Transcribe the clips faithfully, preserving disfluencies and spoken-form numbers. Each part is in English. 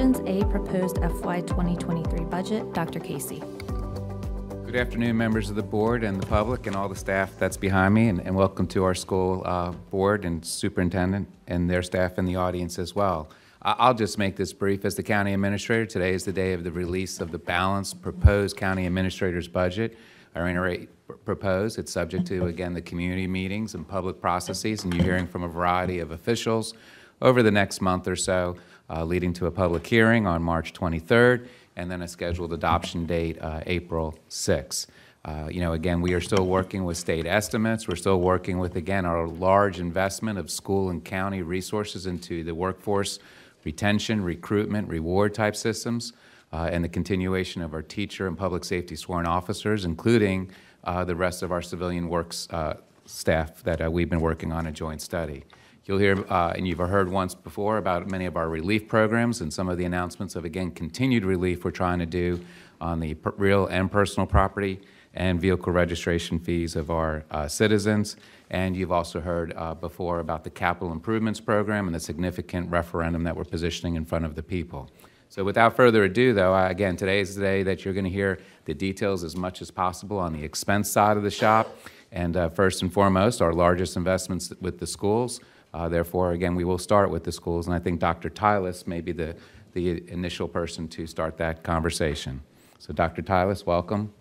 Questions A, proposed F Y twenty twenty-three budget. Doctor Casey. Good afternoon, members of the board and the public and all the staff that's behind me, and, and welcome to our school uh, board and superintendent and their staff in the audience as well. I'll just make this brief. As the county administrator, today is the day of the release of the balanced proposed county administrator's budget. I reiterate proposed. It's subject to, again, the community meetings and public processes, and you're hearing from a variety of officials over the next month or so, uh, leading to a public hearing on March twenty-third, and then a scheduled adoption date, uh, April sixth. Uh, you know, again, we are still working with state estimates. We're still working with, again, our large investment of school and county resources into the workforce retention, recruitment, reward type systems, uh, and the continuation of our teacher and public safety sworn officers, including uh, the rest of our civilian works uh, staff that uh, we've been working on a joint study. You'll hear, uh, and you've heard once before, about many of our relief programs and some of the announcements of, again, continued relief we're trying to do on the real and personal property and vehicle registration fees of our uh, citizens. And you've also heard uh, before about the capital improvements program and the significant referendum that we're positioning in front of the people. So without further ado, though, I, again, today is the day that you're going to hear the details as much as possible on the expense side of the shop. And uh, first and foremost, our largest investments with the schools. Uh, therefore, again, we will start with the schools. And I think Doctor Tylus may be the, the initial person to start that conversation. So Doctor Tylus, welcome.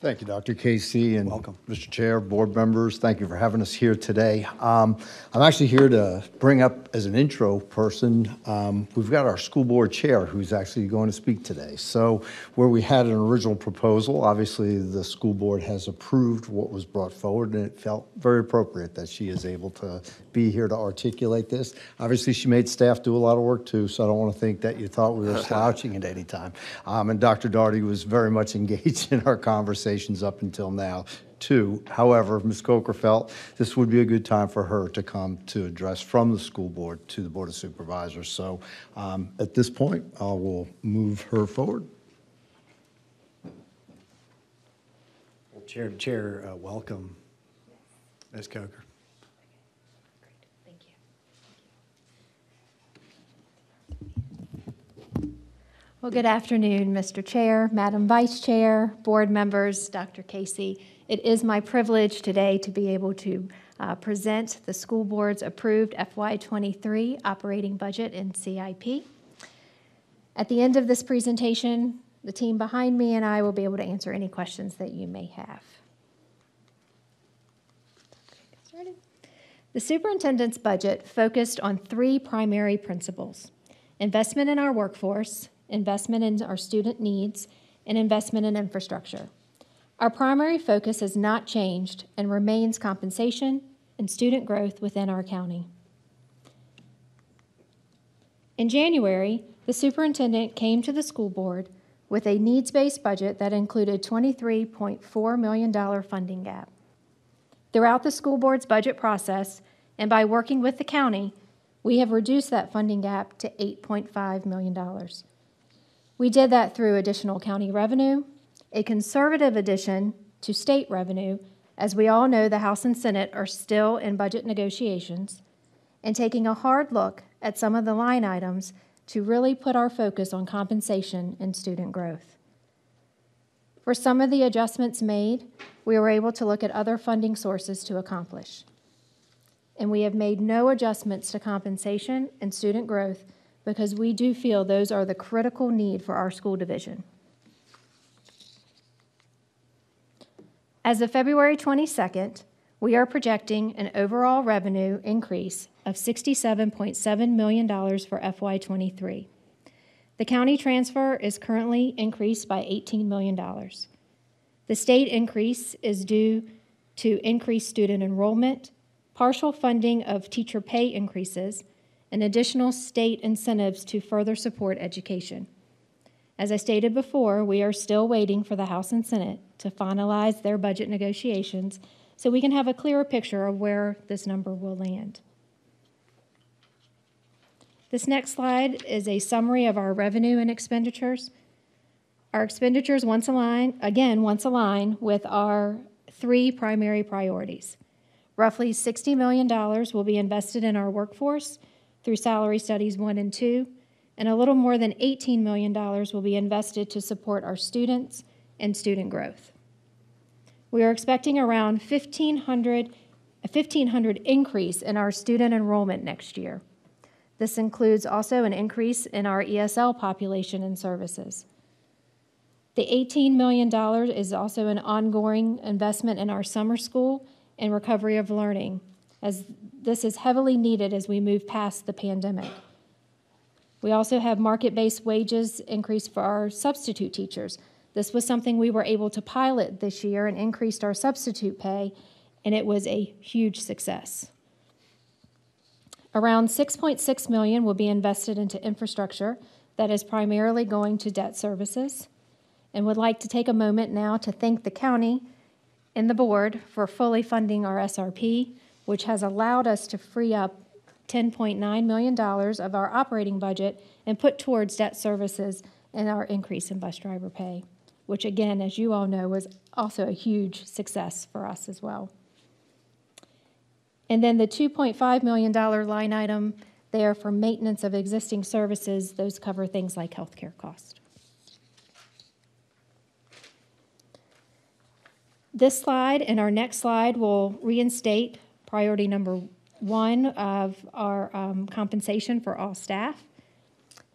Thank you, Doctor Casey, and welcome, Mister Chair, board members. Thank you for having us here today. Um, I'm actually here to bring up, as an intro person, um, we've got our school board chair who's actually going to speak today. So where we had an original proposal, obviously the school board has approved what was brought forward, and it felt very appropriate that she is able to be here to articulate this. Obviously, she made staff do a lot of work, too, so I don't want to think that you thought we were slouching at any time. Um, and Doctor Daugherty was very much engaged in our conversation up until now, too. However, Miz Coker felt this would be a good time for her to come to address from the school board to the Board of Supervisors. So um, at this point, I will move her forward. Well, Chair to Chair, uh, welcome, Miz Coker. Well, good afternoon, Mister Chair, Madam Vice Chair, board members, Doctor Casey. It is my privilege today to be able to uh, present the school board's approved F Y twenty-three operating budget and C I P. At the end of this presentation, the team behind me and I will be able to answer any questions that you may have. Get started. The superintendent's budget focused on three primary principles: investment in our workforce, investment in our student needs, and investment in infrastructure. Our primary focus has not changed and remains compensation and student growth within our county. In January, the superintendent came to the school board with a needs-based budget that included twenty-three point four million dollars funding gap. Throughout the school board's budget process, and by working with the county, we have reduced that funding gap to eight point five million dollars. We did that through additional county revenue, a conservative addition to state revenue. As we all know, the House and Senate are still in budget negotiations, and taking a hard look at some of the line items to really put our focus on compensation and student growth. For some of the adjustments made, we were able to look at other funding sources to accomplish. And we have made no adjustments to compensation and student growth because we do feel those are the critical need for our school division. As of February twenty-second, we are projecting an overall revenue increase of sixty-seven point seven million dollars for F Y twenty-three. The county transfer is currently increased by eighteen million dollars. The state increase is due to increased student enrollment, partial funding of teacher pay increases, and additional state incentives to further support education. As I stated before, we are still waiting for the House and Senate to finalize their budget negotiations so we can have a clearer picture of where this number will land. This next slide is a summary of our revenue and expenditures. Our expenditures, once align, again, once align with our three primary priorities. Roughly sixty million dollars will be invested in our workforce, through salary studies one and two, and a little more than eighteen million dollars will be invested to support our students and student growth. We are expecting around fifteen hundred, a fifteen hundred increase in our student enrollment next year. This includes also an increase in our E S L population and services. The eighteen million dollars is also an ongoing investment in our summer school and recovery of learning, as this is heavily needed as we move past the pandemic. We also have market-based wages increase for our substitute teachers. This was something we were able to pilot this year and increased our substitute pay, and it was a huge success. Around six point six million dollars will be invested into infrastructure that is primarily going to debt services, and would like to take a moment now to thank the county and the board for fully funding our S R P, which has allowed us to free up ten point nine million dollars of our operating budget and put towards debt services and our increase in bus driver pay, which again, as you all know, was also a huge success for us as well. And then the two point five million dollars line item there for maintenance of existing services, those cover things like healthcare costs. This slide and our next slide will reinstate priority number one of our um, compensation for all staff.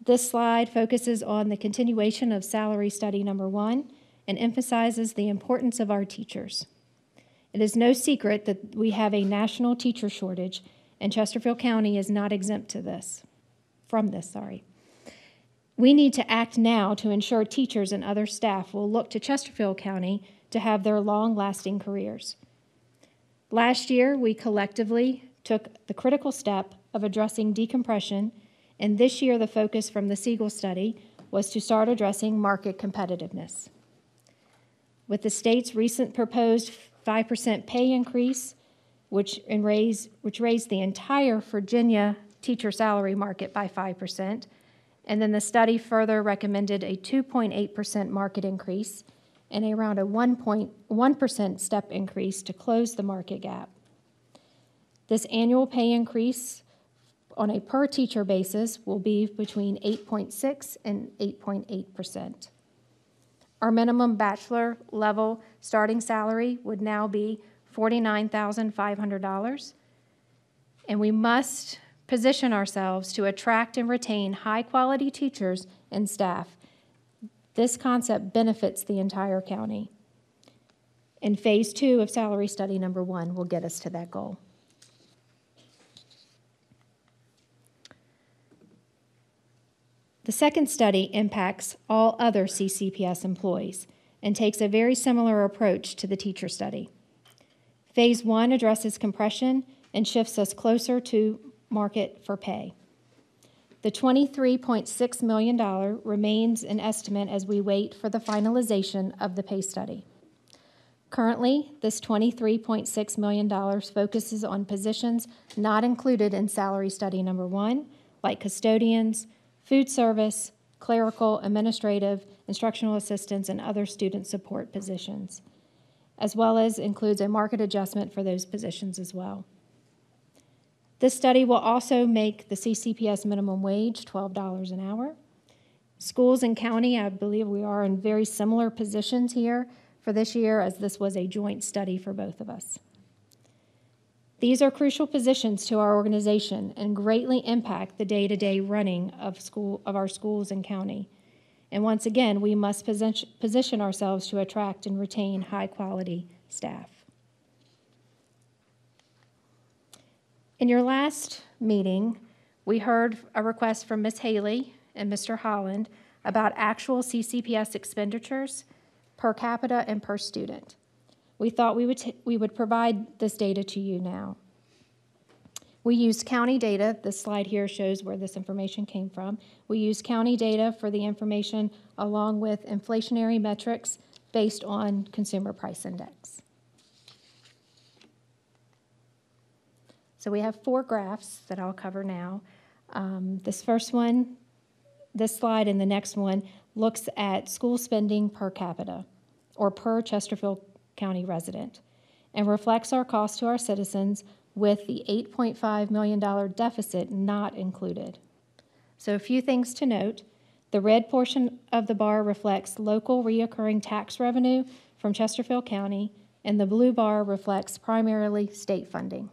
This slide focuses on the continuation of salary study number one and emphasizes the importance of our teachers. It is no secret that we have a national teacher shortage, and Chesterfield County is not exempt to this, from this, sorry. We need to act now to ensure teachers and other staff will look to Chesterfield County to have their long-lasting careers. Last year, we collectively took the critical step of addressing decompression, and this year the focus from the Siegel study was to start addressing market competitiveness. With the state's recent proposed five percent pay increase, which, in raise, which raised the entire Virginia teacher salary market by five percent, and then the study further recommended a two point eight percent market increase and around a one point one percent step increase to close the market gap. This annual pay increase on a per teacher basis will be between eight point six and eight point eight percent. Our minimum bachelor level starting salary would now be forty-nine thousand five hundred dollars, and we must position ourselves to attract and retain high quality teachers and staff. This concept benefits the entire county, and phase two of salary study number one will get us to that goal. The second study impacts all other C C P S employees and takes a very similar approach to the teacher study. Phase one addresses compression and shifts us closer to market for pay. The twenty-three point six million dollars remains an estimate as we wait for the finalization of the pay study. Currently, this twenty-three point six million dollars focuses on positions not included in salary study number one, like custodians, food service, clerical, administrative, instructional assistants, and other student support positions, as well as includes a market adjustment for those positions as well. This study will also make the C C P S minimum wage twelve dollars an hour. Schools and county, I believe we are in very similar positions here for this year, as this was a joint study for both of us. These are crucial positions to our organization and greatly impact the day-to-day running of, school, of our schools and county. And once again, we must position ourselves to attract and retain high-quality staff. In your last meeting, we heard a request from Miz Haley and Mister Holland about actual C C P S expenditures per capita and per student. We thought we would, t we would provide this data to you now. We used county data. This slide here shows where this information came from. We used county data for the information along with inflationary metrics based on Consumer Price Index. So we have four graphs that I'll cover now. Um, this first one, this slide, and the next one looks at school spending per capita or per Chesterfield County resident and reflects our cost to our citizens with the eight point five million dollars deficit not included. So a few things to note. The red portion of the bar reflects local reoccurring tax revenue from Chesterfield County, and the blue bar reflects primarily state funding.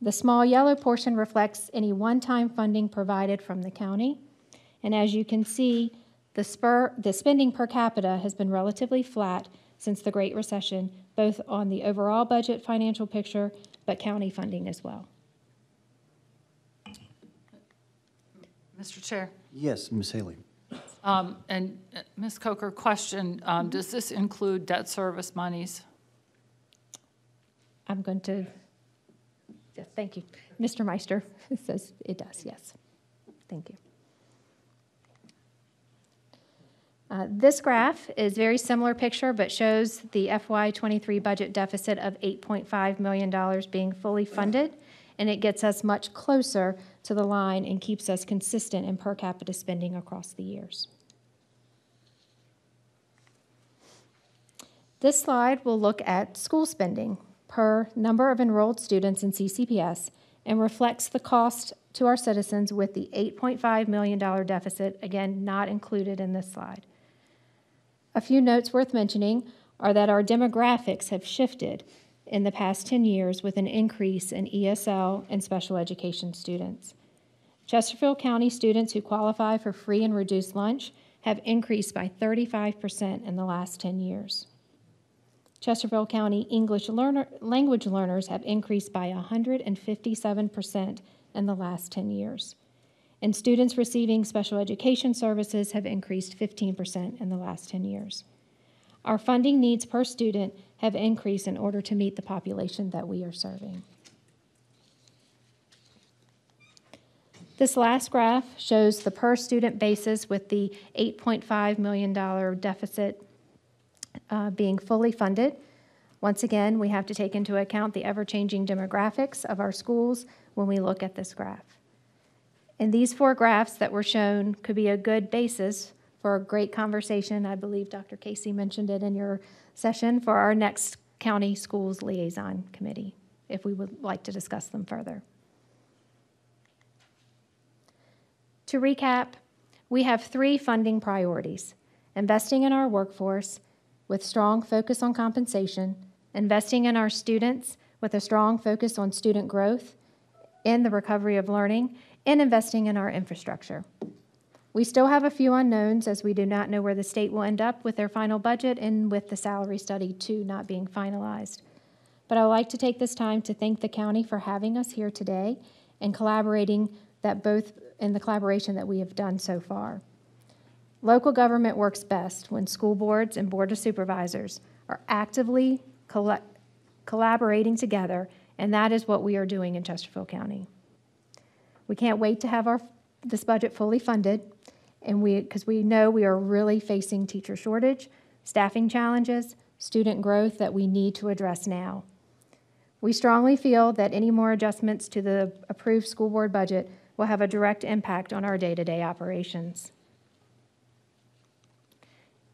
The small yellow portion reflects any one-time funding provided from the county. And as you can see, the, spur, the spending per capita has been relatively flat since the Great Recession, both on the overall budget financial picture, but county funding as well. Mister Chair. Yes, Miz Haley. Um, and Miz Coker, question, um, does this include debt service monies? I'm going to, yes, thank you. Mister Meister says it does, yes. Thank you. Uh, this graph is very similar picture, but shows the F Y twenty-three budget deficit of eight point five million dollars being fully funded, and it gets us much closer to the line and keeps us consistent in per capita spending across the years. This slide will look at school spending per number of enrolled students in C C P S and reflects the cost to our citizens with the eight point five million dollars deficit, again, not included in this slide. A few notes worth mentioning are that our demographics have shifted in the past ten years with an increase in E S L and special education students. Chesterfield County students who qualify for free and reduced lunch have increased by thirty-five percent in the last ten years. Chesterfield County English learner, language learners have increased by one hundred fifty-seven percent in the last ten years. And students receiving special education services have increased fifteen percent in the last ten years. Our funding needs per student have increased in order to meet the population that we are serving. This last graph shows the per student basis with the eight point five million dollars deficit uh, being fully funded. Once again, we have to take into account the ever-changing demographics of our schools when we look at this graph. And these four graphs that were shown could be a good basis for a great conversation. I believe Doctor Casey mentioned it in your session for our next county schools liaison committee, if we would like to discuss them further. To recap, we have three funding priorities: investing in our workforce with strong focus on compensation, investing in our students with a strong focus on student growth and the recovery of learning, and investing in our infrastructure. We still have a few unknowns as we do not know where the state will end up with their final budget and with the salary study too not being finalized. But I would like to take this time to thank the county for having us here today and collaborating that both in the collaboration that we have done so far. Local government works best when school boards and board of supervisors are actively coll- collaborating together, and that is what we are doing in Chesterfield County. We can't wait to have our this budget fully funded, and we because we know we are really facing teacher shortage, staffing challenges, student growth that we need to address now. We strongly feel that any more adjustments to the approved school board budget will have a direct impact on our day-to-day operations.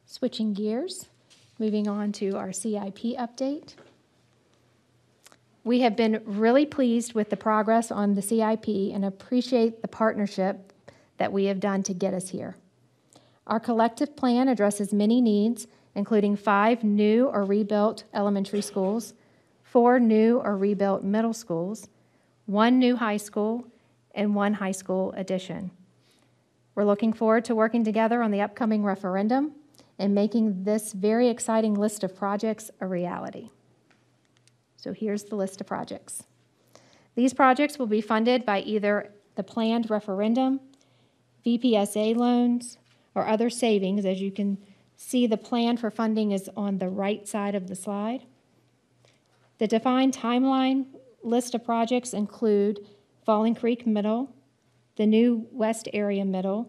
Switching gears, moving on to our C I P update. We have been really pleased with the progress on the C I P and appreciate the partnership that we have done to get us here. Our collective plan addresses many needs, including five new or rebuilt elementary schools, four new or rebuilt middle schools, one new high school, and one high school addition. We're looking forward to working together on the upcoming referendum and making this very exciting list of projects a reality. So here's the list of projects. These projects will be funded by either the planned referendum, V P S A loans, or other savings. As you can see, the plan for funding is on the right side of the slide. The defined timeline list of projects include Falling Creek Middle, the new West Area Middle,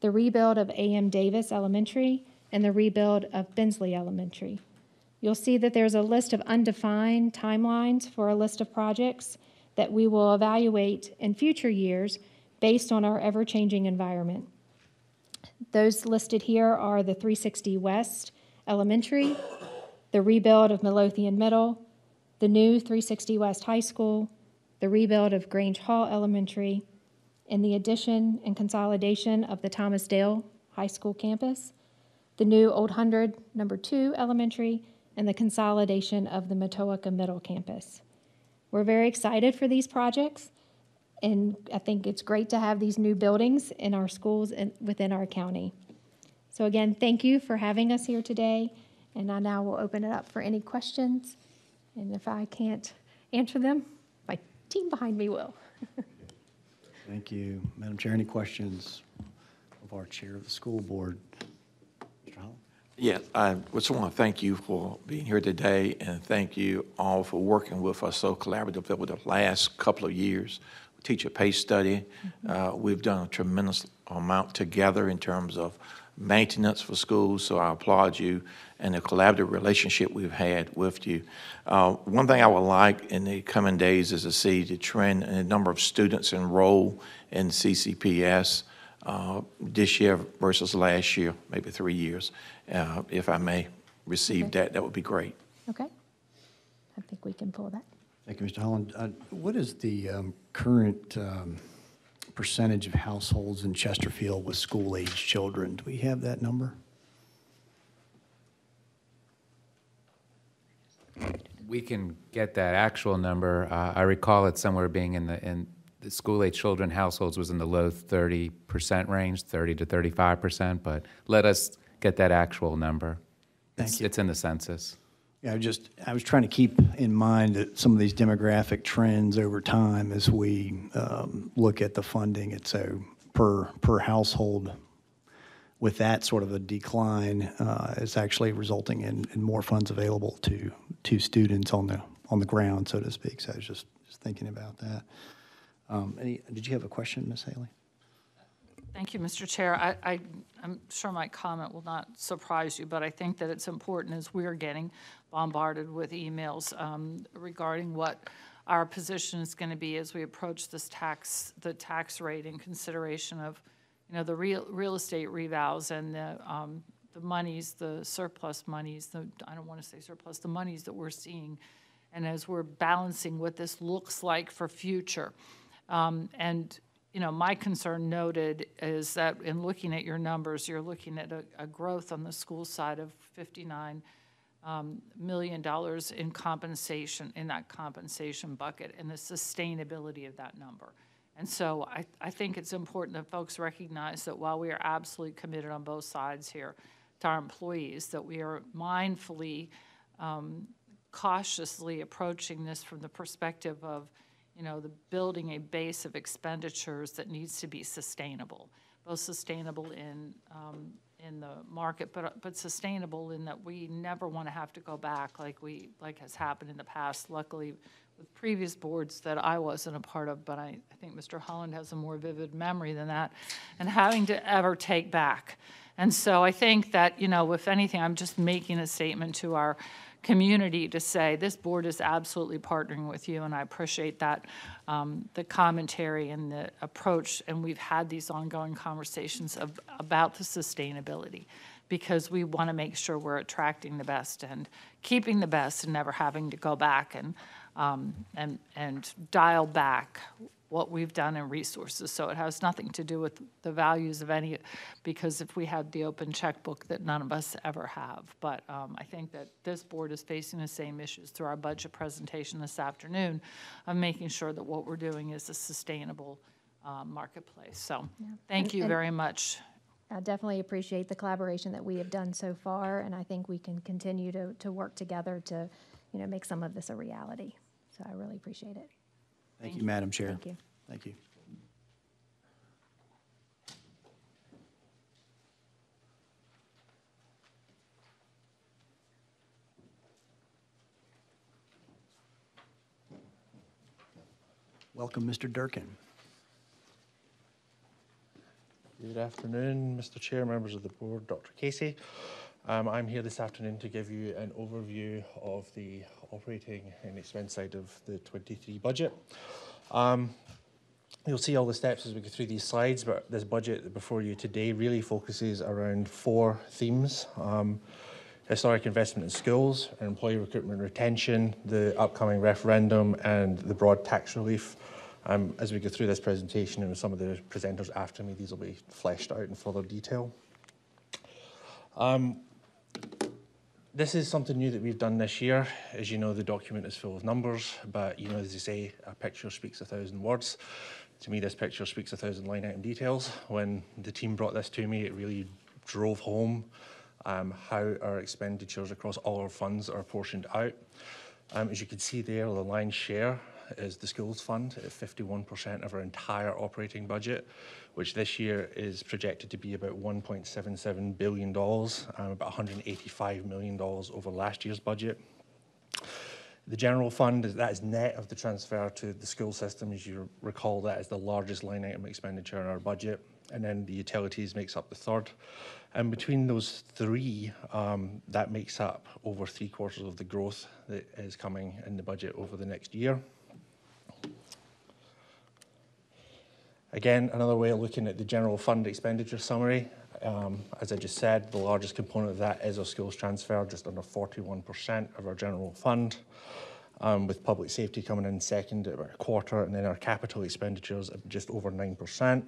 the rebuild of A M Davis Elementary, and the rebuild of Bensley Elementary. You'll see that there's a list of undefined timelines for a list of projects that we will evaluate in future years based on our ever-changing environment. Those listed here are the three sixty West Elementary, the rebuild of Midlothian Middle, the new three sixty West High School, the rebuild of Grange Hall Elementary, and the addition and consolidation of the Thomas Dale High School campus, the new Old Hundred Number two Elementary, and the consolidation of the Metoaka Middle campus. We're very excited for these projects, and I think it's great to have these new buildings in our schools and within our county. So again, thank you for having us here today, and I now will open it up for any questions. And if I can't answer them, my team behind me will. Thank you. Madam Chair, any questions of our chair of the school board? Mister Holland? Yes, I just want to thank you for being here today, and thank you all for working with us so collaboratively over the last couple of years. Teacher pay study. Mm-hmm. uh, we've done a tremendous amount together in terms of maintenance for schools, so I applaud you and the collaborative relationship we've had with you. Uh, one thing I would like in the coming days is to see the trend in the number of students enrolled in C C P S uh, this year versus last year, maybe three years. Uh, if I may receive okay. that, that would be great. Okay, I think we can pull that. Thank you, Mister Holland. Uh, what is the um, current um, percentage of households in Chesterfield with school-aged children? Do we have that number? We can get that actual number. Uh, I recall it somewhere being in the in the school-aged children households was in the low thirty percent range, thirty to thirty-five percent. But let us get that actual number. Thank it's, you. It's in the census. Yeah, I just I was trying to keep in mind that some of these demographic trends over time as we um, look at the funding, and so per per household, with that sort of a decline, uh, it's actually resulting in, in more funds available to to students on the on the ground, so to speak. So I was just, just thinking about that. Um, any, did you have a question, Miz Haley? Thank you, Mister Chair. I, I, I'm sure my comment will not surprise you, but I think that it's important as we're getting bombarded with emails um, regarding what our position is going to be as we approach this tax, the tax rate in consideration of, you know, the real real estate revals and the um, the monies, the surplus monies, the I don't want to say surplus, the monies that we're seeing, and as we're balancing what this looks like for future, um, and. You know, my concern noted is that in looking at your numbers, you're looking at a, a growth on the school side of fifty-nine um, million dollars in compensation in that compensation bucket, and the sustainability of that number. And so, I, I think it's important that folks recognize that while we are absolutely committed on both sides here to our employees, that we are mindfully, um, cautiously approaching this from the perspective of. You know, the building a base of expenditures that needs to be sustainable, both sustainable in um, in the market, but but sustainable in that we never want to have to go back like we like has happened in the past. Luckily, with previous boards that I wasn't a part of, but I, I think Mister Holland has a more vivid memory than that, and having to ever take back. And so I think that, you know, if anything, I'm just making a statement to our community to say this board is absolutely partnering with you, and I appreciate that um, the commentary and the approach, and we've had these ongoing conversations of, about the sustainability, because we want to make sure we're attracting the best and keeping the best and never having to go back and um, and and dial back what we've done in resources. So it has nothing to do with the values of any, because if we had the open checkbook that none of us ever have. But um, I think that this board is facing the same issues through our budget presentation this afternoon of making sure that what we're doing is a sustainable uh, marketplace. So yeah. thank and, you and very much. I definitely appreciate the collaboration that we have done so far, and I think we can continue to, to work together to, you know, make some of this a reality. So I really appreciate it. Thank, Thank you, you, Madam Chair. Thank you. Thank you. Welcome, Mister Durkin. Good afternoon, Mister Chair, members of the board, Doctor Casey. Um, I'm here this afternoon to give you an overview of the operating and expense side of the twenty-three budget. Um, you'll see all the steps as we go through these slides, but this budget before you today really focuses around four themes. Um, historic investment in schools, employee recruitment and retention, the upcoming referendum, and the broad tax relief. Um, as we go through this presentation and with some of the presenters after me, these will be fleshed out in further detail. Um, This is something new that we've done this year. As you know, the document is full of numbers, but you know, as they say, a picture speaks a thousand words. To me, this picture speaks a thousand line item details. When the team brought this to me, it really drove home um, how our expenditures across all our funds are portioned out. Um, as you can see there, the lion's share is the schools fund at fifty-one percent of our entire operating budget, which this year is projected to be about one point seven seven billion dollars, um, about one hundred eighty-five million dollars over last year's budget. The general fund, is, that is net of the transfer to the school system. As you recall, that is the largest line item expenditure in our budget. And then the utilities makes up the third. And between those three, um, that makes up over three quarters of the growth that is coming in the budget over the next year. Again, another way of looking at the general fund expenditure summary. Um, as I just said, the largest component of that is our schools transfer, just under forty-one percent of our general fund, um, with public safety coming in second at about a quarter, and then our capital expenditures at just over nine percent.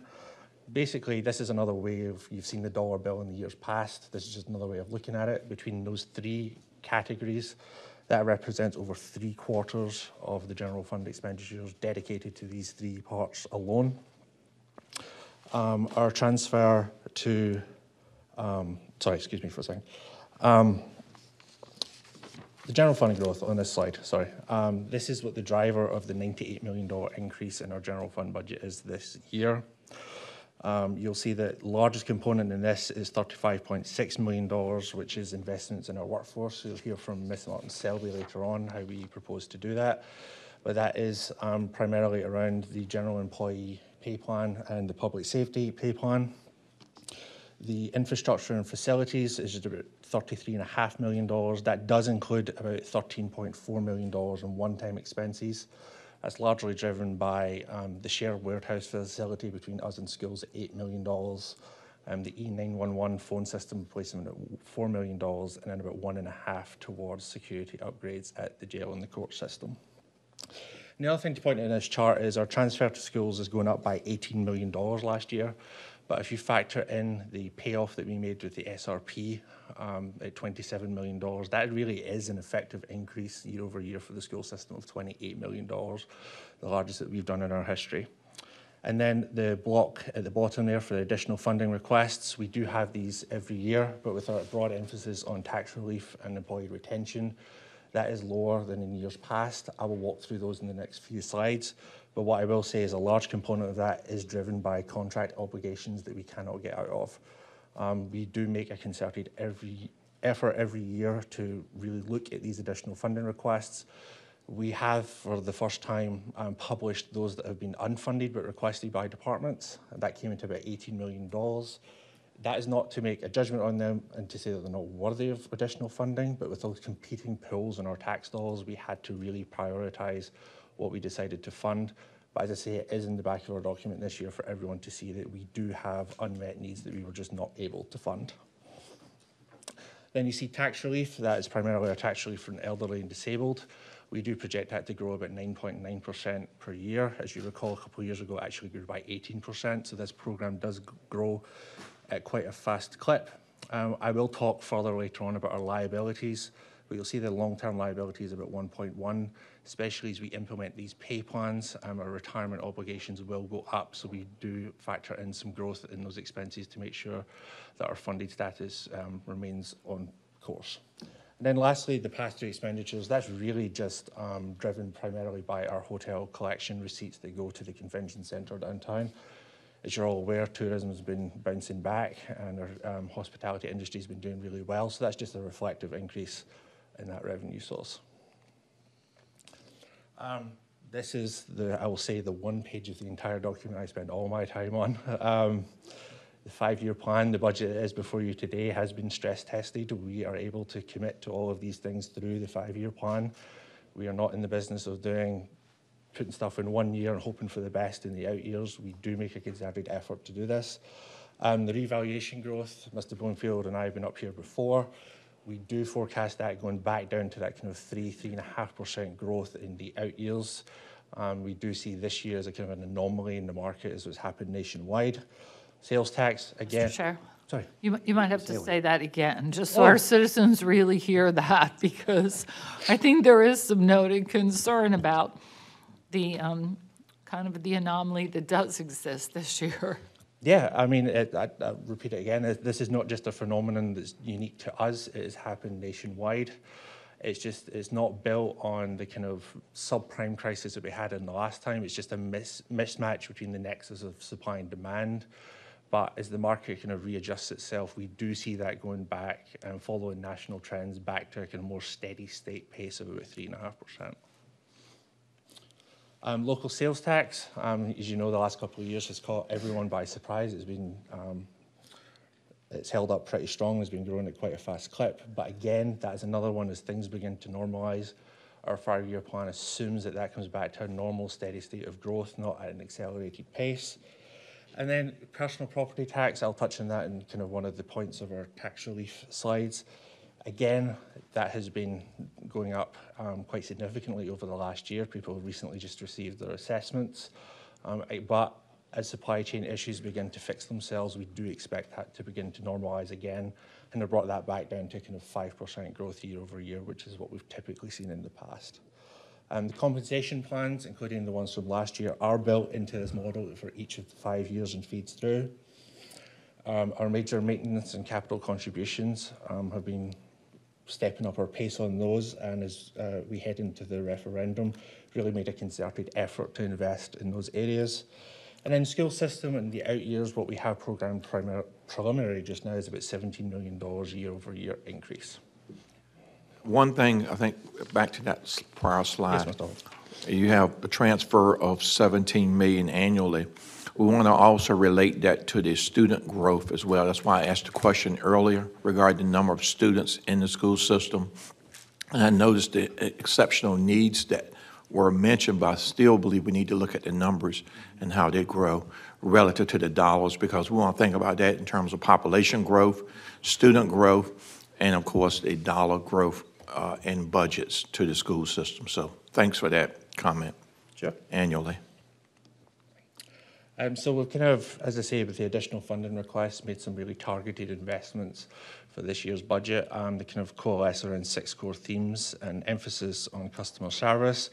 Basically, this is another way of, you've seen the dollar bill in the years past, this is just another way of looking at it. Between those three categories, that represents over three quarters of the general fund expenditures dedicated to these three parts alone. Um, our transfer to, um, sorry, excuse me for a second. Um, the general fund growth on this slide, sorry. Um, this is what the driver of the ninety-eight million dollars increase in our general fund budget is this year. Um, you'll see that the largest component in this is thirty-five point six million dollars, which is investments in our workforce. You'll hear from Miz Martin Selby later on how we propose to do that. But that is um, primarily around the general employee pay plan and the public safety pay plan. The infrastructure and facilities is about thirty-three point five million dollars. That does include about thirteen point four million dollars in one-time expenses. That's largely driven by um, the shared warehouse facility between us and schools at eight million dollars, um, the E nine one one phone system replacement at four million dollars, and then about one and a half towards security upgrades at the jail and the court system. The other thing to point out in this chart is our transfer to schools is going up by eighteen million dollars last year. But if you factor in the payoff that we made with the S R P um, at twenty-seven million dollars, that really is an effective increase year over year for the school system of twenty-eight million dollars, the largest that we've done in our history. And then the block at the bottom there for the additional funding requests, we do have these every year, but with our broad emphasis on tax relief and employee retention, that is lower than in years past. I will walk through those in the next few slides, but what I will say is a large component of that is driven by contract obligations that we cannot get out of. Um, we do make a concerted every effort every year to really look at these additional funding requests. We have, for the first time, um, published those that have been unfunded but requested by departments, and that came into about eighteen million dollars. That is not to make a judgment on them and to say that they're not worthy of additional funding, but with those competing pools in our tax dollars, we had to really prioritise what we decided to fund. But as I say, it is in the back of our document this year for everyone to see that we do have unmet needs that we were just not able to fund. Then you see tax relief. That is primarily our tax relief for the elderly and disabled. We do project that to grow about nine point nine percent per year. As you recall, a couple of years ago, it actually grew by eighteen percent, so this programme does grow at quite a fast clip. Um, I will talk further later on about our liabilities, but you'll see the long-term liabilities about one point one, especially as we implement these pay plans. Um, our retirement obligations will go up, so we do factor in some growth in those expenses to make sure that our funded status um, remains on course. And then lastly, the pass-through expenditures, that's really just um, driven primarily by our hotel collection receipts that go to the convention centre downtown. As you're all aware, tourism has been bouncing back and our um, hospitality industry has been doing really well. So that's just a reflective increase in that revenue source. Um, this is the, I will say, the one page of the entire document I spend all my time on. Um, the five-year plan, the budget that is before you today has been stress tested. We are able to commit to all of these things through the five-year plan. We are not in the business of doing putting stuff in one year and hoping for the best in the out years. We do make a concerted effort to do this. Um, the revaluation growth, Mister Bloomfield and I have been up here before. We do forecast that going back down to that kind of three, three and a half percent growth in the out years. Um, we do see this year as a kind of an anomaly in the market as what's happened nationwide. Sales tax, again. Mister Chair, sorry. You, you might have to say that again, just so oh. our citizens really hear that, because I think there is some noted concern about the um, kind of the anomaly that does exist this year. Yeah, I mean, it, I, I repeat it again, this is not just a phenomenon that's unique to us, it has happened nationwide. It's just, it's not built on the kind of subprime crisis that we had in the last time. It's just a mis mismatch between the nexus of supply and demand. But as the market kind of readjusts itself, we do see that going back and following national trends back to a kind of more steady state pace of about three and a half percent. Um, local sales tax, um, as you know, the last couple of years has caught everyone by surprise. It's been, um, it's held up pretty strong. It's been growing at quite a fast clip. But again, that is another one as things begin to normalise. Our five-year plan assumes that that comes back to a normal, steady state of growth, not at an accelerated pace. And then personal property tax, I'll touch on that in kind of one of the points of our tax relief slides. Again, that has been going up um, quite significantly over the last year. People have recently just received their assessments. Um, but as supply chain issues begin to fix themselves, we do expect that to begin to normalise again. And they brought that back down to kind of five percent growth year over year, which is what we've typically seen in the past. Um, the compensation plans, including the ones from last year, are built into this model for each of the five years and feeds through. Um, our major maintenance and capital contributions um, have been stepping up our pace on those, and as uh, we head into the referendum, really made a concerted effort to invest in those areas. And then school system and the out years, what we have programmed preliminary just now is about seventeen million dollars a year over year increase. One thing, I think, back to that prior slide, yes, you have a transfer of seventeen million dollars annually. We want to also relate that to the student growth as well. That's why I asked the question earlier regarding the number of students in the school system. And I noticed the exceptional needs that were mentioned, but I still believe we need to look at the numbers and how they grow relative to the dollars, because we want to think about that in terms of population growth, student growth, and of course the dollar growth uh, in budgets to the school system. So thanks for that comment. Sure. Annually. Um, so we've kind of, as I say, with the additional funding requests, made some really targeted investments for this year's budget. Um, they kind of coalesce around six core themes and emphasis on customer service.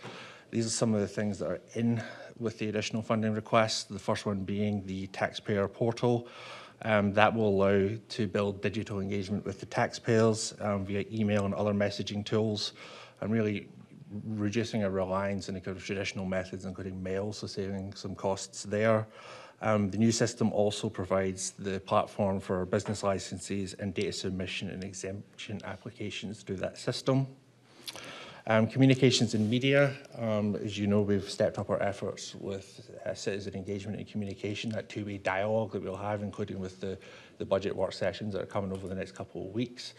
These are some of the things that are in with the additional funding requests. The first one being the taxpayer portal. Um, that will allow to build digital engagement with the taxpayers um, via email and other messaging tools, and really reducing our reliance on the kind of traditional methods, including mail, so saving some costs there. Um, the new system also provides the platform for business licenses and data submission and exemption applications through that system. Um, communications and media, um, as you know, we've stepped up our efforts with uh, citizen engagement and communication, that two-way dialogue that we'll have, including with the, the budget work sessions that are coming over the next couple of weeks.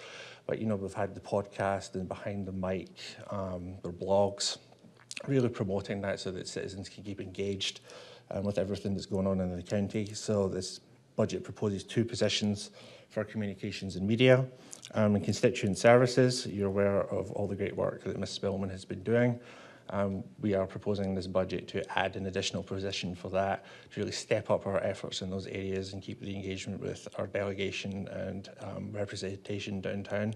But, you know, we've had the podcast and Behind the Mic, um, their blogs, really promoting that so that citizens can keep engaged um, with everything that's going on in the county. So this budget proposes two positions for communications and media. Um, and constituent services, you're aware of all the great work that Miz Spillman has been doing. Um, we are proposing this budget to add an additional position for that, to really step up our efforts in those areas and keep the engagement with our delegation and um, representation downtown.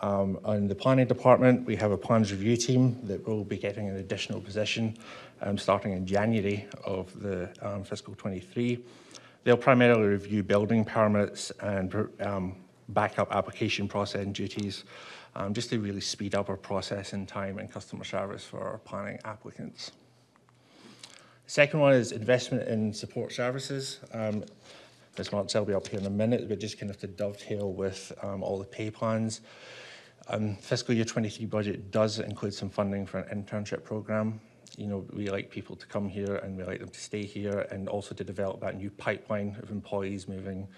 Um, on the planning department, we have a plans review team that will be getting an additional position um, starting in January of the um, fiscal twenty-three. They'll primarily review building permits and um, backup application processing duties, um, just to really speed up our processing time and customer service for our planning applicants. The second one is investment in support services. Um, Miz Marks will be up here in a minute, but just kind of to dovetail with um, all the pay plans. Um, fiscal year twenty-three budget does include some funding for an internship program. You know, we like people to come here and we like them to stay here, and also to develop that new pipeline of employees moving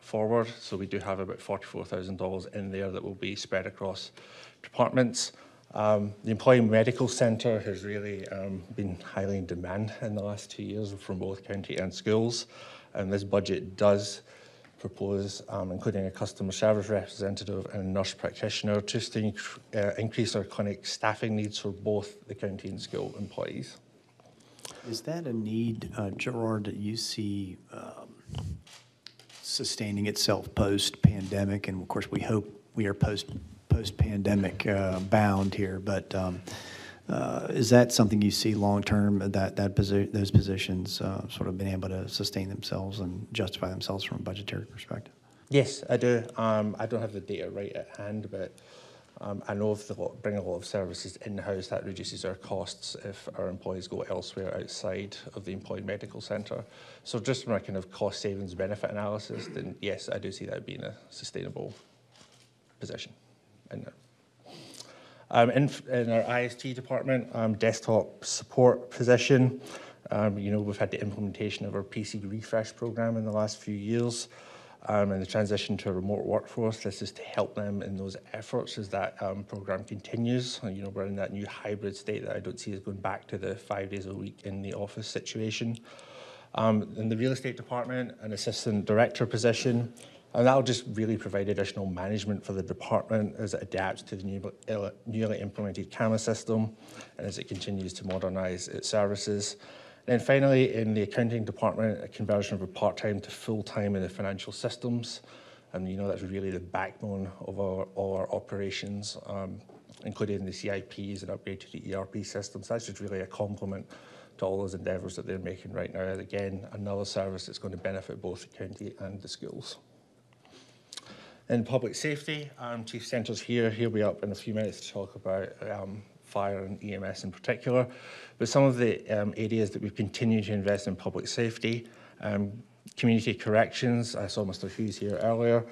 forward. So we do have about forty-four thousand dollars in there that will be spread across departments. Um, the Employee Medical Centre has really um, been highly in demand in the last two years from both county and schools. And this budget does proposed, um, including a customer service representative and a nurse practitioner, just to uh, increase our clinic staffing needs for both the county and school employees. Is that a need, uh, Gerard, that you see um, sustaining itself post-pandemic? And of course, we hope we are post post-pandemic uh, bound here, but um, uh, is that something you see long-term, that, that posi those positions uh, sort of being able to sustain themselves and justify themselves from a budgetary perspective? Yes, I do. Um, I don't have the data right at hand, but Um, I know if they bring a lot of services in-house, that reduces our costs if our employees go elsewhere outside of the employed medical centre. So just from a kind of cost savings benefit analysis, then yes, I do see that being a sustainable position in there. Um, in, in our I S T department, um, desktop support position, um, you know, we've had the implementation of our P C refresh programme in the last few years. Um, and the transition to a remote workforce, this is to help them in those efforts as that um, program continues. And, you know, we're in that new hybrid state that I don't see as going back to the five days a week in the office situation. Um, in the real estate department, an assistant director position, and that'll just really provide additional management for the department as it adapts to the new, newly implemented C A M A system and as it continues to modernize its services. Then finally, in the accounting department, a conversion of a part-time to full-time in the financial systems. And you know, that's really the backbone of our, all our operations, um, including the C I Ps and upgrade to the E R P systems. That's just really a complement to all those endeavours that they're making right now. And again, another service that's going to benefit both the county and the schools. In public safety, um, Chief Centre's here. He'll be up in a few minutes to talk about um, fire and E M S in particular, but some of the um, areas that we've continued to invest in public safety, um, community corrections, I saw Mister Hughes here earlier,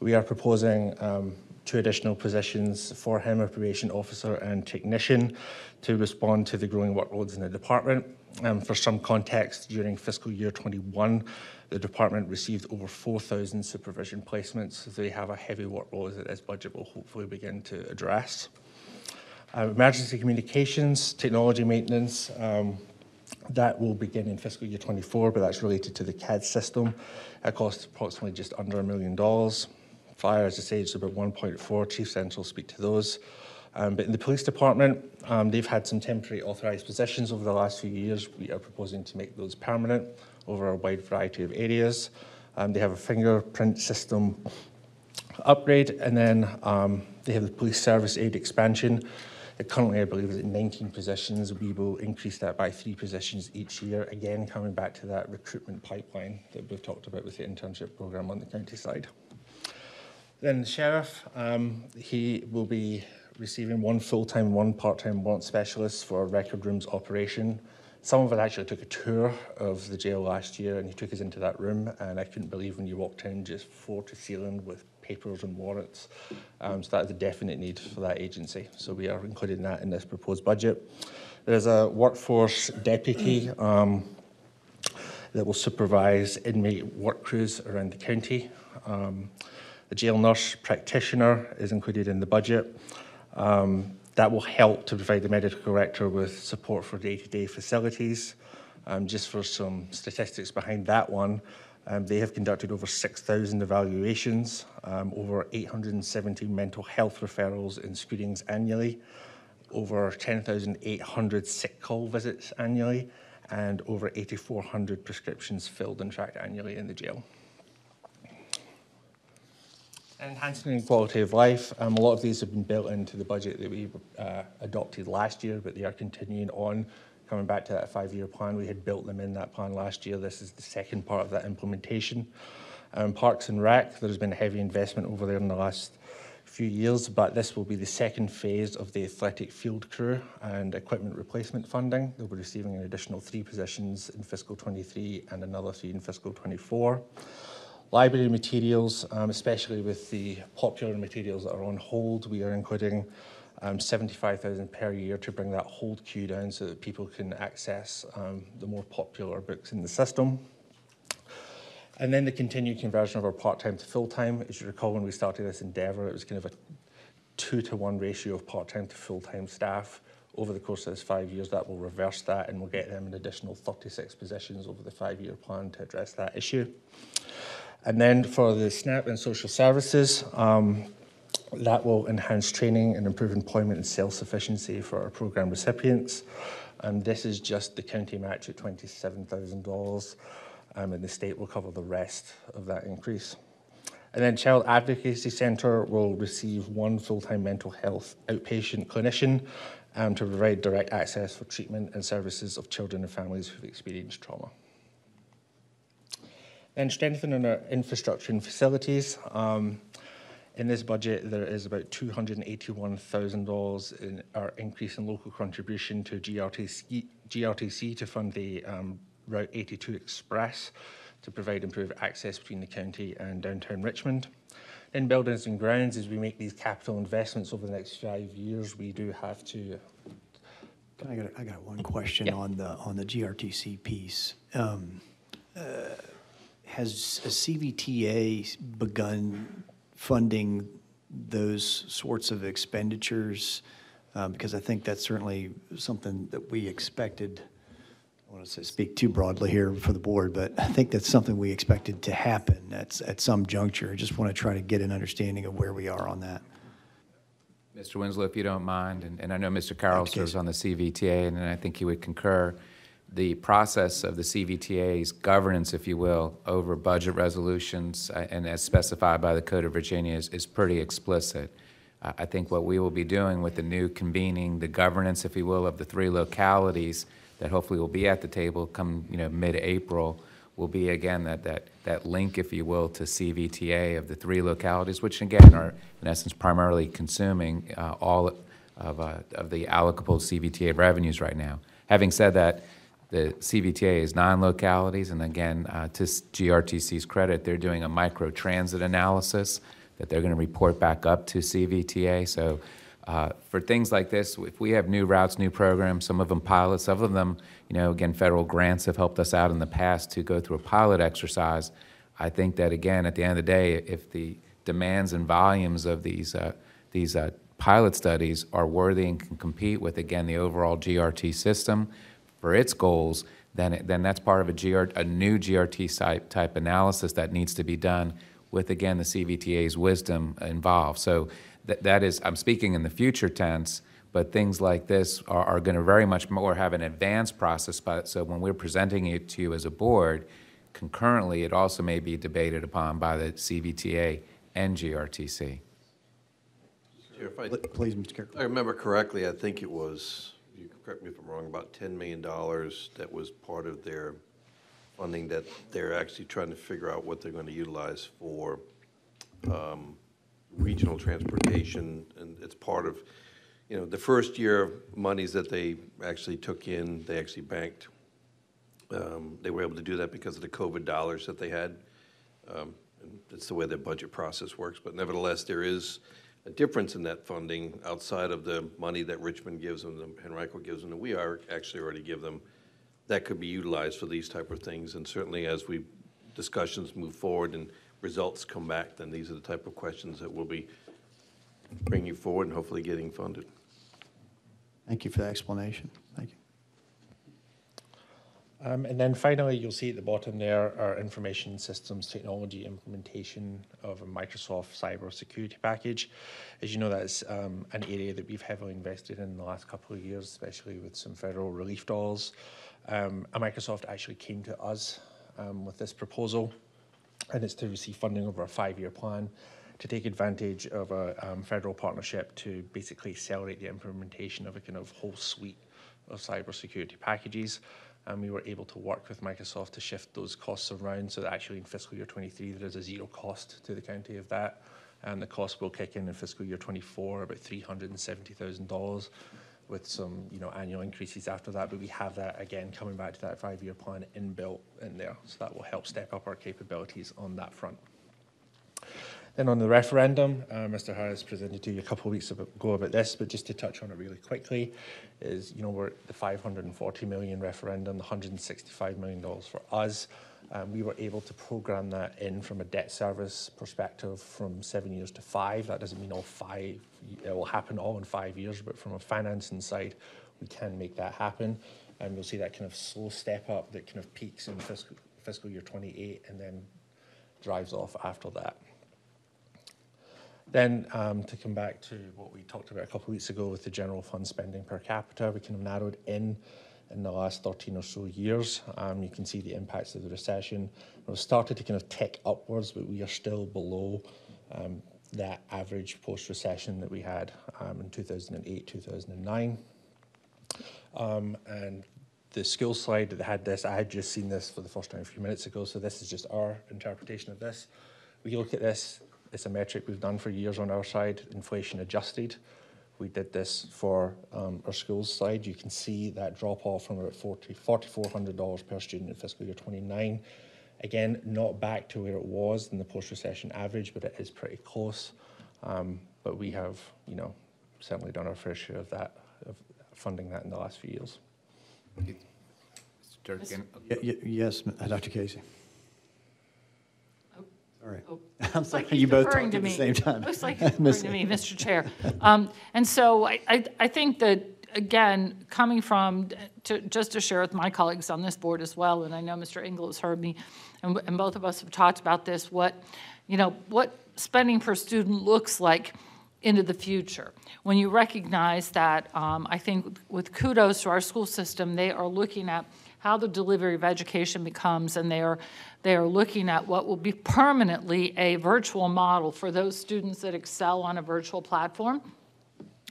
we are proposing um, two additional positions for him, probation officer and technician, to respond to the growing workloads in the department. Um, for some context, during fiscal year twenty-one, the department received over four thousand supervision placements, so they have a heavy workload that this budget will hopefully begin to address. Uh, emergency communications, technology maintenance, um, that will begin in fiscal year twenty-four, but that's related to the C A D system. That costs approximately just under a million dollars. Fire, as I say, is about one point four. Chief Central will speak to those. Um, but in the police department, um, they've had some temporary authorised positions over the last few years. We are proposing to make those permanent over a wide variety of areas. Um, they have a fingerprint system upgrade, and then um, they have the police service aid expansion. Currently, I believe, is at nineteen positions. We will increase that by three positions each year. Again, coming back to that recruitment pipeline that we've talked about with the internship program on the county side. Then the sheriff, um, he will be receiving one full-time, one part-time warrant specialist for record rooms operation. Some of it actually took a tour of the jail last year, and he took us into that room, and I couldn't believe when you walked in, just floor to ceiling with papers and warrants. Um, so that is a definite need for that agency. So we are including that in this proposed budget. There's a workforce deputy um, that will supervise inmate work crews around the county. Um, the jail nurse practitioner is included in the budget. Um, that will help to provide the medical director with support for day-to-day facilities. Um, just for some statistics behind that one, Um, they have conducted over six thousand evaluations, um, over eight hundred seventy mental health referrals and screenings annually, over ten thousand eight hundred sick call visits annually, and over eight thousand four hundred prescriptions filled and tracked annually in the jail. Enhancing quality of life. Um, a lot of these have been built into the budget that we uh, adopted last year, but they are continuing on. Coming back to that five-year plan, we had built them in that plan last year. This is the second part of that implementation. Um, Parks and Rec, there's been a heavy investment over there in the last few years, but this will be the second phase of the athletic field crew and equipment replacement funding. They'll be receiving an additional three positions in fiscal twenty-three and another three in fiscal twenty-four. Library materials, um, especially with the popular materials that are on hold, we are including Um, seventy-five thousand dollars per year to bring that hold queue down so that people can access um, the more popular books in the system. And then the continued conversion of our part-time to full-time. As you recall, when we started this endeavour, it was kind of a two-to-one ratio of part-time to full-time staff. Over the course of this five years, that will reverse that, and we'll get them an additional thirty-six positions over the five-year plan to address that issue. And then for the SNAP and social services, um, that will enhance training and improve employment and self-sufficiency for our program recipients. And this is just the county match at twenty-seven thousand dollars, um, and the state will cover the rest of that increase. And then Child Advocacy Centre will receive one full-time mental health outpatient clinician um, to provide direct access for treatment and services of children and families who've experienced trauma. Then strengthening our infrastructure and facilities. Um, in this budget, there is about two hundred eighty-one thousand dollars in our increase in local contribution to G R T C, G R T C to fund the um, Route eighty-two Express, to provide improved access between the county and downtown Richmond. In buildings and grounds, as we make these capital investments over the next five years, we do have to. I got, I got one question yeah. on the on the G R T C piece. Um, uh, has a C V T A begun funding those sorts of expenditures? Um, because I think that's certainly something that we expected. I don't want to speak too broadly here for the board, but I think that's something we expected to happen at, at some juncture. I just want to try to get an understanding of where we are on that. Mister Winslow, if you don't mind, and, and I know Mister Carroll serves on the C V T A, and, and I think he would concur, the process of the C V T A's governance, if you will, over budget resolutions uh, and as specified by the Code of Virginia is, is pretty explicit. Uh, I think what we will be doing with the new convening, the governance, if you will, of the three localities that hopefully will be at the table come you know, mid-April, will be again that, that, that link, if you will, to C V T A of the three localities, which again are in essence primarily consuming uh, all of, uh, of the allocable C V T A revenues right now. Having said that, the C V T A is nine localities, and again, uh, to G R T C's credit, they're doing a micro-transit analysis that they're gonna report back up to C V T A. So. Uh, for things like this, if we have new routes, new programs, some of them pilots, some of them, you know, again, federal grants have helped us out in the past to go through a pilot exercise. I think that, again, at the end of the day, if the demands and volumes of these, uh, these uh, pilot studies are worthy and can compete with, again, the overall G R T system for its goals, then, it, then that's part of a, G R, a new G R T type, type analysis that needs to be done with, again, the C V T A's wisdom involved. So. That, that is, I'm speaking in the future tense, but things like this are, are going to very much more have an advanced process. But so when we're presenting it to you as a board, concurrently, it also may be debated upon by the C V T A and G R T C. Sure, if I, Please, Mister Kerr. I remember correctly, I think it was, you can correct me if I'm wrong, about ten million dollars that was part of their funding that they're actually trying to figure out what they're going to utilize for. Um, regional transportation, and it's part of, you know, the first year of monies that they actually took in, they actually banked. Um, they were able to do that because of the COVID dollars that they had. Um, and that's the way their budget process works. But nevertheless, there is a difference in that funding outside of the money that Richmond gives them, that Henrico gives them, that we are actually already give them. That could be utilized for these type of things. And certainly as we discussions move forward and results come back, then these are the type of questions that we'll be bringing forward and hopefully getting funded. Thank you for the explanation. Thank you. Um, and then finally, you'll see at the bottom there our information systems technology implementation of a Microsoft cyber security package. As you know, that's um, an area that we've heavily invested in the last couple of years, especially with some federal relief dollars. Um, and Microsoft actually came to us um, with this proposal, and it's to receive funding over a five-year plan to take advantage of a um, federal partnership to basically accelerate the implementation of a kind of whole suite of cybersecurity packages. And we were able to work with Microsoft to shift those costs around so that actually in fiscal year twenty-three, there is a zero cost to the county of that. And the cost will kick in in fiscal year twenty-four, about three hundred seventy thousand dollars, with some you know, annual increases after that, but we have that, again, coming back to that five-year plan inbuilt in there, so that will help step up our capabilities on that front. Then on the referendum, uh, Mister Harris presented to you a couple of weeks ago about this, but just to touch on it really quickly, is you know, we're at the five hundred forty million dollars referendum, the one hundred sixty-five million dollars for us. Um, we were able to program that in from a debt service perspective from seven years to five. That doesn't mean all five, it will happen all in five years, but from a financing side, we can make that happen. And we'll see that kind of slow step up that kind of peaks in fiscal, fiscal year twenty-eight and then drives off after that. Then um, to come back to what we talked about a couple of weeks ago with the general fund spending per capita, we kind of narrowed in in the last thirteen or so years. Um, you can see the impacts of the recession. It started to kind of tick upwards, but we are still below um, that average post-recession that we had um, in two thousand eight, two thousand nine. Um, and the skill slide that had this, I had just seen this for the first time a few minutes ago, so this is just our interpretation of this. We look at this, it's a metric we've done for years on our side, inflation adjusted. We did this for um, our schools slide. You can see that drop off from about forty-four hundred dollars per student in fiscal year twenty-nine. Again, not back to where it was in the post-recession average, but it is pretty close. Um, but we have, you know, certainly done our fair share of that, of funding that in the last few years. Mister Durkin. Yes, Doctor Casey. All right. Oh, I'm sorry, like you both talked at the same time. Looks like he's referring to me, Mister Chair. Um, and so I, I, I think that, again, coming from, to, just to share with my colleagues on this board as well, and I know Mister Engel has heard me, and, and both of us have talked about this, what, you know, what spending per student looks like into the future. When you recognize that, um, I think with kudos to our school system, they are looking at how the delivery of education becomes, and they are they are looking at what will be permanently a virtual model for those students that excel on a virtual platform.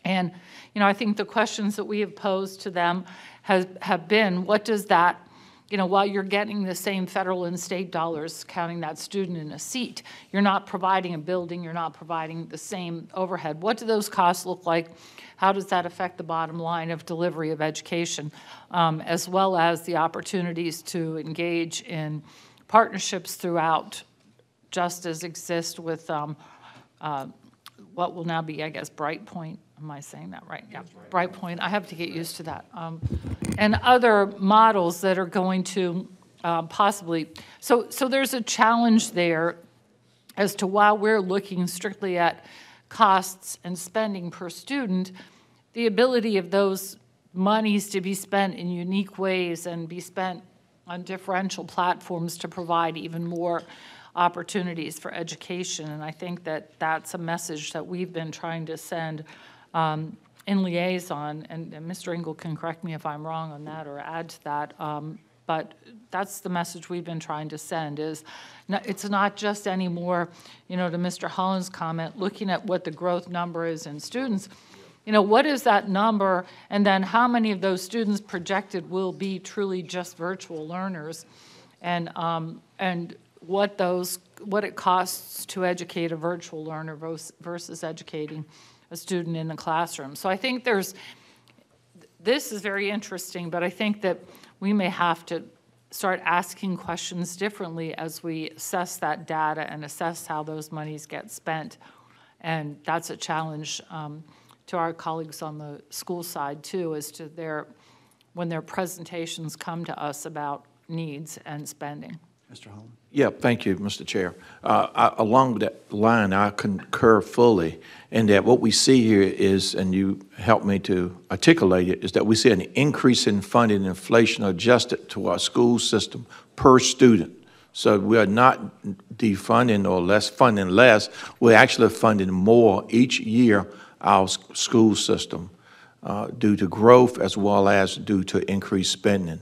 And you know, I think the questions that we have posed to them has have been, what does that, you know, while you're getting the same federal and state dollars, counting that student in a seat, you're not providing a building, you're not providing the same overhead. What do those costs look like? How does that affect the bottom line of delivery of education, um, as well as the opportunities to engage in partnerships throughout, just as exist with um, uh, what will now be, I guess, BrightPoint. Am I saying that right? Yeah, BrightPoint. I have to get used to that. Um, and other models that are going to uh, possibly, so, so there's a challenge there as to why we're looking strictly at costs and spending per student, the ability of those monies to be spent in unique ways and be spent on differential platforms to provide even more opportunities for education. And I think that that's a message that we've been trying to send um, in liaison, and, and Mister Engel can correct me if I'm wrong on that or add to that, um, but that's the message we've been trying to send is, no, it's not just anymore, you know, to Mister Holland's comment, looking at what the growth number is in students, you know, what is that number, and then how many of those students projected will be truly just virtual learners, and um, and what those, what it costs to educate a virtual learner versus educating a student in the classroom. So I think there's, this is very interesting, but I think that we may have to start asking questions differently as we assess that data and assess how those monies get spent. And that's a challenge um, to our colleagues on the school side too, as to their, when their presentations come to us about needs and spending. Mister Holland. Yeah, thank you, Mister Chair. Uh, I, along that line, I concur fully in that what we see here is, and you helped me to articulate it, is that we see an increase in funding inflation adjusted to our school system per student. So we are not defunding or less funding less. We're actually funding more each year our school system uh, due to growth as well as due to increased spending.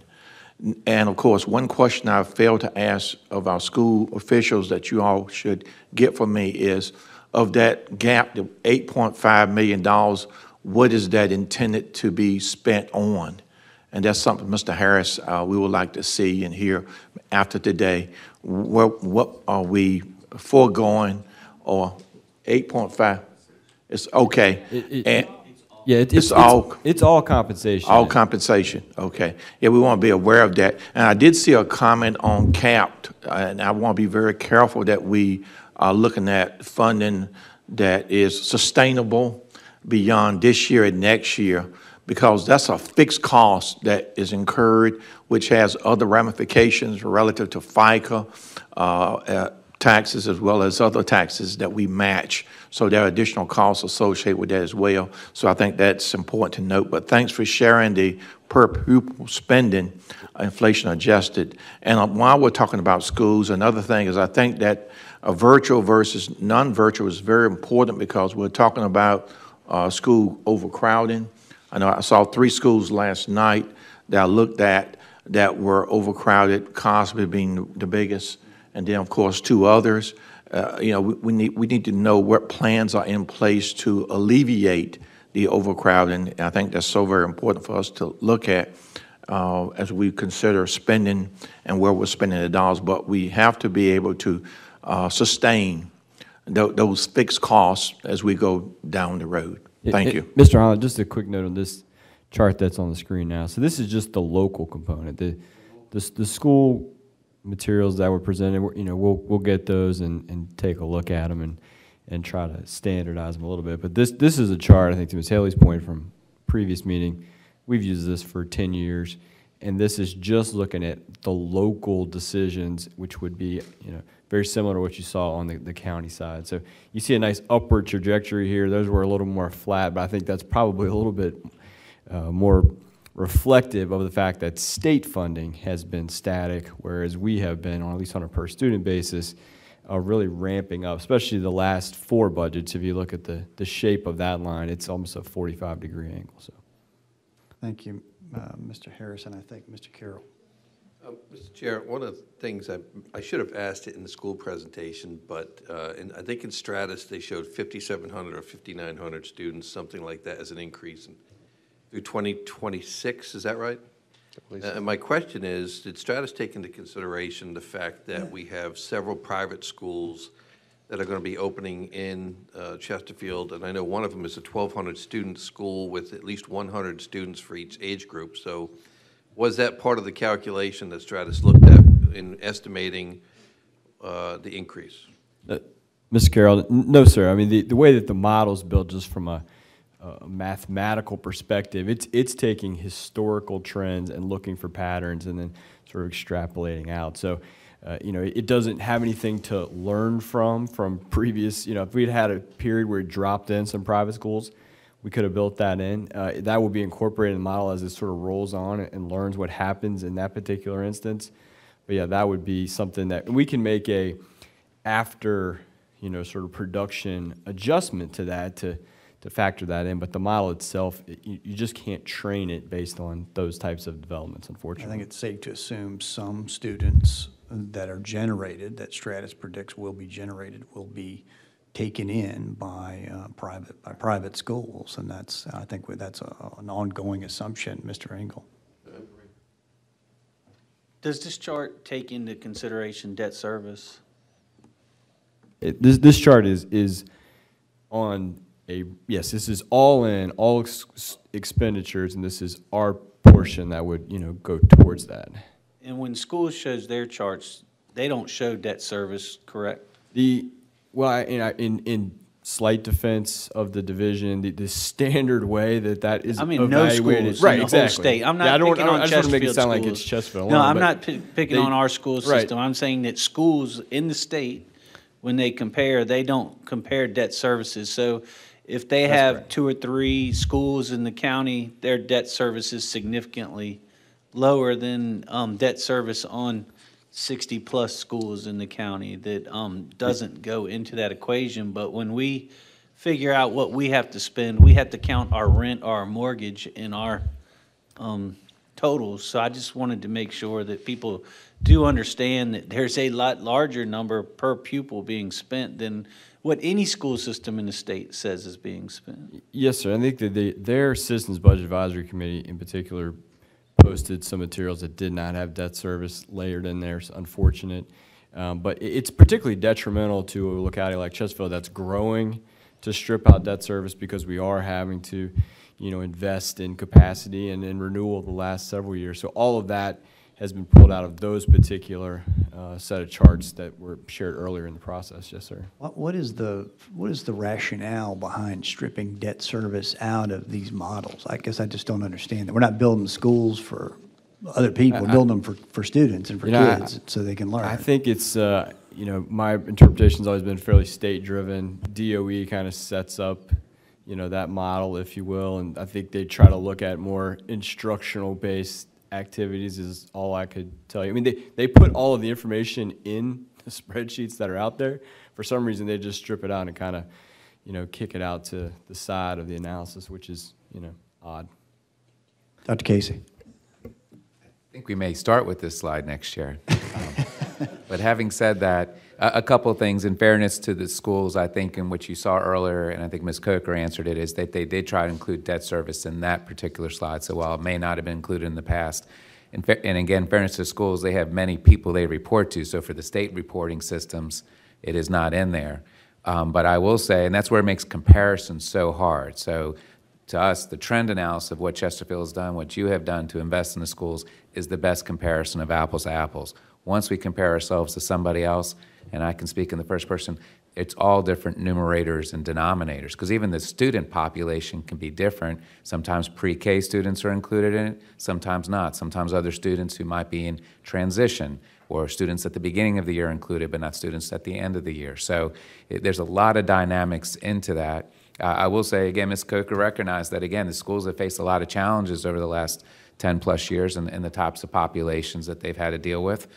And of course, one question I failed to ask of our school officials that you all should get from me is, of that gap, the eight point five million dollars, what is that intended to be spent on? And that's something, Mister Harris, uh, we would like to see and hear after today. What, what are we foregoing, or eight point five? It's okay. It, it, and, Yeah, it, it's, it's all it's, it's all compensation. All compensation. Okay. Yeah, we want to be aware of that. And I did see a comment on capped, uh, and I want to be very careful that we are looking at funding that is sustainable beyond this year and next year, because that's a fixed cost that is incurred, which has other ramifications relative to FICA, uh, uh, taxes as well as other taxes that we match. So there are additional costs associated with that as well. So I think that's important to note. But thanks for sharing the per pupil spending, inflation adjusted. And while we're talking about schools, another thing is I think that a virtual versus non-virtual is very important because we're talking about uh, school overcrowding. I know I saw three schools last night that I looked at that were overcrowded, Cosby being the biggest, and then of course two others. Uh, you know, we, we need we need to know what plans are in place to alleviate the overcrowding. And I think that's so very important for us to look at uh, as we consider spending and where we're spending the dollars. But we have to be able to uh, sustain th- those fixed costs as we go down the road. Thank you. Mister Holland, just a quick note on this chart that's on the screen now. So this is just the local component. The the, the school materials that were presented, you know, we'll we'll get those and, and take a look at them and, and try to standardize them a little bit. But this this is a chart, I think, to Miz Haley's point from previous meeting. We've used this for ten years, and this is just looking at the local decisions, which would be, you know, very similar to what you saw on the, the county side. So you see a nice upward trajectory here. Those were a little more flat, but I think that's probably a little bit uh, more reflective of the fact that state funding has been static, whereas we have been, on at least on a per student basis, uh, really ramping up, especially the last four budgets. If you look at the, the shape of that line, it's almost a forty-five degree angle. So, thank you, uh, Mister Harris, and I thank Mister Carroll. Uh, Mister Chair, one of the things I, I should have asked it in the school presentation, but uh, in, I think in Stratus they showed fifty-seven hundred or fifty-nine hundred students, something like that, as an increase in, through twenty twenty-six. Is that right? Uh, and my question is, did Stratus take into consideration the fact that yeah. we have several private schools that are going to be opening in uh, Chesterfield, and I know one of them is a twelve hundred student school with at least one hundred students for each age group, so was that part of the calculation that Stratus looked at in estimating uh, the increase? Uh, Mister Carroll, no, sir. I mean, the, the way that the model's built, just from a, a mathematical perspective, it's it's taking historical trends and looking for patterns and then sort of extrapolating out. So, uh, you know, it doesn't have anything to learn from from previous, you know, if we'd had a period where it dropped in some private schools, we could have built that in. Uh, that will be incorporated in the model as it sort of rolls on and learns what happens in that particular instance. But yeah, that would be something that we can make a after, you know, sort of production adjustment to that to, to factor that in. But the model itself, it, you, you just can't train it based on those types of developments, unfortunately. I think it's safe to assume some students that are generated, that Stratus predicts will be generated, will be taken in by uh, private by private schools, and that's I think that's a, an ongoing assumption, Mister Engel. Does this chart take into consideration debt service? It, this this chart is is on a yes. This is all in all ex expenditures, and this is our portion that would you know go towards that. And when school shows their charts, they don't show debt service, correct? The Well, in, in in slight defense of the division, the, the standard way that that is I mean, evaluated, no schools right, in the exactly. whole state. I'm not yeah, I don't, picking I don't, on I just Chesterfield make it sound schools. Like it's Chesterfield. No, I'm not picking they, on our school system. Right. I'm saying that schools in the state, when they compare, they don't compare debt services. So if they That's have right. two or three schools in the county, their debt service is significantly lower than um, debt service on sixty plus schools in the county that um, doesn't go into that equation. But when we figure out what we have to spend, we have to count our rent, our mortgage in our um, totals. So I just wanted to make sure that people do understand that there's a lot larger number per pupil being spent than what any school system in the state says is being spent. Yes, sir. I think that the, their Systems Budget Advisory Committee in particular posted some materials that did not have debt service layered in there. It's unfortunate. Um, but it's particularly detrimental to a locality like Chesterfield that's growing to strip out debt service because we are having to, you know, invest in capacity and in renewal the last several years. So all of that has been pulled out of those particular uh, set of charts that were shared earlier in the process. Yes, sir. What, what is the what is the rationale behind stripping debt service out of these models? I guess I just don't understand that. We're not building schools for other people, I, I, building them for, for students and for kids know, I, so they can learn. I think it's uh, you know, my interpretation's always been fairly state-driven. D O E kind of sets up, you know, that model, if you will, and I think they try to look at more instructional-based activities is all I could tell you. I mean, they, they put all of the information in the spreadsheets that are out there. For some reason, they just strip it out and kind of, you know, kick it out to the side of the analysis, which is, you know, odd. Doctor Casey. I think we may start with this slide next year. Um, but having said that, a, a couple of things, in fairness to the schools, I think, in which you saw earlier, and I think Miz Coker answered it, is that they did try to include debt service in that particular slide. So while it may not have been included in the past, in fa and again, fairness to schools, they have many people they report to. So for the state reporting systems, it is not in there. Um, but I will say, and that's where it makes comparison so hard. So to us, the trend analysis of what Chesterfield has done, what you have done to invest in the schools, is the best comparison of apples to apples. Once we compare ourselves to somebody else, and I can speak in the first person, it's all different numerators and denominators, because even the student population can be different. Sometimes pre-K students are included in it, sometimes not. Sometimes other students who might be in transition, or students at the beginning of the year included, but not students at the end of the year. So it, there's a lot of dynamics into that. Uh, I will say, again, Miz Coker recognized that, again, the schools have faced a lot of challenges over the last ten plus years and, and the types of populations that they've had to deal with.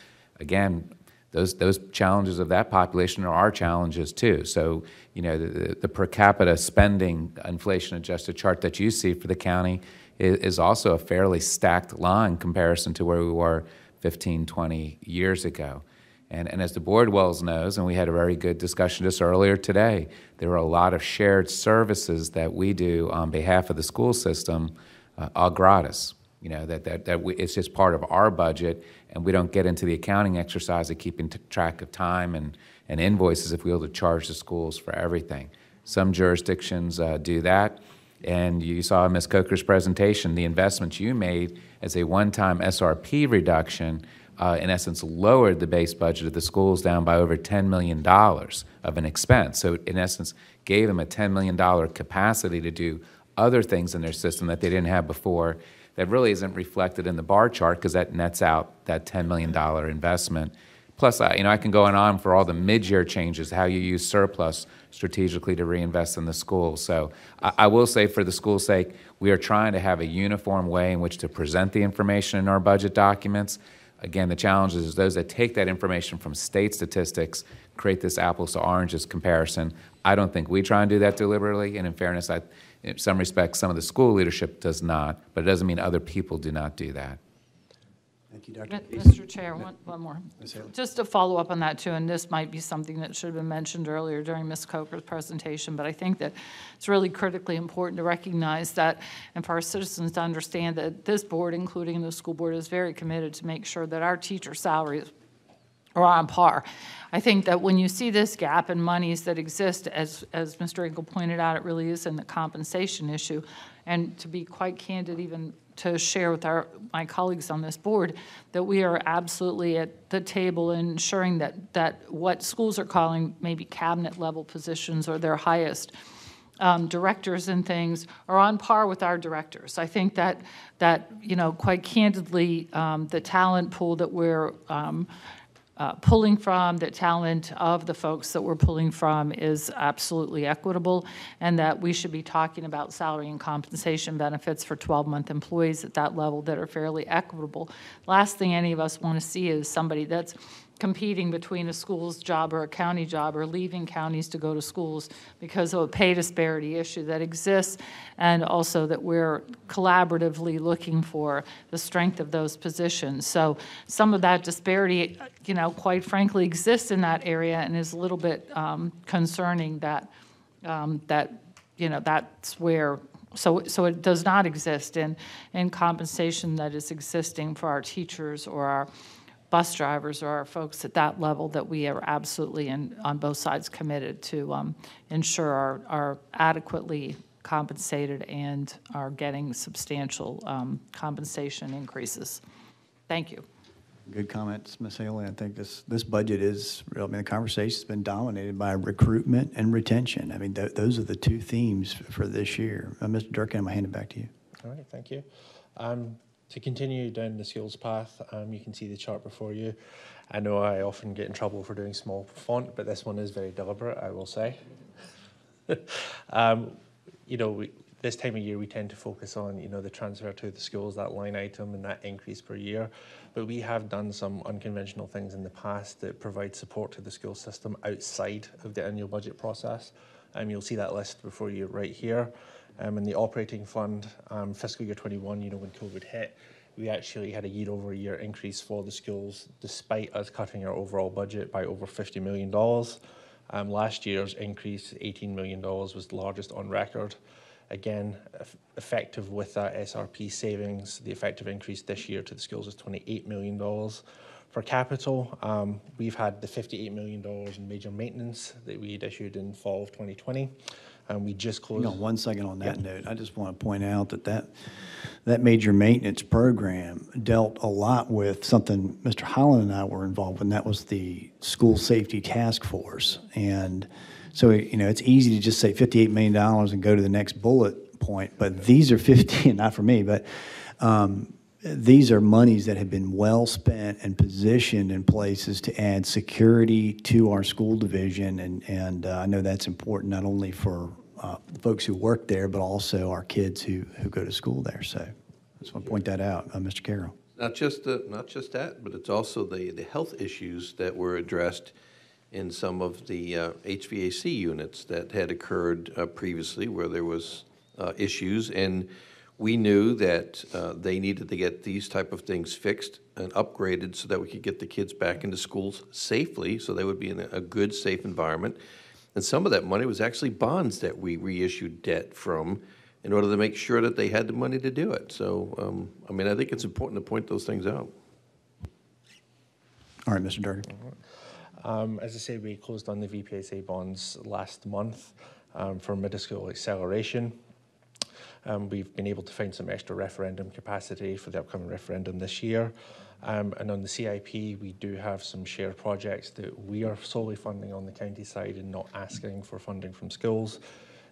Again, those, those challenges of that population are our challenges too. So, you know, the, the per capita spending inflation adjusted chart that you see for the county is, is also a fairly stacked line in comparison to where we were fifteen, twenty years ago. And, and as the board wells knows, and we had a very good discussion just earlier today, there are a lot of shared services that we do on behalf of the school system, uh, all gratis. You know, that, that, that we, it's just part of our budget, and we don't get into the accounting exercise of keeping t track of time and, and invoices if we were to charge the schools for everything. Some jurisdictions uh, do that. And you saw in Miz Coker's presentation, the investments you made as a one-time S R P reduction, uh, in essence, lowered the base budget of the schools down by over ten million dollars of an expense. So in essence, gave them a ten million dollars capacity to do other things in their system that they didn't have before. That really isn't reflected in the bar chart, because that nets out that ten million dollars investment. Plus, I, you know, I can go on and on for all the mid-year changes, how you use surplus strategically to reinvest in the school. So I, I will say, for the school's sake, we are trying to have a uniform way in which to present the information in our budget documents. Again, the challenge is those that take that information from state statistics, create this apples to oranges comparison. I don't think we try and do that deliberately, and in fairness, I, in some respects, some of the school leadership does not, but it doesn't mean other people do not do that. Thank you, Doctor Mister Chair, one, one more. Just to follow up on that, too, and this might be something that should have been mentioned earlier during Miz Coker's presentation, but I think that it's really critically important to recognize that, and for our citizens to understand that this board, including the school board, is very committed to make sure that our teacher salaries are on par. I think that when you see this gap in monies that exist, as, as Mister Engel pointed out, it really is in the compensation issue. And to be quite candid, even to share with our, my colleagues on this board, that we are absolutely at the table in ensuring that, that what schools are calling maybe cabinet level positions or their highest um, directors and things are on par with our directors. I think that, that you know, quite candidly, um, the talent pool that we're um, Uh, pulling from, the talent of the folks that we're pulling from is absolutely equitable, and that we should be talking about salary and compensation benefits for twelve month employees at that level that are fairly equitable. Last thing any of us want to see is somebody that's competing between a school's job or a county job, or leaving counties to go to schools because of a pay disparity issue that exists, and also that we're collaboratively looking for the strength of those positions. So some of that disparity, you know, quite frankly, exists in that area, and is a little bit um, concerning that, um, that, you know, that's where, so, so it does not exist in, in compensation that is existing for our teachers or our bus drivers or our folks at that level, that we are absolutely in, on both sides committed to um, ensure are, are adequately compensated and are getting substantial um, compensation increases. Thank you. Good comments, Miz Haley. I think this, this budget is, I mean, the conversation's been dominated by recruitment and retention. I mean, th those are the two themes for this year. Uh, Mister Durkin, I'm gonna hand it back to you. All right, thank you. Um, To continue down the schools path, um, you can see the chart before you. I know I often get in trouble for doing small font, but this one is very deliberate, I will say. um, you know, we, this time of year we tend to focus on, you know, the transfer to the schools, that line item and that increase per year. But we have done some unconventional things in the past that provide support to the school system outside of the annual budget process. Um, you'll see that list before you right here. Um, in the operating fund, um, fiscal year twenty-one, you know, when COVID hit, we actually had a year over year increase for the schools, despite us cutting our overall budget by over fifty million dollars. Um, last year's increase, eighteen million dollars, was the largest on record. Again, effective with that S R P savings, the effective increase this year to the schools is twenty-eight million dollars. For capital, um, we've had the fifty-eight million dollars in major maintenance that we had issued in fall of twenty twenty. And we just closed. Hang on one second on that yep. note. I just want to point out that, that that major maintenance program dealt a lot with something Mister Holland and I were involved in. That was the school safety task force. And so, you know, it's easy to just say fifty-eight million dollars and go to the next bullet point. But these are fifty, not for me, but um, these are monies that have been well spent and positioned in places to add security to our school division. And, and uh, I know that's important not only for Uh, the folks who work there, but also our kids who, who go to school there. So I just want to point that out, uh, Mister Carroll. Not just the, not just that, but it's also the, the health issues that were addressed in some of the uh, H V A C units that had occurred uh, previously where there was uh, issues. And we knew that uh, they needed to get these type of things fixed and upgraded so that we could get the kids back into schools safely so they would be in a good, safe environment. And some of that money was actually bonds that we reissued debt from in order to make sure that they had the money to do it. So, um, I mean, I think it's important to point those things out. All right, Mister Durkin. Um, as I say, we closed on the V P S A bonds last month um, for middle-school acceleration. Um, we've been able to find some extra referendum capacity for the upcoming referendum this year. Um, and on the C I P, we do have some shared projects that we are solely funding on the county side and not asking for funding from schools.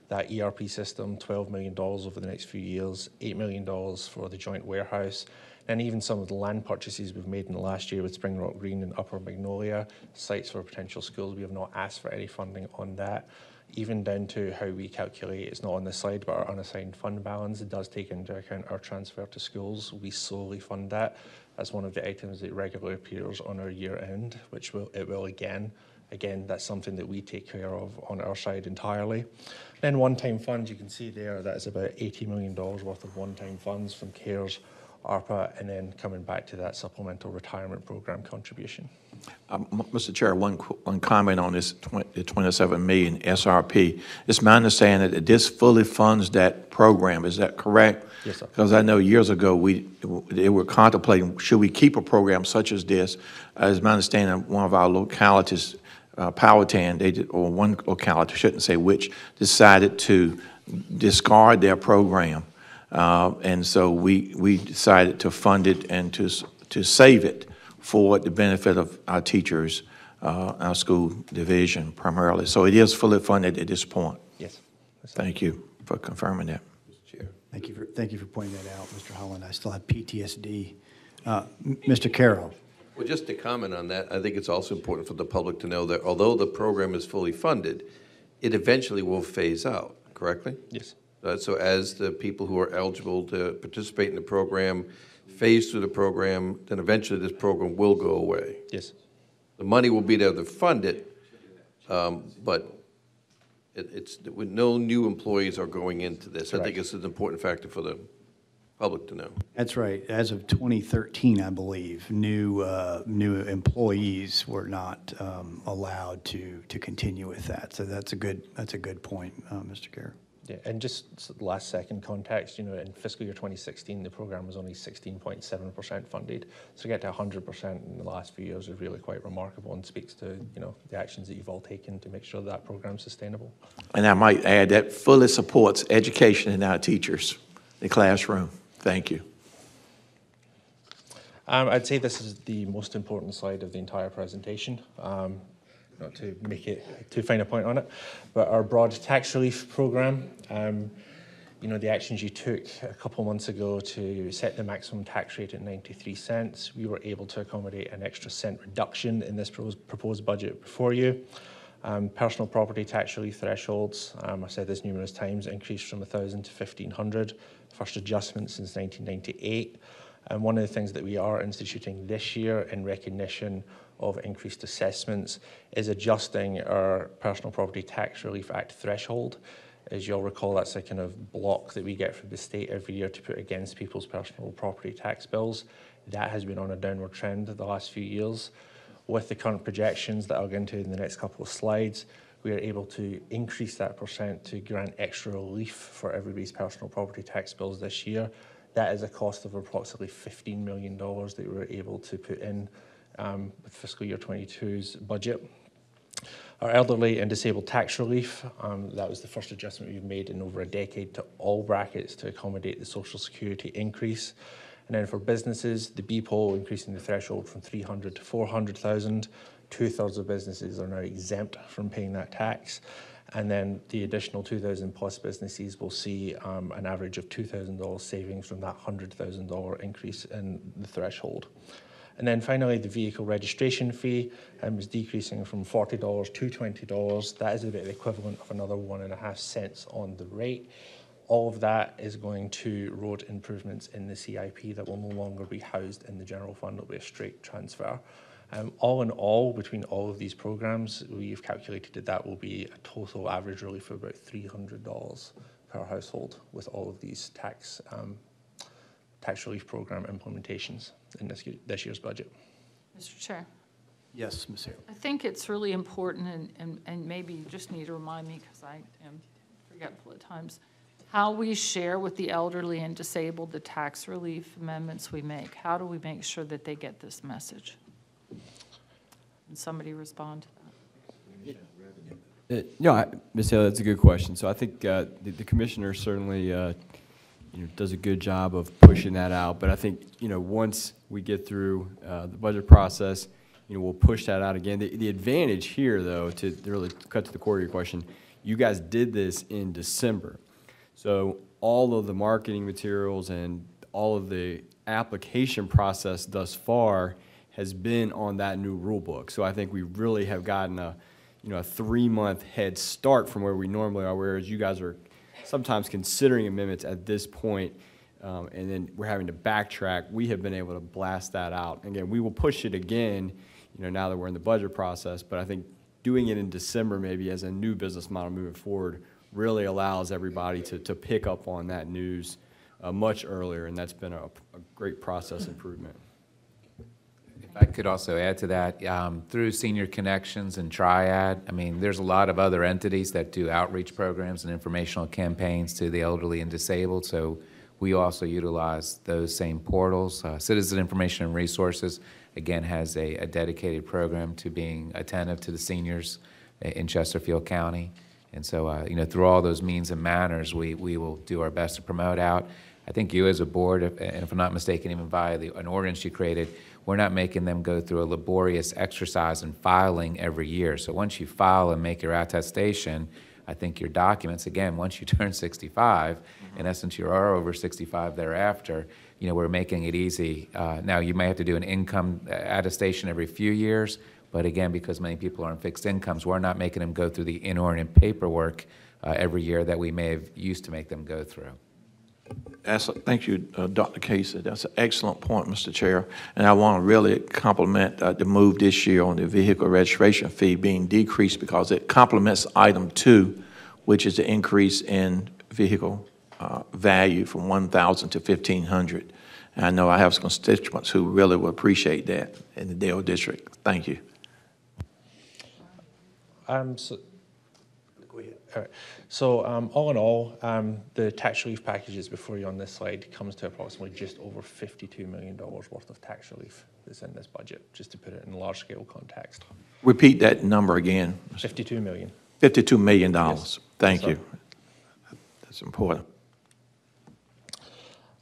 That E R P system, twelve million dollars over the next few years, eight million dollars for the joint warehouse, and even some of the land purchases we've made in the last year with Spring Rock Green and Upper Magnolia, sites for potential schools. We have not asked for any funding on that, even down to how we calculate, it's not on this slide, but our unassigned fund balance, it does take into account our transfer to schools. We solely fund that. That's one of the items that regularly appears on our year end, which will, it will again. Again, that's something that we take care of on our side entirely. Then one-time funds, you can see there, that is about eighty million dollars worth of one-time funds from CARES, ARPA, and then coming back to that supplemental retirement program contribution. Um, Mister Chair, one, one comment on this twenty, the twenty-seven million S R P. It's my understanding that this fully funds that program. Is that correct? Yes, sir. Because I know years ago we they were contemplating, should we keep a program such as this? As my understanding, one of our localities, uh, Powhatan, they did, or one locality, shouldn't say which, decided to discard their program. Uh, and so we, we decided to fund it and to, to save it for the benefit of our teachers, uh, our school division primarily. So it is fully funded at this point. Yes. Thank you for confirming that. Mister Chair. Thank you for, thank you for pointing that out, Mister Holland. I still have P T S D. Uh, Mister Carroll. Well, just to comment on that, I think it's also important for the public to know that although the program is fully funded, it eventually will phase out, correctly? Yes. Uh, so as the people who are eligible to participate in the program phase through the program, then eventually this program will go away. Yes. The money will be there to fund it, um, but it, it's no new employees are going into this. That's I think right. It's an important factor for the public to know. That's right. As of twenty thirteen, I believe, new uh, new employees were not um, allowed to to continue with that. So that's a good that's a good point, uh, Mister Kerr. Yeah, and just last second context, you know, in fiscal year twenty sixteen, the program was only sixteen point seven percent funded. So to get to one hundred percent in the last few years is really quite remarkable and speaks to, you know, the actions that you've all taken to make sure that program's sustainable. And I might add that fully supports education and our teachers, the classroom. Thank you. Um, I'd say this is the most important slide of the entire presentation. Um, not to make it too fine a point on it, but our broad tax relief program, um, you know, the actions you took a couple months ago to set the maximum tax rate at ninety-three cents. We were able to accommodate an extra cent reduction in this proposed budget before you. Um, personal property tax relief thresholds, um, I've said this numerous times, increased from one thousand to fifteen hundred, first adjustment since nineteen ninety-eight. And one of the things that we are instituting this year in recognition of increased assessments is adjusting our Personal Property Tax Relief Act threshold. As you'll recall, that's a kind of block that we get from the state every year to put against people's personal property tax bills. That has been on a downward trend the last few years. With the current projections that I'll get into in the next couple of slides, we are able to increase that percent to grant extra relief for everybody's personal property tax bills this year. That is a cost of approximately fifteen million dollars that we were able to put in um, with fiscal year twenty-two's budget. Our elderly and disabled tax relief, um, that was the first adjustment we've made in over a decade to all brackets to accommodate the Social Security increase. And then for businesses, the B P O L increasing the threshold from three hundred thousand to four hundred thousand. Two-thirds of businesses are now exempt from paying that tax. And then the additional two thousand plus businesses will see um, an average of two thousand dollars savings from that one hundred thousand dollars increase in the threshold. And then finally, the vehicle registration fee um, was decreasing from forty dollars to twenty dollars. That is about the equivalent of another one and a half cents on the rate. All of that is going to road improvements in the C I P that will no longer be housed in the general fund. It'll be a straight transfer. Um, all in all, between all of these programs, we've calculated that that will be a total average relief of about three hundred dollars per household with all of these tax um, tax relief program implementations in this, this year's budget. Mister Chair. Yes, Miz Haley. I think it's really important, and, and, and maybe you just need to remind me because I am forgetful at times, how we share with the elderly and disabled the tax relief amendments we make. How do we make sure that they get this message? Can somebody respond to that? Yeah. Uh, no, I, Miz Haley, that's a good question. So I think uh, the, the commissioner certainly uh, you know, does a good job of pushing that out. But I think you know once we get through uh, the budget process, you know we'll push that out again. The, the advantage here, though, to really cut to the core of your question, you guys did this in December, so all of the marketing materials and all of the application process thus far has been on that new rule book. So I think we really have gotten a, you know, a three-month head start from where we normally are, whereas you guys are sometimes considering amendments at this point, um, and then we're having to backtrack. We have been able to blast that out. And again, we will push it again, you know, now that we're in the budget process, but I think doing it in December maybe as a new business model moving forward really allows everybody to, to pick up on that news uh, much earlier, and that's been a, a great process improvement. If I could also add to that, um, through Senior Connections and Triad, I mean, there's a lot of other entities that do outreach programs and informational campaigns to the elderly and disabled, so we also utilize those same portals. Uh, Citizen Information and Resources, again, has a, a dedicated program to being attentive to the seniors in Chesterfield County. And so, uh, you know, through all those means and manners, we, we will do our best to promote out. I think you as a board, if, and if I'm not mistaken, even via the, an ordinance you created, we're not making them go through a laborious exercise in filing every year. So once you file and make your attestation, I think your documents, again, once you turn sixty-five, mm-hmm. in essence you are over sixty-five thereafter, you know, we're making it easy. Uh, now you may have to do an income attestation every few years, but again, because many people are on fixed incomes, we're not making them go through the inordinate paperwork uh, every year that we may have used to make them go through. Excellent. Thank you, uh, Doctor Casey. That's an excellent point, Mister Chair. And I want to really compliment uh, the move this year on the vehicle registration fee being decreased because it complements item two, which is the increase in vehicle uh, value from one thousand dollars to fifteen hundred dollars. And I know I have some constituents who really will appreciate that in the Dale District. Thank you. Um, so All right. So um, all in all, um, the tax relief packages before you on this slide comes to approximately just over fifty-two million dollars worth of tax relief that's in this budget, just to put it in large scale context. Repeat that number again. fifty-two million dollars. fifty-two million dollars. Yes. Thank so, you. That's important.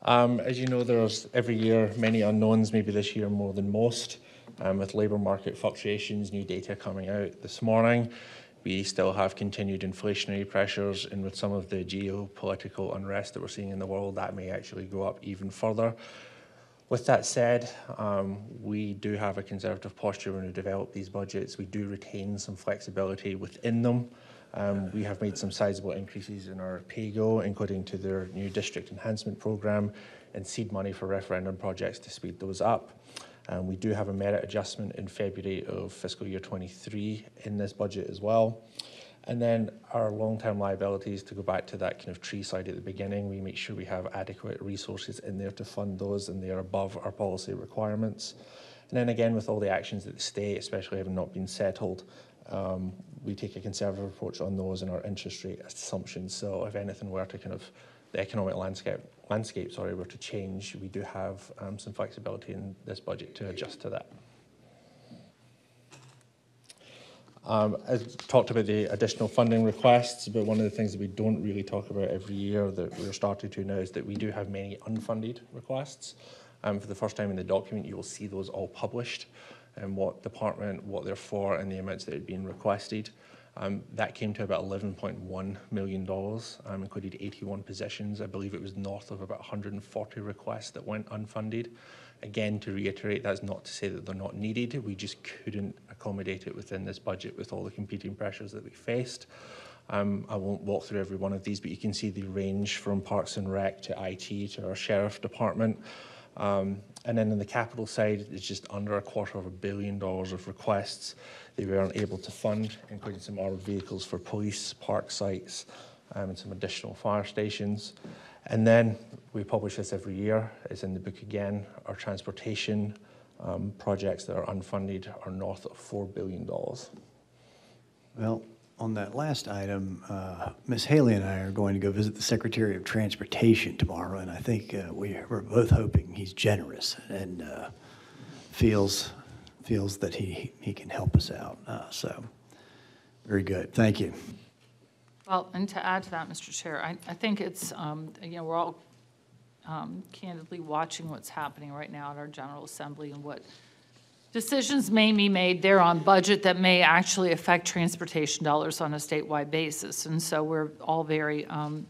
Um, as you know, there's every year many unknowns, maybe this year more than most, um, with labour market fluctuations, new data coming out this morning. we still have continued inflationary pressures, and with some of the geopolitical unrest that we're seeing in the world, that may actually go up even further. With that said, um, we do have a conservative posture when we develop these budgets. We do retain some flexibility within them. Um, we have made some sizable increases in our pay-go, including to their new district enhancement programme, and seed money for referendum projects to speed those up. Um, we do have a merit adjustment in February of fiscal year twenty-three in this budget as well. And then our long-term liabilities, to go back to that kind of tree slide at the beginning, we make sure we have adequate resources in there to fund those, and they are above our policy requirements. And then again, with all the actions at the state, especially having not been settled, um, we take a conservative approach on those and our interest rate assumptions. So if anything were to kind of, the economic landscape, landscape sorry, were to change, we do have um, some flexibility in this budget to adjust to that. Um, I talked about the additional funding requests, but one of the things that we don't really talk about every year that we're starting to now is that we do have many unfunded requests. Um, for the first time in the document, you will see those all published, and what department, what they're for, and the amounts that had been requested. Um, that came to about eleven point one million dollars, um, included eighty-one positions. I believe it was north of about one hundred forty requests that went unfunded. Again, to reiterate, that's not to say that they're not needed. We just couldn't accommodate it within this budget with all the competing pressures that we faced. Um, I won't walk through every one of these, but you can see the range from Parks and Rec to I T to our Sheriff Department. Um, and then on the capital side, it's just under a quarter of a billion dollars of requests they weren't able to fund, including some armored vehicles for police, park sites, um, and some additional fire stations. And then we publish this every year. It's in the book again. Our transportation um, projects that are unfunded are north of four billion dollars. Well, on that last item, uh, Miz Haley and I are going to go visit the Secretary of Transportation tomorrow, and I think uh, we are both hoping he's generous and uh, feels feels that he he can help us out. Uh, so, very good. Thank you. Well, and to add to that, Mister Chair, I, I think it's um, you know we're all um, candidly watching what's happening right now at our General Assembly and what decisions may be made there on budget that may actually affect transportation dollars on a statewide basis. And so we're all very um,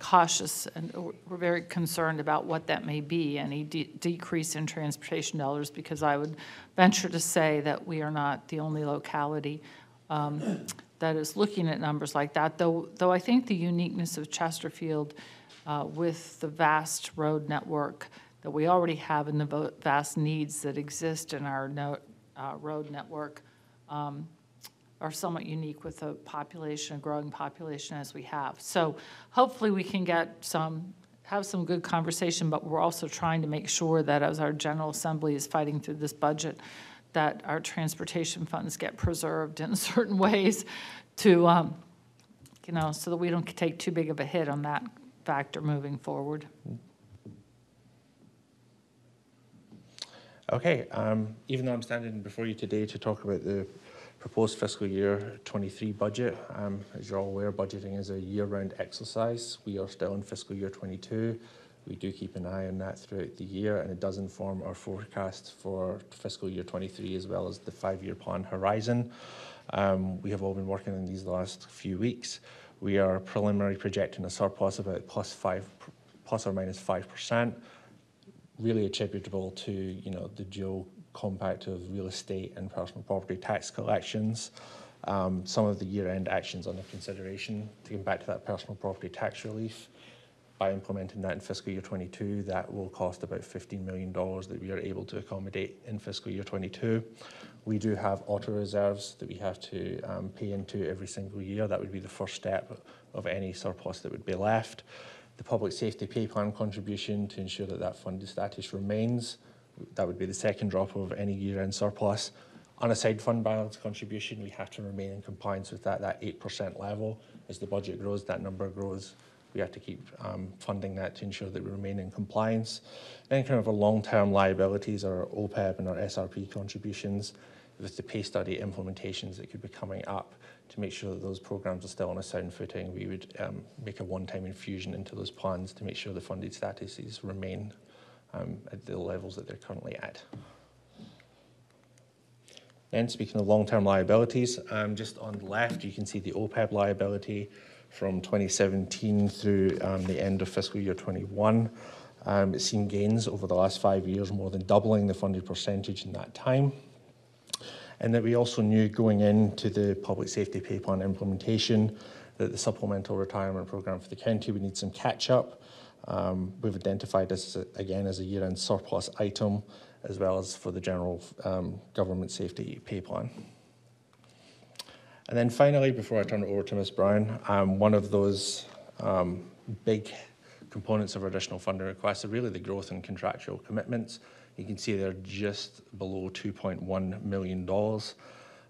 cautious, and we're very concerned about what that may be, any de decrease in transportation dollars, because I would venture to say that we are not the only locality um, that is looking at numbers like that, though, though I think the uniqueness of Chesterfield uh, with the vast road network that we already have and the vast needs that exist in our no, uh, road network um, are somewhat unique with a population, a growing population as we have. So hopefully we can get some, have some good conversation, but we're also trying to make sure that as our General Assembly is fighting through this budget, that our transportation funds get preserved in certain ways to, um, you know, so that we don't take too big of a hit on that factor moving forward. Okay, um, even though I'm standing before you today to talk about the proposed fiscal year twenty-three budget, um, as you're all aware, budgeting is a year-round exercise. We are still in fiscal year twenty-two. We do keep an eye on that throughout the year, and it does inform our forecast for fiscal year twenty-three as well as the five-year plan horizon. Um, we have all been working on these the last few weeks. We are preliminary projecting a surplus of about plus five, plus or minus five percent. Really attributable to you know the dual compact of real estate and personal property tax collections. Um, some of the year-end actions under consideration, to get back to that personal property tax relief, by implementing that in fiscal year twenty-two, that will cost about fifteen million dollars that we are able to accommodate in fiscal year twenty-two. We do have auto reserves that we have to um, pay into every single year. That would be the first step of any surplus that would be left. The public safety pay plan contribution to ensure that that funded status remains. That would be the second drop of any year-end surplus. Unassigned fund balance contribution, we have to remain in compliance with that, that eight percent level. As the budget grows, that number grows. We have to keep um, funding that to ensure that we remain in compliance. Then kind of our long-term liabilities are our O P E B and our S R P contributions, with the pay study implementations that could be coming up. To make sure that those programs are still on a sound footing, we would um, make a one-time infusion into those plans to make sure the funded statuses remain um, at the levels that they're currently at. Then speaking of long-term liabilities, um, just on the left you can see the O P E B liability from twenty seventeen through um, the end of fiscal year twenty-one. Um, it's seen gains over the last five years, more than doubling the funded percentage in that time. And that we also knew going into the public safety pay plan implementation that the supplemental retirement program for the county would need some catch-up. Um, we've identified this, again, as a year-end surplus item, as well as for the general um, government safety pay plan. And then finally, before I turn it over to Miz Brown, um, one of those um, big components of additional funding requests are really the growth in contractual commitments. You can see they're just below two point one million dollars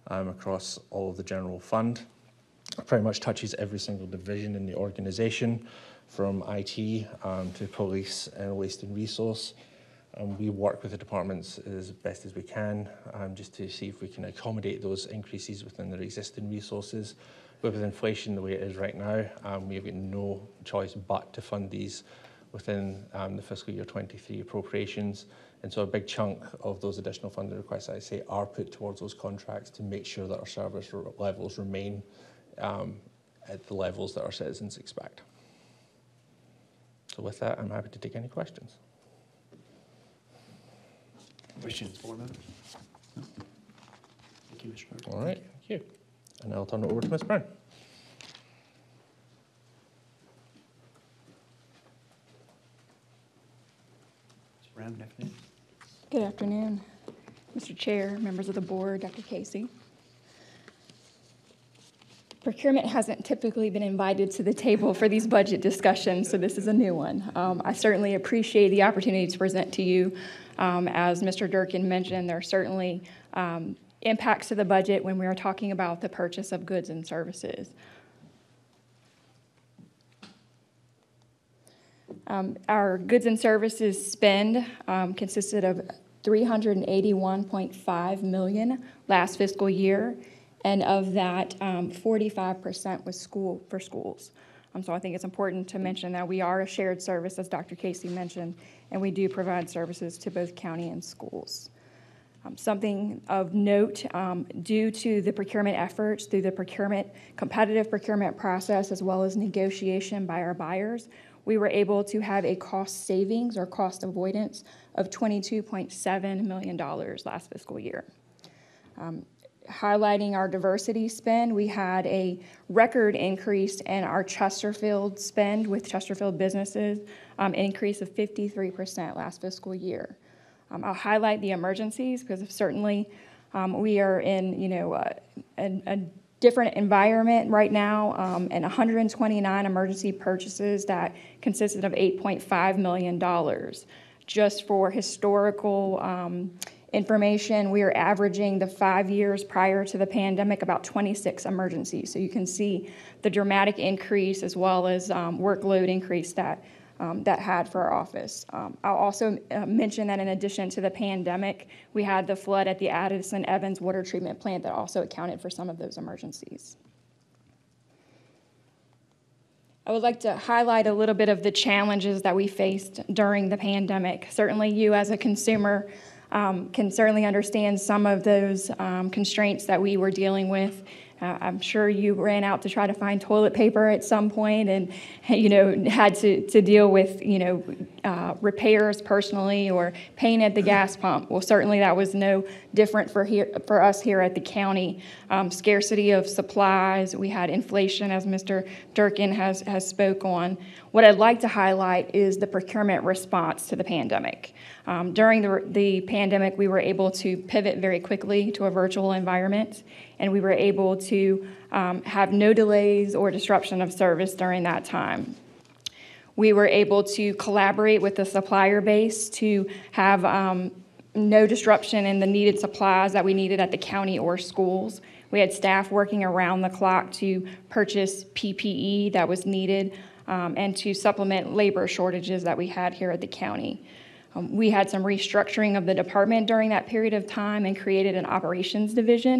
um, across all of the general fund. It pretty much touches every single division in the organisation, from I T um, to police and waste and resource. Um, we work with the departments as best as we can um, just to see if we can accommodate those increases within their existing resources. But with inflation the way it is right now, um, we've got no choice but to fund these within um, the fiscal year twenty-three appropriations. And so a big chunk of those additional funding requests, I say, are put towards those contracts to make sure that our service levels remain um, at the levels that our citizens expect. So with that, I'm happy to take any questions. Questions for me? No. Thank you, Mister Durkin. All right, thank you. And I'll turn it over to Miz Brown. Brown, good afternoon. Good afternoon, Mister Chair, members of the board, Doctor Casey. Procurement hasn't typically been invited to the table for these budget discussions, so this is a new one. Um, I certainly appreciate the opportunity to present to you. Um, as Mister Durkin mentioned, there are certainly um, impacts to the budget when we are talking about the purchase of goods and services. Um, our goods and services spend um, consisted of three hundred eighty-one point five million dollars last fiscal year. And of that, um, forty-five percent was school for schools. Um, so I think it's important to mention that we are a shared service, as Doctor Casey mentioned, and we do provide services to both county and schools. Um, something of note, um, due to the procurement efforts, through the procurement, competitive procurement process, as well as negotiation by our buyers, we were able to have a cost savings or cost avoidance of twenty-two point seven million dollars last fiscal year. Um, Highlighting our diversity spend, we had a record increase in our Chesterfield spend with Chesterfield businesses, um, an increase of fifty-three percent last fiscal year. Um, I'll highlight the emergencies because if certainly um, we are in, you know, uh, a, a different environment right now, um, and one hundred twenty-nine emergency purchases that consisted of eight point five million dollars. Just for historical um, information, we are averaging the five years prior to the pandemic about twenty-six emergencies. So you can see the dramatic increase as well as um, workload increase that um, that had for our office. Um, I'll also uh, mention that in addition to the pandemic, we had the flood at the Addison Evans water treatment plant that also accounted for some of those emergencies. I would like to highlight a little bit of the challenges that we faced during the pandemic. Certainly you as a consumer Um, can certainly understand some of those um, constraints that we were dealing with. Uh, I'm sure you ran out to try to find toilet paper at some point and, you know, had to, to deal with, you know, uh, repairs personally or pain at the gas pump. Well, certainly that was no different for, here, for us here at the county. Um, scarcity of supplies, we had inflation, as Mister Durkin has, has spoke on. What I'd like to highlight is the procurement response to the pandemic. Um, during the, the pandemic, we were able to pivot very quickly to a virtual environment, and we were able to um, have no delays or disruption of service during that time. We were able to collaborate with the supplier base to have um, no disruption in the needed supplies that we needed at the county or schools. We had staff working around the clock to purchase P P E that was needed um, and to supplement labor shortages that we had here at the county. Um, we had some restructuring of the department during that period of time and created an operations division,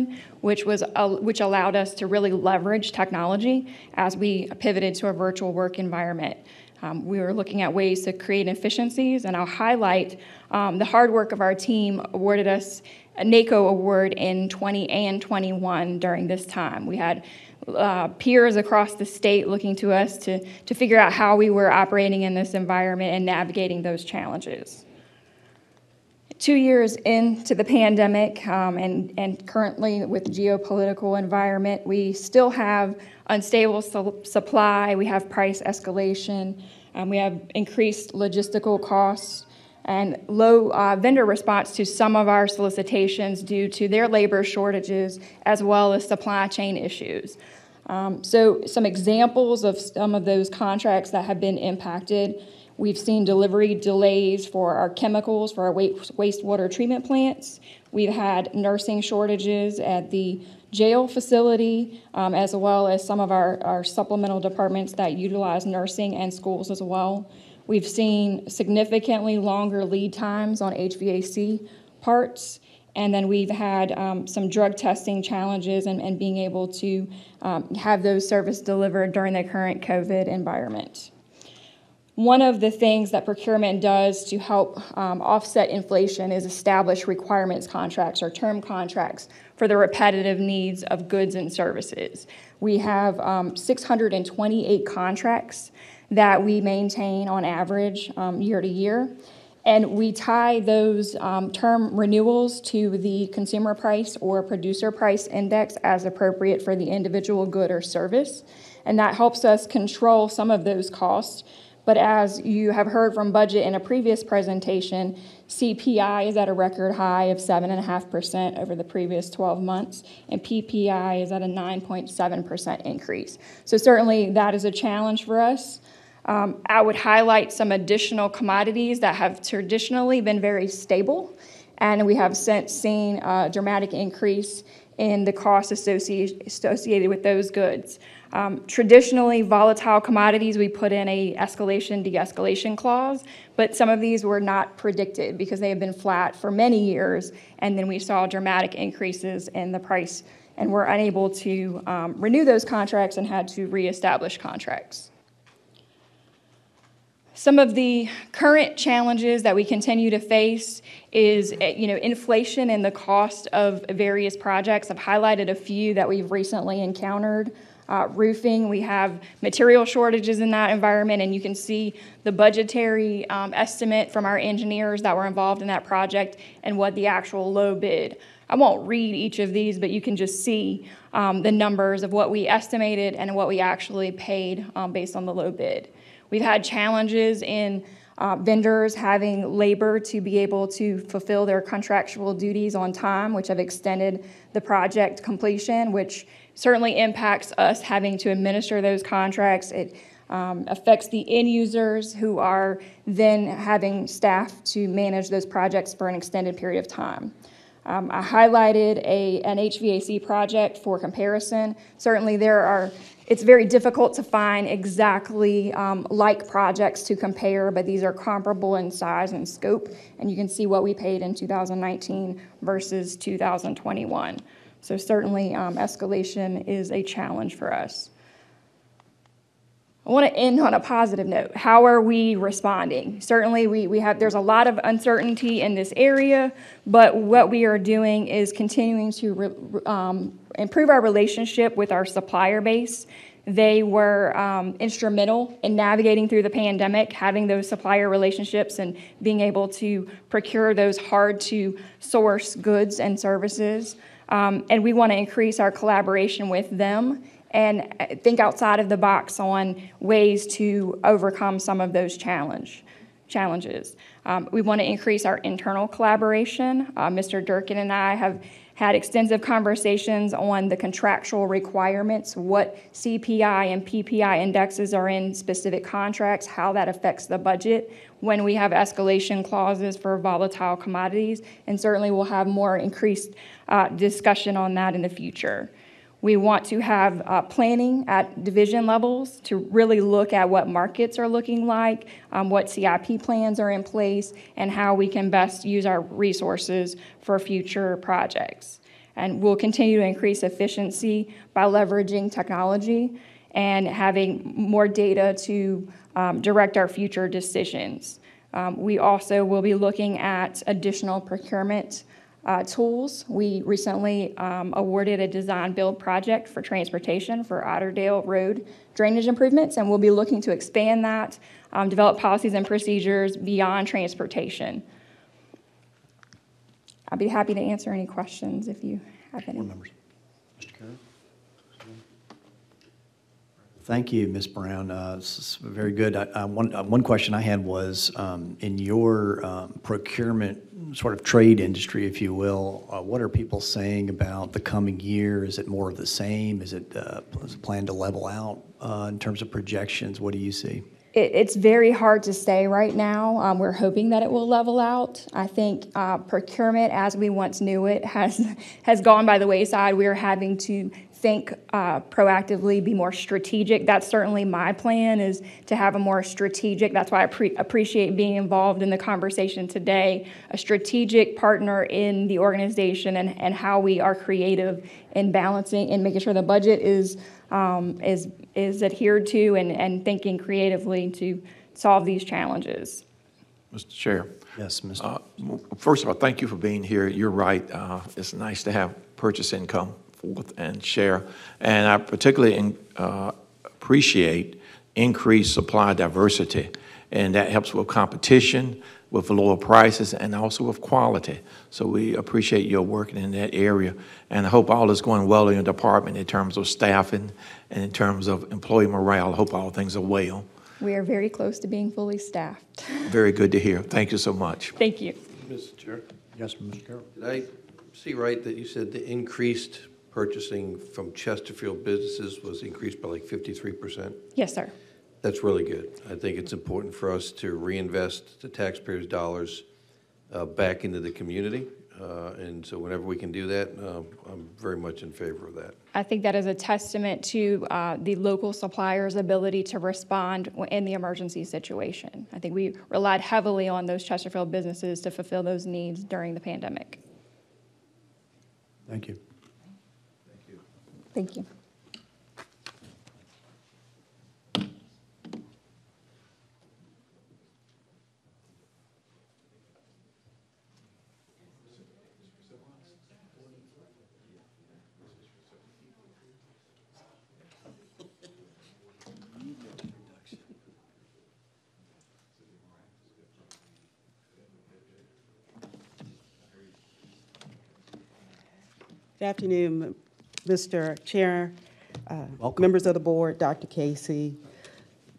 which was uh, which allowed us to really leverage technology as we pivoted to a virtual work environment. Um, we were looking at ways to create efficiencies, and I'll highlight um, the hard work of our team awarded us a NACO award in twenty and twenty-one during this time. We had uh, peers across the state looking to us to, to figure out how we were operating in this environment and navigating those challenges. Two years into the pandemic um, and, and currently with geopolitical environment, we still have unstable su supply, we have price escalation, um, we have increased logistical costs, and low uh, vendor response to some of our solicitations due to their labor shortages as well as supply chain issues. Um, so some examples of some of those contracts that have been impacted: we've seen delivery delays for our chemicals, for our waste, wastewater treatment plants. We've had nursing shortages at the jail facility, um, as well as some of our, our supplemental departments that utilize nursing and schools as well. We've seen significantly longer lead times on H V A C parts. And then we've had um, some drug testing challenges and, and being able to um, have those services delivered during the current COVID environment. One of the things that procurement does to help um, offset inflation is establish requirements contracts or term contracts for the repetitive needs of goods and services. We have um, six hundred twenty-eight contracts that we maintain on average um, year to year, and we tie those um, term renewals to the consumer price or producer price index as appropriate for the individual good or service, and that helps us control some of those costs. But as you have heard from budget in a previous presentation, C P I is at a record high of seven point five percent over the previous twelve months, and P P I is at a nine point seven percent increase. So certainly that is a challenge for us. Um, I would highlight some additional commodities that have traditionally been very stable, and we have since seen a dramatic increase in the costs associated with those goods. Um, traditionally, volatile commodities, we put in a escalation, de-escalation clause, but some of these were not predicted because they have been flat for many years, and then we saw dramatic increases in the price, and were unable to um, renew those contracts and had to reestablish contracts. Some of the current challenges that we continue to face is, you know, inflation and the cost of various projects. I've highlighted a few that we've recently encountered. Uh, roofing, we have material shortages in that environment, and you can see the budgetary um, estimate from our engineers that were involved in that project and what the actual low bid. I won't read each of these, but you can just see um, the numbers of what we estimated and what we actually paid um, based on the low bid. We've had challenges in uh, vendors having labor to be able to fulfill their contractual duties on time, which have extended the project completion, which certainly impacts us having to administer those contracts. It um, affects the end users who are then having staff to manage those projects for an extended period of time. Um, I highlighted a, an H V A C project for comparison. Certainly there are, it's very difficult to find exactly um, like projects to compare, but these are comparable in size and scope, and you can see what we paid in two thousand nineteen versus two thousand twenty-one. So certainly um, escalation is a challenge for us. I want to end on a positive note. How are we responding? Certainly we, we have, there's a lot of uncertainty in this area, but what we are doing is continuing to re, um, improve our relationship with our supplier base. They were um, instrumental in navigating through the pandemic, having those supplier relationships and being able to procure those hard to source goods and services. Um, and we want to increase our collaboration with them and think outside of the box on ways to overcome some of those challenge, challenges. Um, we want to increase our internal collaboration. Uh, Mister Durkin and I have had extensive conversations on the contractual requirements, what C P I and P P I indexes are in specific contracts, how that affects the budget, when we have escalation clauses for volatile commodities, and certainly we'll have more increased uh, discussion on that in the future. We want to have uh, planning at division levels to really look at what markets are looking like, um, what C I P plans are in place, and how we can best use our resources for future projects. And we'll continue to increase efficiency by leveraging technology and having more data to um, direct our future decisions. Um, we also will be looking at additional procurement uh, tools. We recently um, awarded a design build project for transportation for Otterdale Road drainage improvements, and we'll be looking to expand that, um, develop policies and procedures beyond transportation. I'd be happy to answer any questions if you have any. Members. Mister Kerr. Thank you, Miz Brown. Uh, this is very good. I, I, one, uh, one question I had was, um, in your um, procurement sort of trade industry, if you will, uh, what are people saying about the coming year? Is it more of the same? Is it, uh, is it planned to level out uh, in terms of projections? What do you see? It, it's very hard to say right now. Um, we're hoping that it will level out. I think uh, procurement, as we once knew it, has, has gone by the wayside. We are having to think uh, proactively, be more strategic. That's certainly my plan, is to have a more strategic, that's why I pre- appreciate being involved in the conversation today, a strategic partner in the organization, and, and how we are creative in balancing and making sure the budget is um, is is adhered to, and, and thinking creatively to solve these challenges. Mister Chair. Yes, Mister Uh, first of all, thank you for being here. You're right, uh, it's nice to have purchase income and share, and I particularly uh, appreciate increased supply diversity, and that helps with competition, with lower prices, and also with quality. So we appreciate your working in that area, and I hope all is going well in your department in terms of staffing and in terms of employee morale. I hope all things are well. We are very close to being fully staffed. Very good to hear. Thank you so much. Thank you. Mister Chair. Yes, Mister Carroll. Did I see right that you said the increased purchasing from Chesterfield businesses was increased by like fifty-three percent? Yes, sir. That's really good. I think it's important for us to reinvest the taxpayers' dollars uh, back into the community. Uh, and so whenever we can do that, uh, I'm very much in favor of that. I think that is a testament to uh, the local suppliers' ability to respond in the emergency situation. I think we relied heavily on those Chesterfield businesses to fulfill those needs during the pandemic. Thank you. Thank you. Good afternoon, Mister Chair, uh, members of the board, Doctor Casey.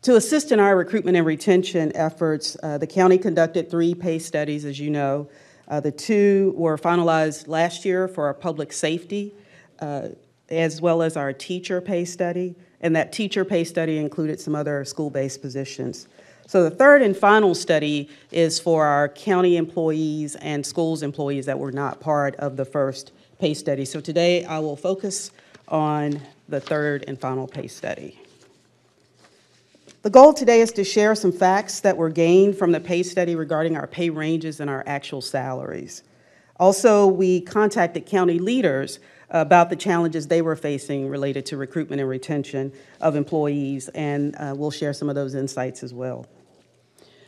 To assist in our recruitment and retention efforts, uh, the county conducted three pay studies, as you know. Uh, the two were finalized last year for our public safety, uh, as well as our teacher pay study, and that teacher pay study included some other school-based positions. So the third and final study is for our county employees and schools employees that were not part of the first pay study. So today I will focus on the third and final pay study. The goal today is to share some facts that were gained from the pay study regarding our pay ranges and our actual salaries. Also, we contacted county leaders about the challenges they were facing related to recruitment and retention of employees, and uh, we'll share some of those insights as well.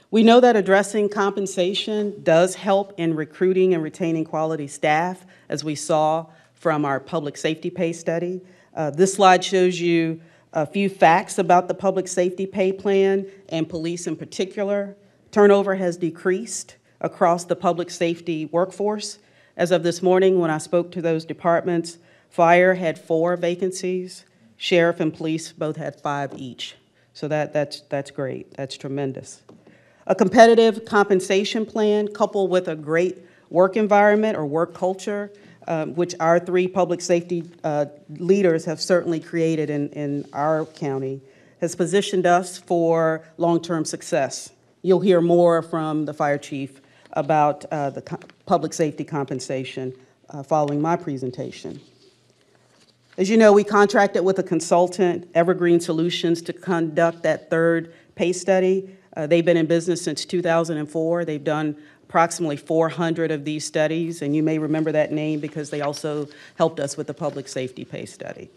We know that addressing compensation does help in recruiting and retaining quality staff, as we saw from our public safety pay study. Uh, this slide shows you a few facts about the public safety pay plan and police in particular. Turnover has decreased across the public safety workforce. As of this morning, when I spoke to those departments, fire had four vacancies, sheriff and police both had five each. So that, that's, that's great, that's tremendous. A competitive compensation plan coupled with a great work environment or work culture, um, which our three public safety uh, leaders have certainly created in, in our county, has positioned us for long-term success. You'll hear more from the fire chief about uh, the public safety compensation uh, following my presentation. As you know, we contracted with a consultant, Evergreen Solutions, to conduct that third pay study. Uh, they've been in business since two thousand four. They've done approximately four hundred of these studies, and you may remember that name because they also helped us with the public safety pay study.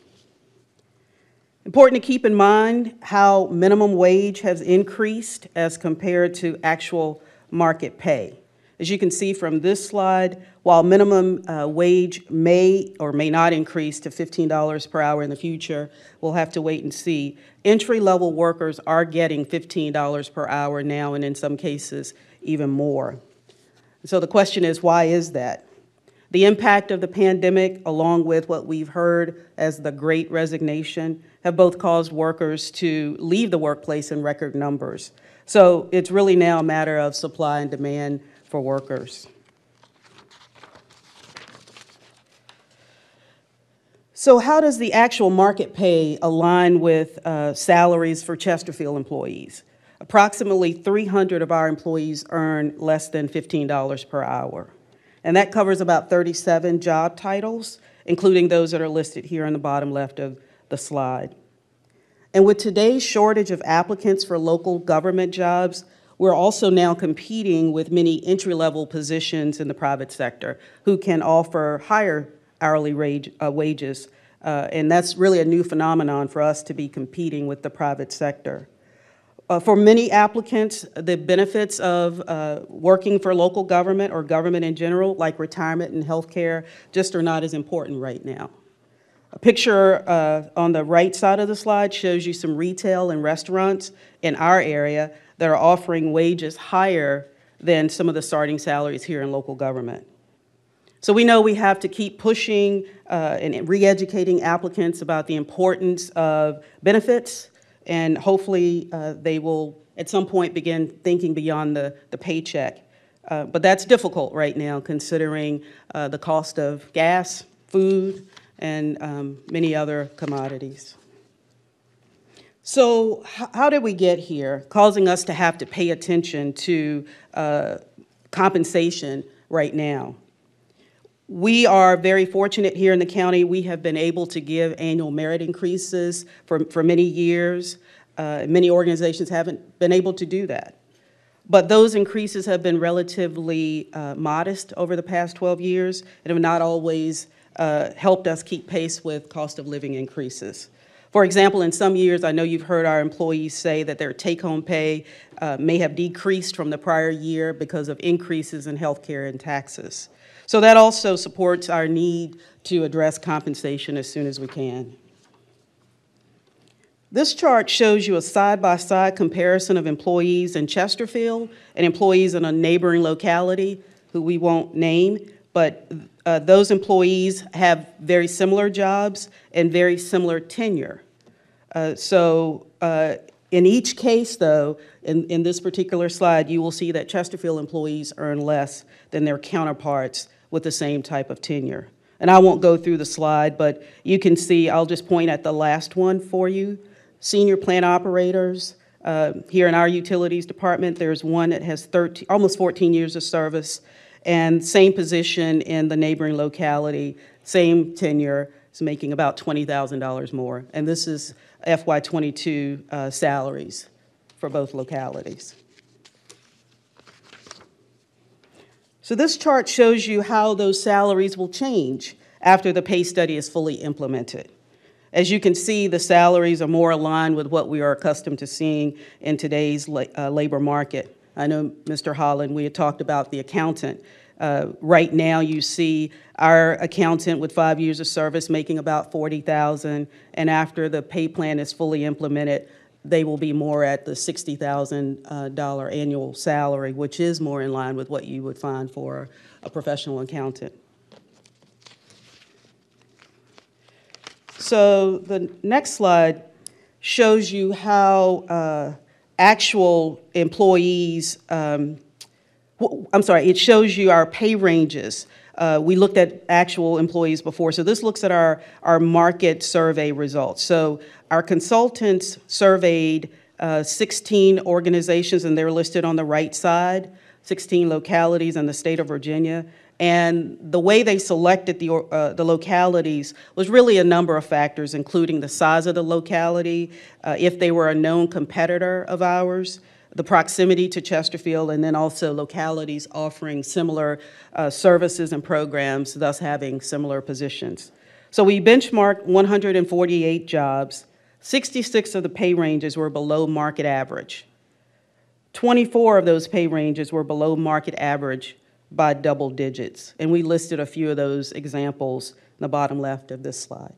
Important to keep in mind how minimum wage has increased as compared to actual market pay. As you can see from this slide, while minimum uh, wage may or may not increase to fifteen dollars per hour in the future, we'll have to wait and see. Entry-level workers are getting fifteen dollars per hour now, and in some cases, even more. So the question is, why is that? The impact of the pandemic, along with what we've heard as the Great Resignation, have both caused workers to leave the workplace in record numbers. So it's really now a matter of supply and demand for workers. So how does the actual market pay align with uh, salaries for Chesterfield employees? Approximately three hundred of our employees earn less than fifteen dollars per hour. And that covers about thirty-seven job titles, including those that are listed here on the bottom left of the slide. And with today's shortage of applicants for local government jobs, we're also now competing with many entry-level positions in the private sector who can offer higher hourly wage, uh, wages, uh, and that's really a new phenomenon for us to be competing with the private sector. Uh, for many applicants, the benefits of uh, working for local government or government in general, like retirement and health care, just are not as important right now. A picture uh, on the right side of the slide shows you some retail and restaurants in our area that are offering wages higher than some of the starting salaries here in local government. So we know we have to keep pushing uh, and re-educating applicants about the importance of benefits, and hopefully uh, they will at some point begin thinking beyond the, the paycheck. Uh, but that's difficult right now considering uh, the cost of gas, food, and um, many other commodities. So how did we get here, causing us to have to pay attention to uh, compensation right now? We are very fortunate here in the county. We have been able to give annual merit increases for, for many years. Uh, many organizations haven't been able to do that. But those increases have been relatively uh, modest over the past twelve years and have not always uh, helped us keep pace with cost of living increases. For example, in some years, I know you've heard our employees say that their take-home pay uh, may have decreased from the prior year because of increases in health care and taxes. So that also supports our need to address compensation as soon as we can. This chart shows you a side-by-side comparison of employees in Chesterfield and employees in a neighboring locality who we won't name, but Uh, those employees have very similar jobs and very similar tenure. Uh, so uh, in each case, though, in, in this particular slide, you will see that Chesterfield employees earn less than their counterparts with the same type of tenure. And I won't go through the slide, but you can see, I'll just point at the last one for you. Senior plant operators. Uh, here in our utilities department, there's one that has thirteen, almost fourteen years of service, and same position in the neighboring locality, same tenure, is making about twenty thousand dollars more. And this is F Y twenty-two uh, salaries for both localities. So this chart shows you how those salaries will change after the pay study is fully implemented. As you can see, the salaries are more aligned with what we are accustomed to seeing in today's la uh, labor market. I know Mister Holland, we had talked about the accountant. Uh, right now you see our accountant with five years of service making about forty thousand dollars, and after the pay plan is fully implemented, they will be more at the sixty thousand dollar annual salary, which is more in line with what you would find for a professional accountant. So the next slide shows you how uh, actual employees, um, I'm sorry, it shows you our pay ranges. Uh, we looked at actual employees before, so this looks at our, our market survey results. So our consultants surveyed uh, sixteen organizations, and they're listed on the right side, sixteen localities in the state of Virginia. And the way they selected the, uh, the localities was really a number of factors, including the size of the locality, uh, if they were a known competitor of ours, the proximity to Chesterfield, and then also localities offering similar uh, services and programs, thus having similar positions. So we benchmarked one hundred forty-eight jobs, sixty-six of the pay ranges were below market average. twenty-four of those pay ranges were below market average by double digits, and we listed a few of those examples in the bottom left of this slide.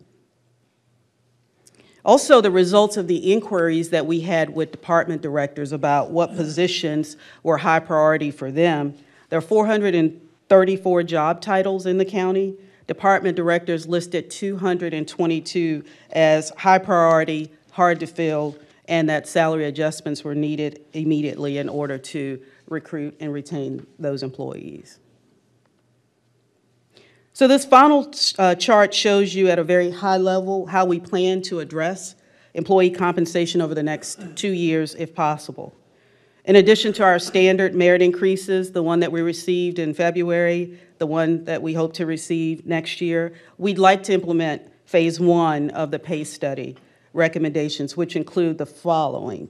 Also, the results of the inquiries that we had with department directors about what positions were high priority for them. There are four hundred thirty-four job titles in the county. Department directors listed two hundred twenty-two as high priority, hard to fill, and that salary adjustments were needed immediately in order to recruit and retain those employees. So this final uh, chart shows you at a very high level how we plan to address employee compensation over the next two years if possible. In addition to our standard merit increases, the one that we received in February, the one that we hope to receive next year, we'd like to implement phase one of the pay study recommendations, which include the following.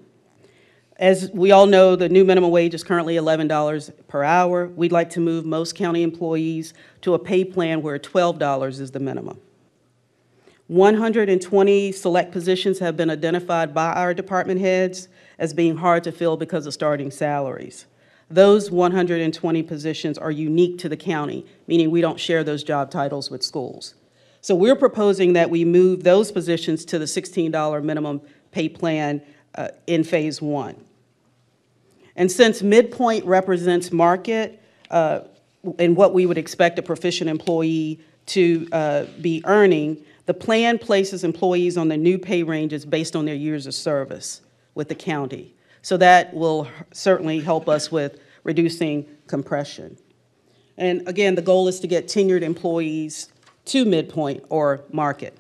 As we all know, the new minimum wage is currently eleven dollars per hour. We'd like to move most county employees to a pay plan where twelve dollars is the minimum. one hundred twenty select positions have been identified by our department heads as being hard to fill because of starting salaries. Those one hundred twenty positions are unique to the county, meaning we don't share those job titles with schools. So we're proposing that we move those positions to the sixteen dollar minimum pay plan uh, in phase one. And since midpoint represents market uh, and what we would expect a proficient employee to uh, be earning, the plan places employees on the new pay ranges based on their years of service with the county. So that will certainly help us with reducing compression. And again, the goal is to get tenured employees to midpoint or market.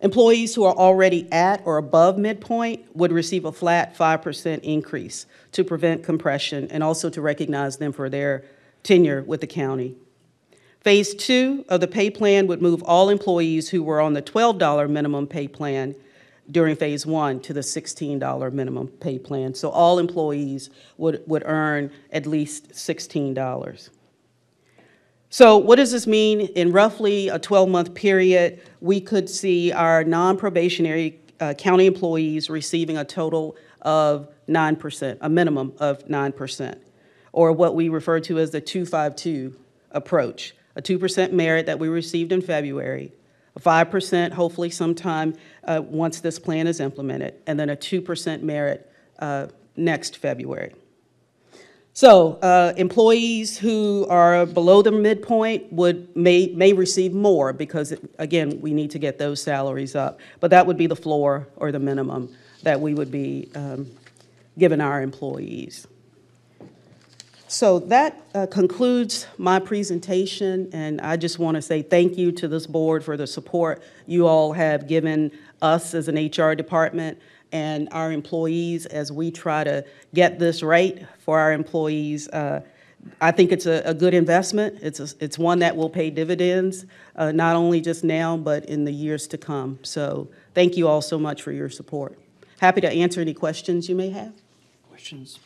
Employees who are already at or above midpoint would receive a flat five percent increase to prevent compression and also to recognize them for their tenure with the county. Phase two of the pay plan would move all employees who were on the twelve dollar minimum pay plan during phase one to the sixteen dollar minimum pay plan. So all employees would, would earn at least sixteen dollars. So what does this mean? In roughly a twelve month period, we could see our non-probationary uh, county employees receiving a total of nine percent, a minimum of nine percent, or what we refer to as the two five two approach, a two percent merit that we received in February, a five percent hopefully sometime uh, once this plan is implemented, and then a two percent merit uh, next February. So uh, employees who are below the midpoint would, may, may receive more because, again, we need to get those salaries up. But that would be the floor or the minimum that we would be um, giving our employees. So that uh, concludes my presentation, and I just want to say thank you to this board for the support you all have given us as an H R department and our employees as we try to get this right for our employees. Uh, I think it's a, a good investment. It's, a, it's one that will pay dividends, uh, not only just now, but in the years to come. So thank you all so much for your support. Happy to answer any questions you may have. Questions?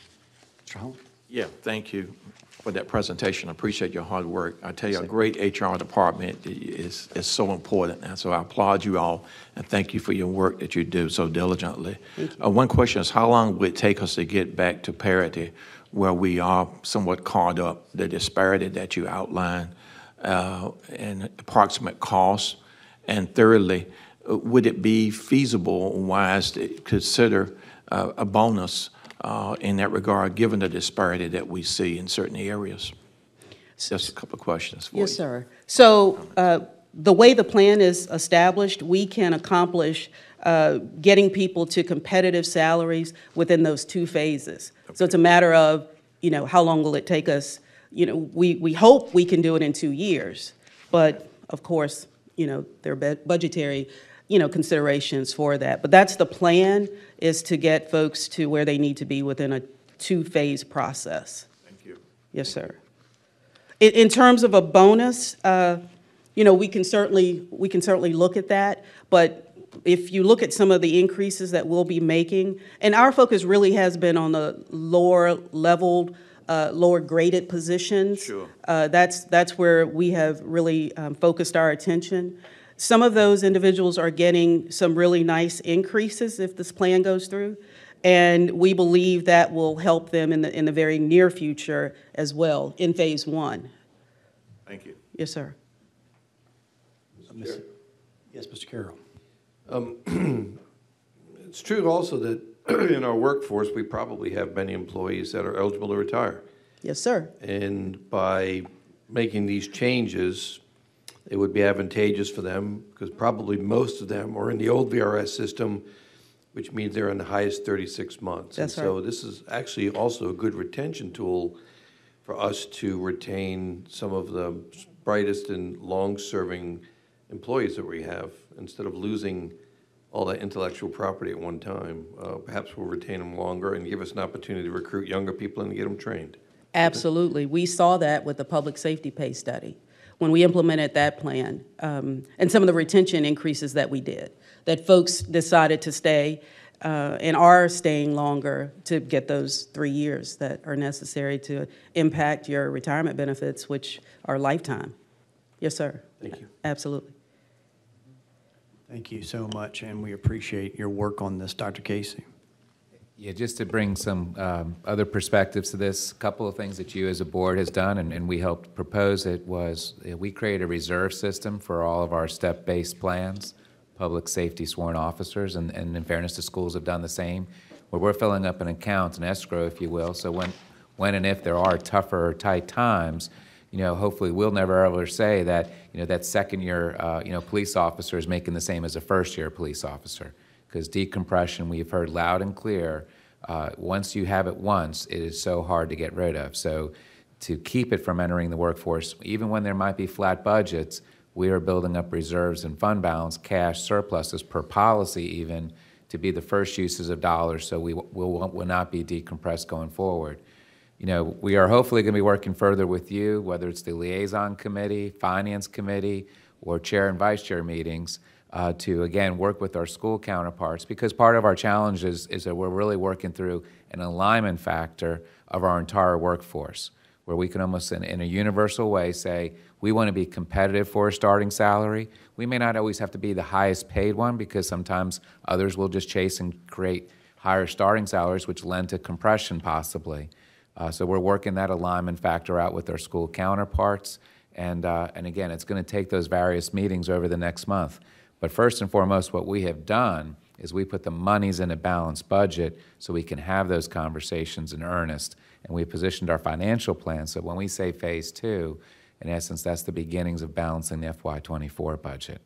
Mister Holland? Yeah, thank you for that presentation. I appreciate your hard work. I tell you, a great H R department is, is so important. And so I applaud you all and thank you for your work that you do so diligently. Uh, one question is, how long would it take us to get back to parity where we are somewhat caught up, the disparity that you outlined, uh, and approximate costs? And thirdly, would it be feasible and wise to consider uh, a bonus Uh, in that regard, given the disparity that we see in certain areas? Just a couple of questions for you. Yes, sir. So uh, the way the plan is established, we can accomplish uh, getting people to competitive salaries within those two phases. Okay. So it's a matter of, you know, how long will it take us? You know, we, we hope we can do it in two years, but of course, you know, there are budgetary you know, considerations for that. But that's the plan, is to get folks to where they need to be within a two-phase process. Thank you. Yes, sir. In, in terms of a bonus, uh, you know, we can certainly, we can certainly look at that, but if you look at some of the increases that we'll be making, and our focus really has been on the lower leveled, Uh, lower graded positions. Sure. Uh, that's, that's where we have really um, focused our attention. Some of those individuals are getting some really nice increases if this plan goes through, and we believe that will help them in the, in the very near future as well in phase one. Thank you. Yes, sir. Mister Yes, Mister Carroll. Um, it's true also that in our workforce, we probably have many employees that are eligible to retire. Yes, sir. And by making these changes, it would be advantageous for them because probably most of them are in the old V R S system, which means they're in the highest thirty-six months. That's right. So this is actually also a good retention tool for us to retain some of the brightest and long-serving employees that we have instead of losing all that intellectual property at one time. Uh, perhaps we'll retain them longer and give us an opportunity to recruit younger people and get them trained. Absolutely. We saw that with the public safety pay study when we implemented that plan, um, and some of the retention increases that we did, that folks decided to stay uh, and are staying longer to get those three years that are necessary to impact your retirement benefits, which are lifetime. Yes, sir. Thank you. Absolutely. Thank you so much, and we appreciate your work on this, Doctor Casey. Yeah, just to bring some um, other perspectives to this, a couple of things that you as a board has done, and, and we helped propose it, was we create a reserve system for all of our step-based plans. Public safety sworn officers, and, and in fairness to schools, have done the same, where we're filling up an account, an escrow, if you will, so when, when and if there are tougher or tight times, you know, hopefully we'll never ever say that, you know, that second year, uh, you know, police officer is making the same as a first year police officer. Because decompression, we've heard loud and clear, uh, once you have it once, it is so hard to get rid of. So to keep it from entering the workforce, even when there might be flat budgets, we are building up reserves and fund balance, cash, surpluses per policy even, to be the first uses of dollars so we will, will not be decompressed going forward. You know, we are hopefully going to be working further with you, whether it's the liaison committee, finance committee, or chair and vice chair meetings, Uh, to, again, work with our school counterparts, because part of our challenge is, is that we're really working through an alignment factor of our entire workforce, where we can almost, in, in a universal way, say, we want to be competitive for a starting salary. We may not always have to be the highest paid one, because sometimes others will just chase and create higher starting salaries, which lend to compression, possibly. Uh, so we're working that alignment factor out with our school counterparts. And, uh, and again, it's going to take those various meetings over the next month. But first and foremost, what we have done is we put the monies in a balanced budget so we can have those conversations in earnest. And we positioned our financial plan, so when we say phase two, in essence, that's the beginnings of balancing the F Y twenty-four budget.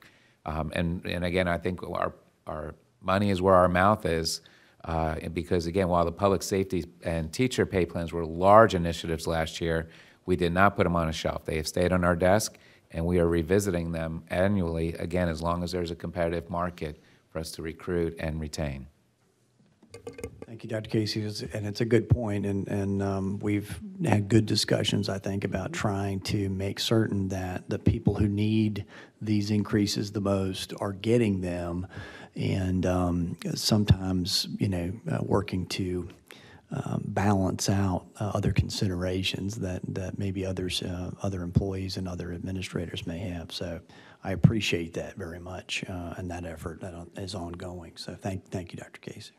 Um, and, and again, I think our, our money is where our mouth is, uh, because again, while the public safety and teacher pay plans were large initiatives last year, we did not put them on a shelf. They have stayed on our desk, and we are revisiting them annually, again, as long as there's a competitive market for us to recruit and retain. Thank you, Doctor Casey, and it's a good point, and, and um, we've had good discussions, I think, about trying to make certain that the people who need these increases the most are getting them, and um, sometimes, you know, uh, working to Um, balance out uh, other considerations that, that maybe others, uh, other employees and other administrators may have. So I appreciate that very much, uh, and that effort that is ongoing. So thank, thank you, Doctor Casey.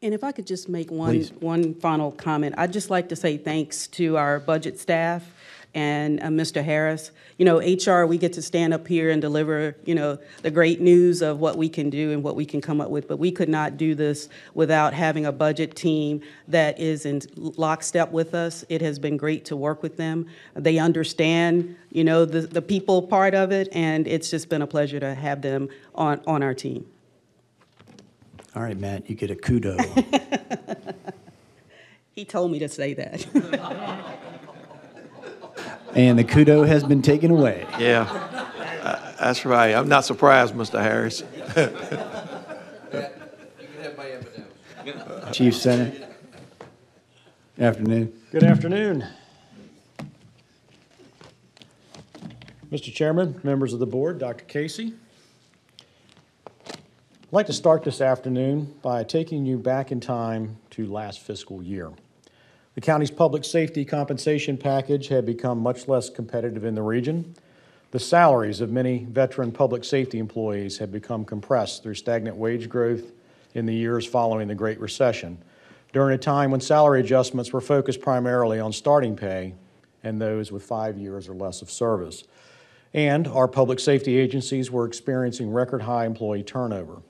And if I could just make one, one final comment, I'd just like to say thanks to our budget staff and uh, Mister Harris. You know, H R, we get to stand up here and deliver, you know, the great news of what we can do and what we can come up with, but we could not do this without having a budget team that is in lockstep with us. It has been great to work with them. They understand, you know, the, the people part of it, and it's just been a pleasure to have them on, on our team. All right, Matt, you get a kudo. He told me to say that. And the kudo has been taken away. Yeah, uh, that's right. I'm not surprised, Mister Harris. Chief Senator. Afternoon. Good afternoon. Mister Chairman, members of the board, Doctor Casey. I'd like to start this afternoon by taking you back in time to last fiscal year. The county's public safety compensation package had become much less competitive in the region. The salaries of many veteran public safety employees have become compressed through stagnant wage growth in the years following the Great Recession, during a time when salary adjustments were focused primarily on starting pay and those with five years or less of service. And our public safety agencies were experiencing record high employee turnover.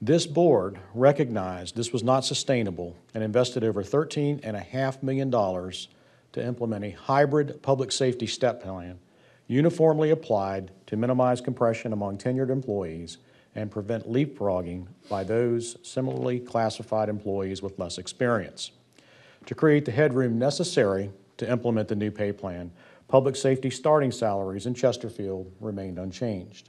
This board recognized this was not sustainable and invested over thirteen point five million dollars to implement a hybrid public safety step plan uniformly applied to minimize compression among tenured employees and prevent leapfrogging by those similarly classified employees with less experience. To create the headroom necessary to implement the new pay plan, public safety starting salaries in Chesterfield remained unchanged.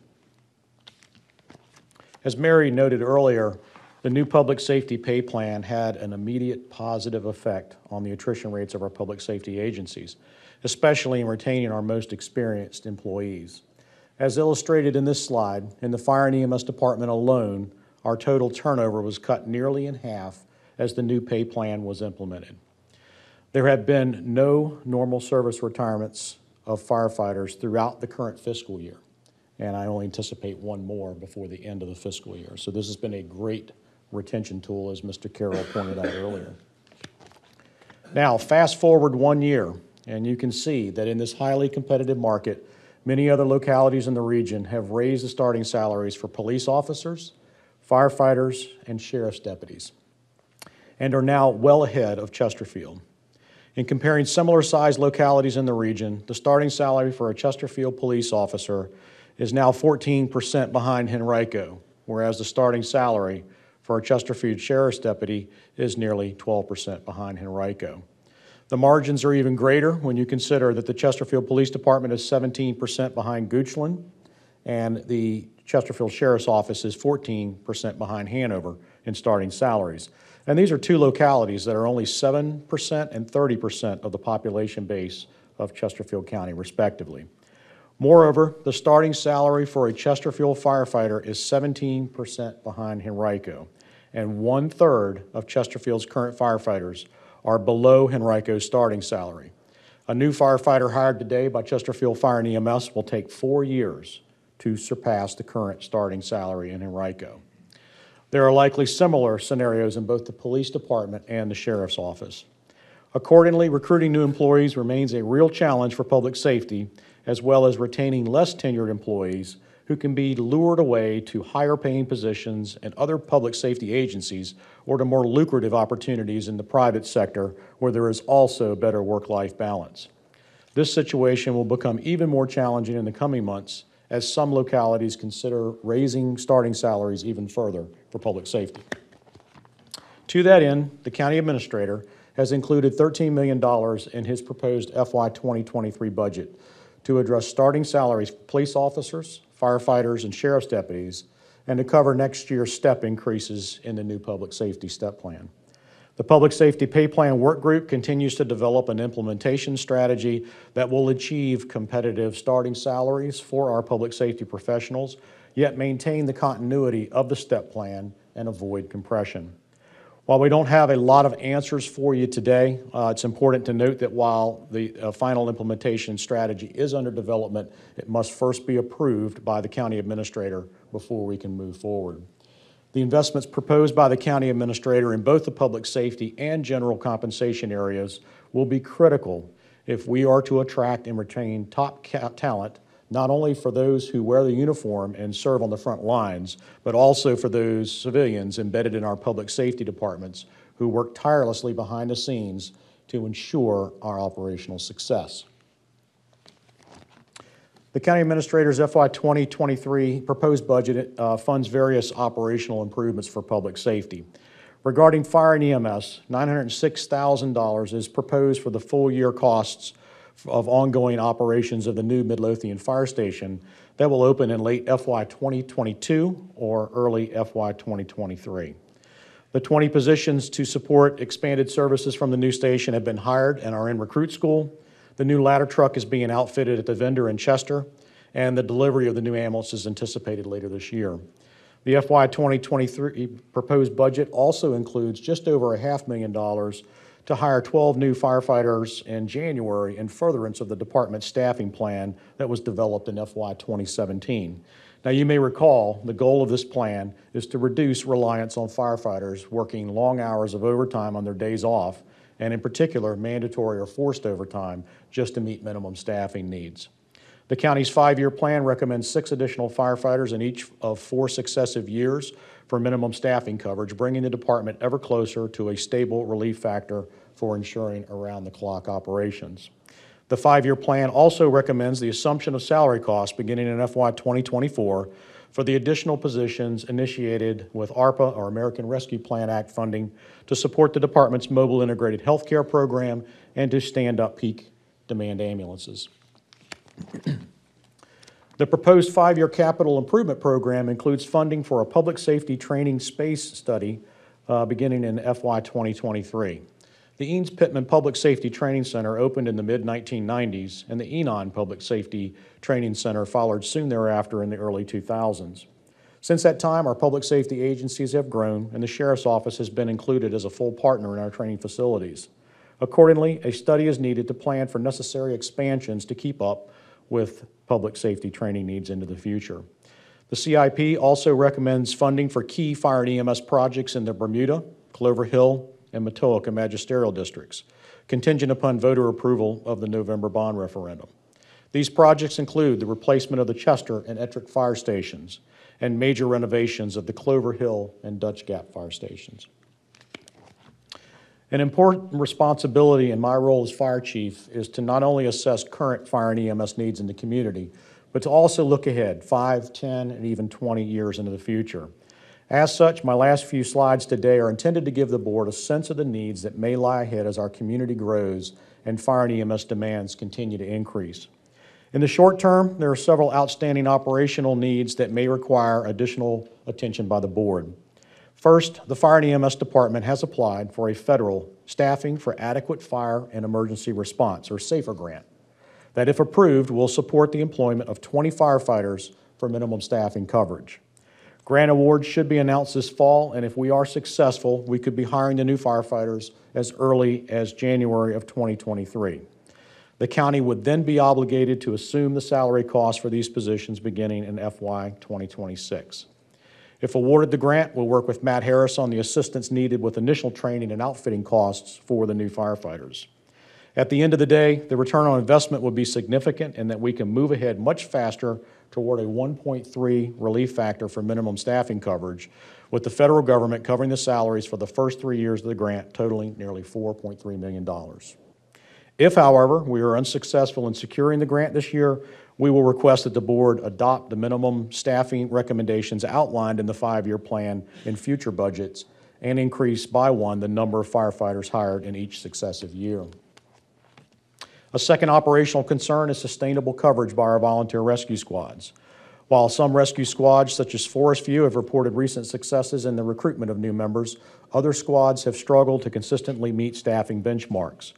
As Mary noted earlier, the new public safety pay plan had an immediate positive effect on the attrition rates of our public safety agencies, especially in retaining our most experienced employees. As illustrated in this slide, in the Fire and E M S department alone, our total turnover was cut nearly in half as the new pay plan was implemented. There have been no normal service retirements of firefighters throughout the current fiscal year, and I only anticipate one more before the end of the fiscal year. So this has been a great retention tool, as Mister Carroll pointed out earlier. Now, fast forward one year, and you can see that in this highly competitive market, many other localities in the region have raised the starting salaries for police officers, firefighters, and sheriff's deputies, and are now well ahead of Chesterfield. In comparing similar-sized localities in the region, the starting salary for a Chesterfield police officer is now fourteen percent behind Henrico, whereas the starting salary for a Chesterfield Sheriff's Deputy is nearly twelve percent behind Henrico. The margins are even greater when you consider that the Chesterfield Police Department is seventeen percent behind Goochland, and the Chesterfield Sheriff's Office is fourteen percent behind Hanover in starting salaries. And these are two localities that are only seven percent and thirty percent of the population base of Chesterfield County, respectively. Moreover, the starting salary for a Chesterfield firefighter is seventeen percent behind Henrico, and one-third of Chesterfield's current firefighters are below Henrico's starting salary. A new firefighter hired today by Chesterfield Fire and E M S will take four years to surpass the current starting salary in Henrico. There are likely similar scenarios in both the police department and the sheriff's office. Accordingly, recruiting new employees remains a real challenge for public safety, as well as retaining less tenured employees who can be lured away to higher paying positions and other public safety agencies or to more lucrative opportunities in the private sector where there is also better work-life balance. This situation will become even more challenging in the coming months as some localities consider raising starting salaries even further for public safety. To that end, the county administrator has included thirteen million dollars in his proposed F Y twenty twenty-three budget to address starting salaries for police officers, firefighters, and sheriff's deputies, and to cover next year's step increases in the new public safety step plan. The Public Safety Pay Plan Work Group continues to develop an implementation strategy that will achieve competitive starting salaries for our public safety professionals, yet maintain the continuity of the step plan and avoid compression. While we don't have a lot of answers for you today, uh, it's important to note that while the uh, final implementation strategy is under development, it must first be approved by the county administrator before we can move forward. The investments proposed by the county administrator in both the public safety and general compensation areas will be critical if we are to attract and retain top talent, not only for those who wear the uniform and serve on the front lines, but also for those civilians embedded in our public safety departments who work tirelessly behind the scenes to ensure our operational success. The county administrator's F Y twenty twenty-three proposed budget uh, funds various operational improvements for public safety. Regarding fire and E M S, nine hundred six thousand dollars is proposed for the full year costs of ongoing operations of the new Midlothian Fire Station that will open in late F Y twenty twenty-two or early F Y twenty twenty-three. The twenty positions to support expanded services from the new station have been hired and are in recruit school. The new ladder truck is being outfitted at the vendor in Chester, and the delivery of the new ambulance is anticipated later this year. The F Y twenty twenty-three proposed budget also includes just over a half million dollars to hire twelve new firefighters in January in furtherance of the department's staffing plan that was developed in F Y twenty seventeen. Now, you may recall the goal of this plan is to reduce reliance on firefighters working long hours of overtime on their days off, and in particular, mandatory or forced overtime, just to meet minimum staffing needs. The county's five-year plan recommends six additional firefighters in each of four successive years for minimum staffing coverage, bringing the department ever closer to a stable relief factor for ensuring around-the-clock operations. The five-year plan also recommends the assumption of salary costs beginning in F Y twenty twenty-four for the additional positions initiated with ARPA, or American Rescue Plan Act funding, to support the department's mobile integrated healthcare program and to stand up peak demand ambulances. The proposed five-year capital improvement program includes funding for a public safety training space study uh, beginning in F Y twenty twenty-three. The Eanes Pittman Public Safety Training Center opened in the mid nineteen nineties, and the Enon Public Safety Training Center followed soon thereafter in the early two thousands. Since that time, our public safety agencies have grown, and the Sheriff's Office has been included as a full partner in our training facilities. Accordingly, a study is needed to plan for necessary expansions to keep up with public safety training needs into the future. The C I P also recommends funding for key fire and E M S projects in the Bermuda, Clover Hill, and Metoaca magisterial districts, contingent upon voter approval of the November bond referendum. These projects include the replacement of the Chester and Ettrick fire stations and major renovations of the Clover Hill and Dutch Gap fire stations. An important responsibility in my role as fire chief is to not only assess current fire and E M S needs in the community, but to also look ahead five, ten, and even twenty years into the future. As such, my last few slides today are intended to give the board a sense of the needs that may lie ahead as our community grows and fire and E M S demands continue to increase. In the short term, there are several outstanding operational needs that may require additional attention by the board. First, the Fire and E M S Department has applied for a federal Staffing for Adequate Fire and Emergency Response, or SAFER grant, that if approved will support the employment of twenty firefighters for minimum staffing coverage. Grant awards should be announced this fall, and if we are successful, we could be hiring the new firefighters as early as January of twenty twenty-three. The county would then be obligated to assume the salary costs for these positions beginning in F Y twenty twenty-six. If awarded the grant, we'll work with Matt Harris on the assistance needed with initial training and outfitting costs for the new firefighters. At the end of the day, the return on investment would be significant in that we can move ahead much faster toward a one point three relief factor for minimum staffing coverage, with the federal government covering the salaries for the first three years of the grant, totaling nearly four point three million dollars. If, however, we are unsuccessful in securing the grant this year, we will request that the board adopt the minimum staffing recommendations outlined in the five-year plan in future budgets and increase by one the number of firefighters hired in each successive year. A second operational concern is sustainable coverage by our volunteer rescue squads. While some rescue squads, such as Forest View, have reported recent successes in the recruitment of new members, other squads have struggled to consistently meet staffing benchmarks.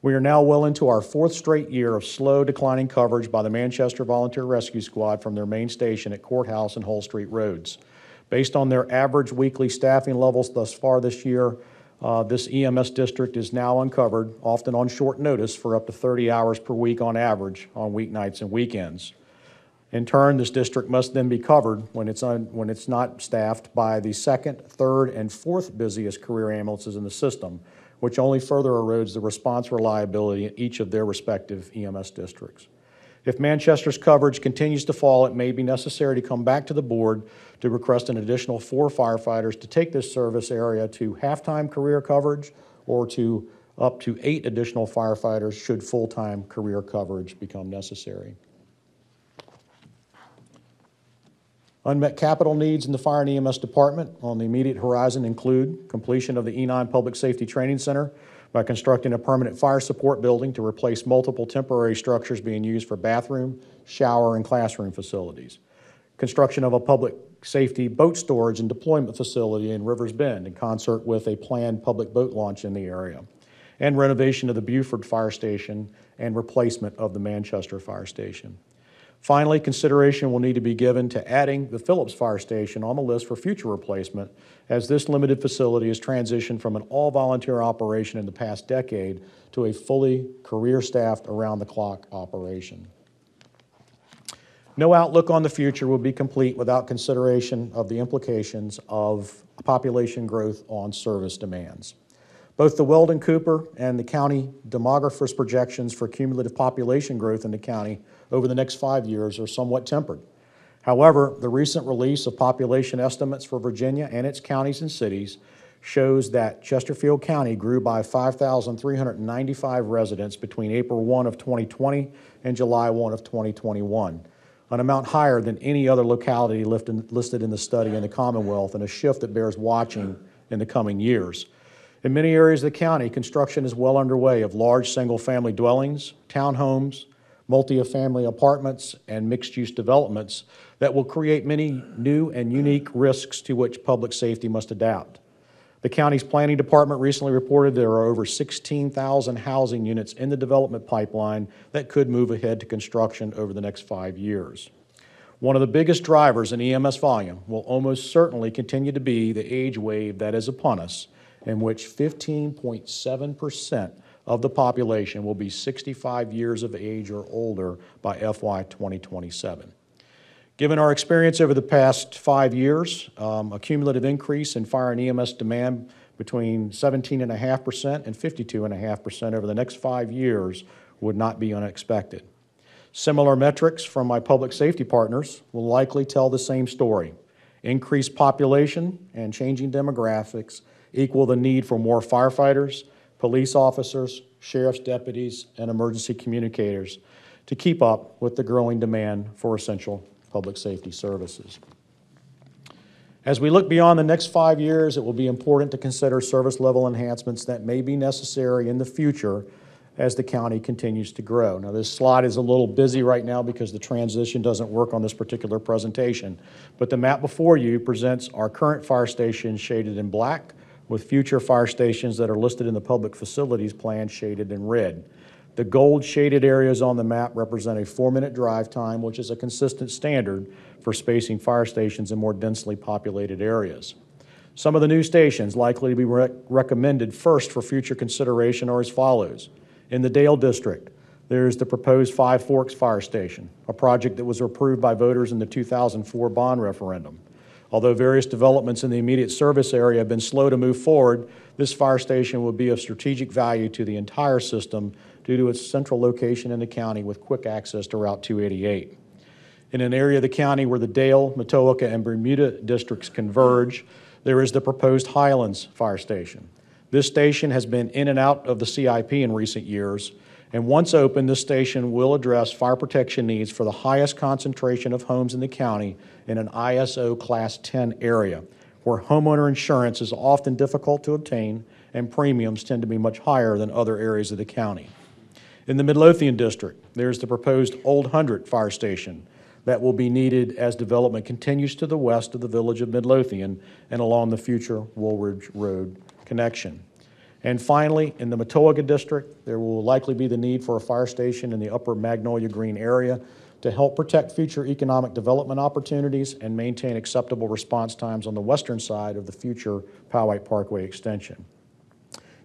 We are now well into our fourth straight year of slow declining coverage by the Manchester Volunteer Rescue Squad from their main station at Courthouse and Hull Street Roads. Based on their average weekly staffing levels thus far this year, uh, this E M S district is now uncovered, often on short notice, for up to thirty hours per week on average on weeknights and weekends. In turn, this district must then be covered when it's, un when it's not staffed by the second, third, and fourth busiest career ambulances in the system, which only further erodes the response reliability in each of their respective E M S districts. If Manchester's coverage continues to fall, it may be necessary to come back to the board to request an additional four firefighters to take this service area to half-time career coverage, or to up to eight additional firefighters should full-time career coverage become necessary. Unmet capital needs in the Fire and E M S Department on the immediate horizon include completion of the Enon Public Safety Training Center by constructing a permanent fire support building to replace multiple temporary structures being used for bathroom, shower, and classroom facilities. Construction of a public safety boat storage and deployment facility in Rivers Bend in concert with a planned public boat launch in the area, and renovation of the Buford Fire Station and replacement of the Manchester Fire Station. Finally, consideration will need to be given to adding the Phillips Fire Station on the list for future replacement, as this limited facility has transitioned from an all-volunteer operation in the past decade to a fully career-staffed, around-the-clock operation. No outlook on the future will be complete without consideration of the implications of population growth on service demands. Both the Weldon Cooper and the county demographers' projections for cumulative population growth in the county over the next five years are somewhat tempered. However, the recent release of population estimates for Virginia and its counties and cities shows that Chesterfield County grew by five thousand three hundred ninety-five residents between April first of twenty twenty and July first of twenty twenty-one. An amount higher than any other locality listed in the study in the Commonwealth, and a shift that bears watching in the coming years. In many areas of the county, construction is well underway of large single-family dwellings, townhomes, multi-family apartments, and mixed-use developments that will create many new and unique risks to which public safety must adapt. The county's planning department recently reported there are over sixteen thousand housing units in the development pipeline that could move ahead to construction over the next five years. One of the biggest drivers in E M S volume will almost certainly continue to be the age wave that is upon us, in which fifteen point seven percent of the population will be sixty-five years of age or older by F Y twenty twenty-seven. Given our experience over the past five years, um, a cumulative increase in fire and E M S demand between seventeen point five percent and fifty-two point five percent over the next five years would not be unexpected. Similar metrics from my public safety partners will likely tell the same story. Increased population and changing demographics equal the need for more firefighters, police officers, sheriff's deputies, and emergency communicators to keep up with the growing demand for essential public safety services. As we look beyond the next five years, it will be important to consider service level enhancements that may be necessary in the future as the county continues to grow. Now, this slide is a little busy right now because the transition doesn't work on this particular presentation, but the map before you presents our current fire station shaded in black, with future fire stations that are listed in the public facilities plan shaded in red. The gold shaded areas on the map represent a four-minute drive time, which is a consistent standard for spacing fire stations in more densely populated areas. Some of the new stations likely to be rec recommended first for future consideration are as follows. In the Dale District, there's the proposed Five Forks Fire Station, a project that was approved by voters in the two thousand four bond referendum. Although various developments in the immediate service area have been slow to move forward, this fire station would be of strategic value to the entire system due to its central location in the county with quick access to Route two eighty-eight. In an area of the county where the Dale, Metoaka, and Bermuda districts converge, there is the proposed Highlands Fire Station. This station has been in and out of the C I P in recent years, and once open, this station will address fire protection needs for the highest concentration of homes in the county in an I S O Class ten area, where homeowner insurance is often difficult to obtain and premiums tend to be much higher than other areas of the county. In the Midlothian District, there's the proposed Old Hundred Fire Station that will be needed as development continues to the west of the village of Midlothian and along the future Woolridge Road connection. And finally, in the Metoaka District, there will likely be the need for a fire station in the upper Magnolia Green area to help protect future economic development opportunities and maintain acceptable response times on the western side of the future Powhite Parkway extension.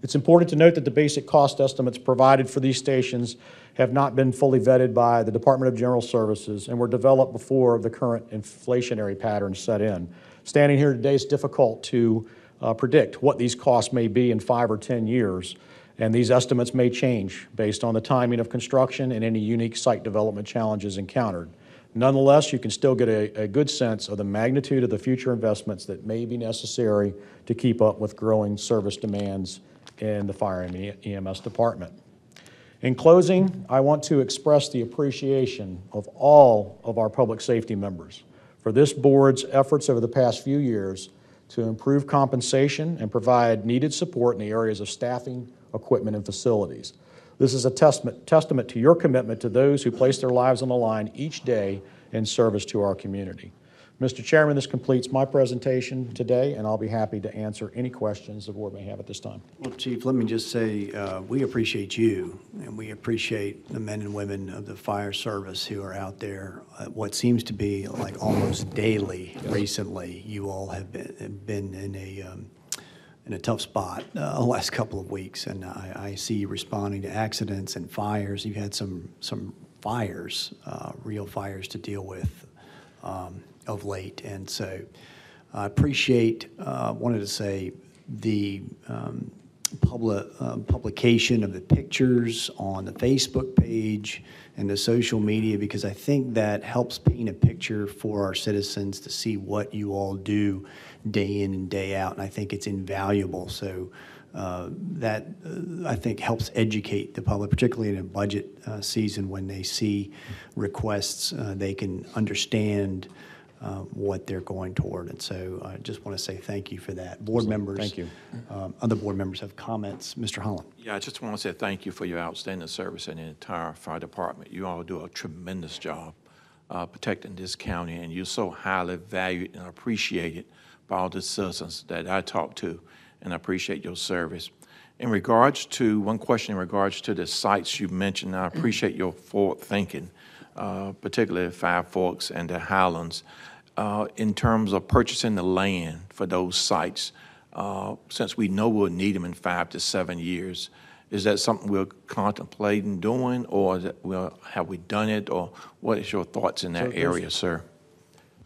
It's important to note that the basic cost estimates provided for these stations have not been fully vetted by the Department of General Services and were developed before the current inflationary pattern set in. Standing here today, it's difficult to Uh, predict what these costs may be in five or ten years, and these estimates may change based on the timing of construction and any unique site development challenges encountered. Nonetheless, you can still get a, a good sense of the magnitude of the future investments that may be necessary to keep up with growing service demands in the fire and E M S department. In closing, I want to express the appreciation of all of our public safety members for this board's efforts over the past few years to improve compensation and provide needed support in the areas of staffing, equipment, and facilities. This is a testament, testament to your commitment to those who place their lives on the line each day in service to our community. Mister Chairman, this completes my presentation today, and I'll be happy to answer any questions the board may have at this time. Well, Chief, let me just say uh, we appreciate you, and we appreciate the men and women of the fire service who are out there. Uh, what seems to be like almost daily yes. recently, you all have been, have been in a um, in a tough spot uh, the last couple of weeks, and I, I see you responding to accidents and fires. You've had some some fires, uh, real fires to deal with. Um, of late, and so I appreciate, uh, wanted to say, the um, public, uh, publication of the pictures on the Facebook page and the social media, because I think that helps paint a picture for our citizens to see what you all do day in and day out, and I think it's invaluable. So uh, that, uh, I think, helps educate the public, particularly in a budget uh, season when they see requests, uh, they can understand Uh, what they're going toward. And so I just want to say thank you for that. Board members, thank you. Um, other board members have comments. Mister Holland. Yeah, I just want to say thank you for your outstanding service in the entire fire department. You all do a tremendous job uh, protecting this county, and you're so highly valued and appreciated by all the citizens that I talk to, and I appreciate your service. In regards to, one question in regards to the sites you mentioned, I appreciate your forward thinking, uh, particularly Five Forks and the Highlands. Uh, in terms of purchasing the land for those sites, uh, since we know we'll need them in five to seven years, is that something we're contemplating doing, or is it, well, have we done it, or what is your thoughts in that so area, sir?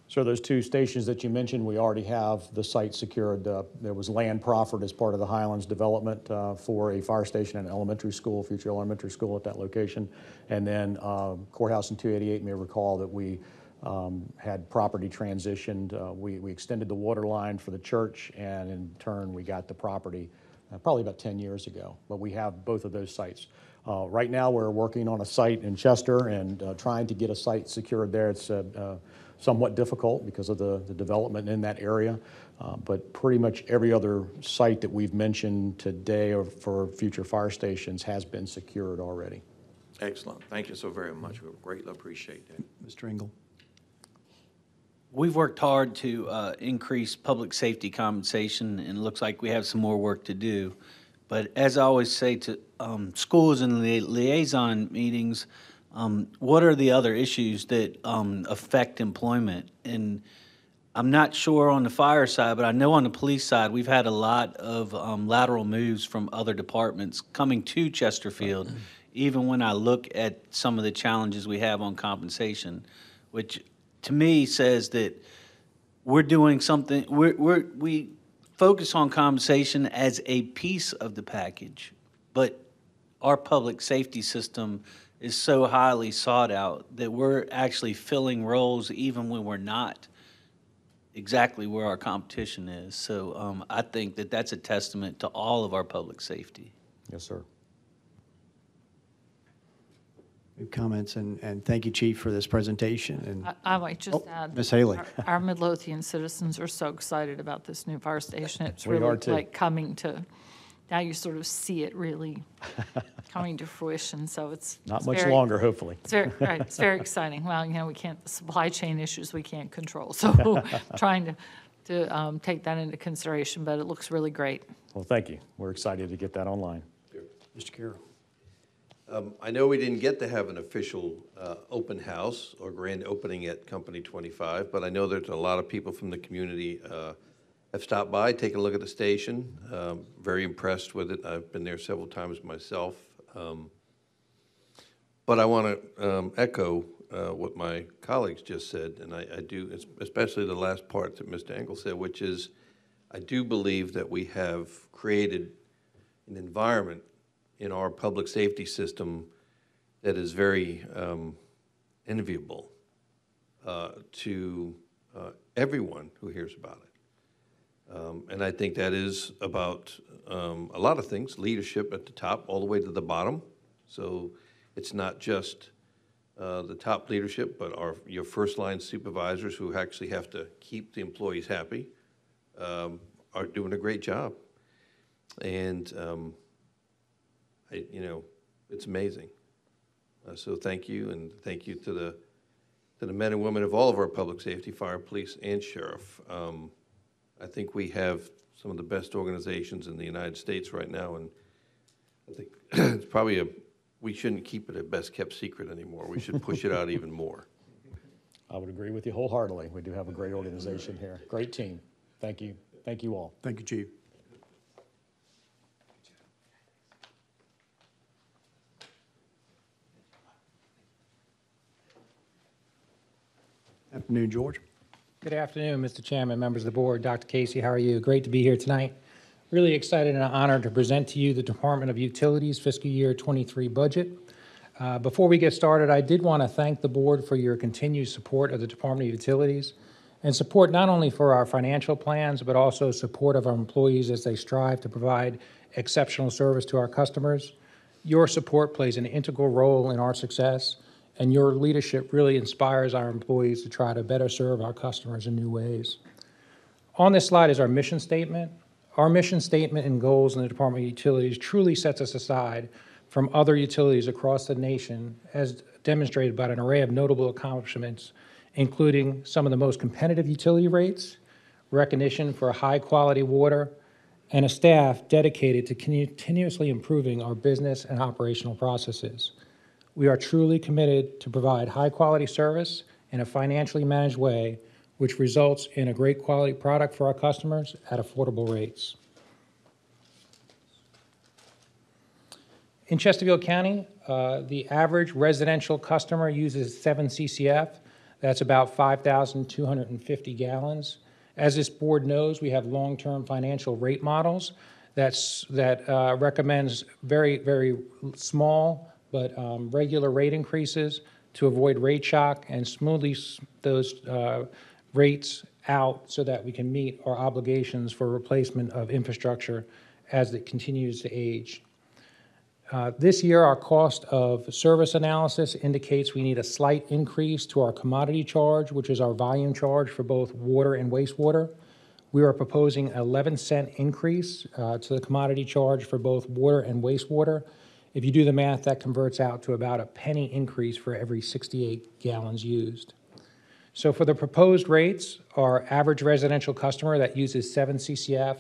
So those two stations that you mentioned, we already have the site secured. Uh, there was land proffered as part of the Highlands development uh, for a fire station and elementary school, future elementary school at that location. And then uh, Courthouse and two eighty-eight may recall that we Um, had property transitioned. Uh, we, we extended the water line for the church, and in turn we got the property uh, probably about ten years ago, but we have both of those sites. Uh, right now we're working on a site in Chester and uh, trying to get a site secured there. It's uh, uh, somewhat difficult because of the, the development in that area, uh, but pretty much every other site that we've mentioned today or for future fire stations has been secured already. Excellent. Thank you so very much. We greatly appreciate that. Mister Engel. We've worked hard to uh, increase public safety compensation, and it looks like we have some more work to do. But as I always say to um, schools and li liaison meetings, um, what are the other issues that um, affect employment? And I'm not sure on the fire side, but I know on the police side, we've had a lot of um, lateral moves from other departments coming to Chesterfield, mm-hmm. even when I look at some of the challenges we have on compensation, which to me says that we're doing something, we're, we're, we focus on compensation as a piece of the package, but our public safety system is so highly sought out that we're actually filling roles even when we're not exactly where our competition is. So um, I think that that's a testament to all of our public safety. Yes, sir. Comments, and, and thank you, Chief, for this presentation. And I, I might just oh, add, Miz Haley, our, our Midlothian citizens are so excited about this new fire station. It's we really like coming to, now you sort of see it really coming to fruition. So it's not it's much very, longer, hopefully. It's very, right, it's very exciting. Well, you know, we can't, the supply chain issues we can't control. So trying to, to um, take that into consideration, but it looks really great. Well, thank you. We're excited to get that online. Mister Kerr. Um, I know we didn't get to have an official uh, open house or grand opening at Company twenty-five, but I know there's a lot of people from the community uh, have stopped by, taken a look at the station, um, very impressed with it. I've been there several times myself. Um, but I want to um, echo uh, what my colleagues just said, and I, I do, especially the last part that Mister Engel said, which is I do believe that we have created an environment in our public safety system that is very um, enviable uh, to uh, everyone who hears about it. Um, and I think that is about um, a lot of things, leadership at the top all the way to the bottom. So it's not just uh, the top leadership, but our, your first line supervisors who actually have to keep the employees happy um, are doing a great job. And um, I, you know, it's amazing. Uh, so thank you, and thank you to the to the men and women of all of our public safety, fire, police, and sheriff. Um, I think we have some of the best organizations in the United States right now, and I think it's probably a, we shouldn't keep it a best kept secret anymore. We should push it out even more. I would agree with you wholeheartedly. We do have a great organization here. Great team. Thank you. Thank you all. Thank you, Chief. Afternoon, George. Good afternoon, Mister Chairman, members of the board. Doctor Casey, how are you? Great to be here tonight. Really excited and honored to present to you the Department of Utilities fiscal year twenty-three budget. Uh, before we get started, I did want to thank the board for your continued support of the Department of Utilities and support not only for our financial plans, but also support of our employees as they strive to provide exceptional service to our customers. Your support plays an integral role in our success, and your leadership really inspires our employees to try to better serve our customers in new ways. On this slide is our mission statement. Our mission statement and goals in the Department of Utilities truly sets us aside from other utilities across the nation, as demonstrated by an array of notable accomplishments, including some of the most competitive utility rates, recognition for high quality water, and a staff dedicated to continuously improving our business and operational processes. We are truly committed to provide high-quality service in a financially managed way, which results in a great quality product for our customers at affordable rates. In Chesterfield County, uh, the average residential customer uses seven C C F. That's about five thousand two hundred fifty gallons. As this board knows, we have long-term financial rate models that's, that uh, recommends very, very small but um, regular rate increases to avoid rate shock and smoothly those uh, rates out so that we can meet our obligations for replacement of infrastructure as it continues to age. Uh, this year, our cost of service analysis indicates we need a slight increase to our commodity charge, which is our volume charge for both water and wastewater. We are proposing an eleven cent increase uh, to the commodity charge for both water and wastewater. If you do the math, that converts out to about a penny increase for every sixty-eight gallons used. So for the proposed rates, our average residential customer that uses seven C C F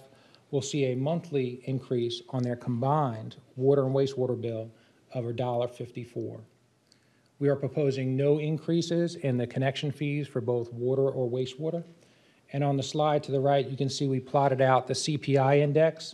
will see a monthly increase on their combined water and wastewater bill of one dollar fifty-four. We are proposing no increases in the connection fees for both water or wastewater. And on the slide to the right, you can see we plotted out the C P I index.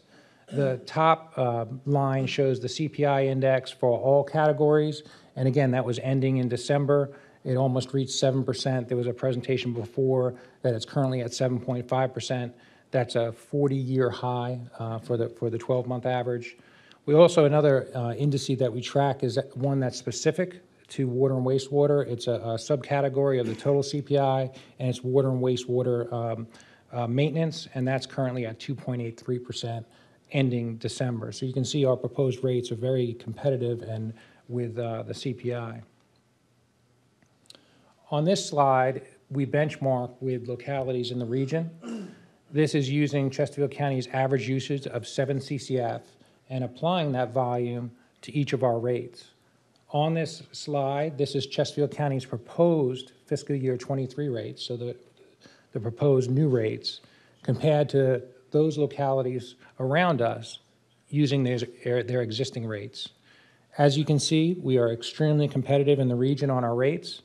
The top uh, line shows the C P I index for all categories. And again, that was ending in December. It almost reached seven percent. There was a presentation before that it's currently at seven point five percent. That's a forty-year high uh, for the for the twelve-month average. We also, another uh, indice that we track is one that's specific to water and wastewater. It's a, a subcategory of the total C P I, and it's water and wastewater um, uh, maintenance, and that's currently at two point eight three percent. Ending December. So you can see our proposed rates are very competitive and with uh, the C P I. On this slide, we benchmark with localities in the region. This is using Chesterfield County's average usage of seven C C F and applying that volume to each of our rates. On this slide, this is Chesterfield County's proposed fiscal year twenty-three rates, so the, the proposed new rates compared to those localities around us using their, their existing rates. As you can see, we are extremely competitive in the region on our rates,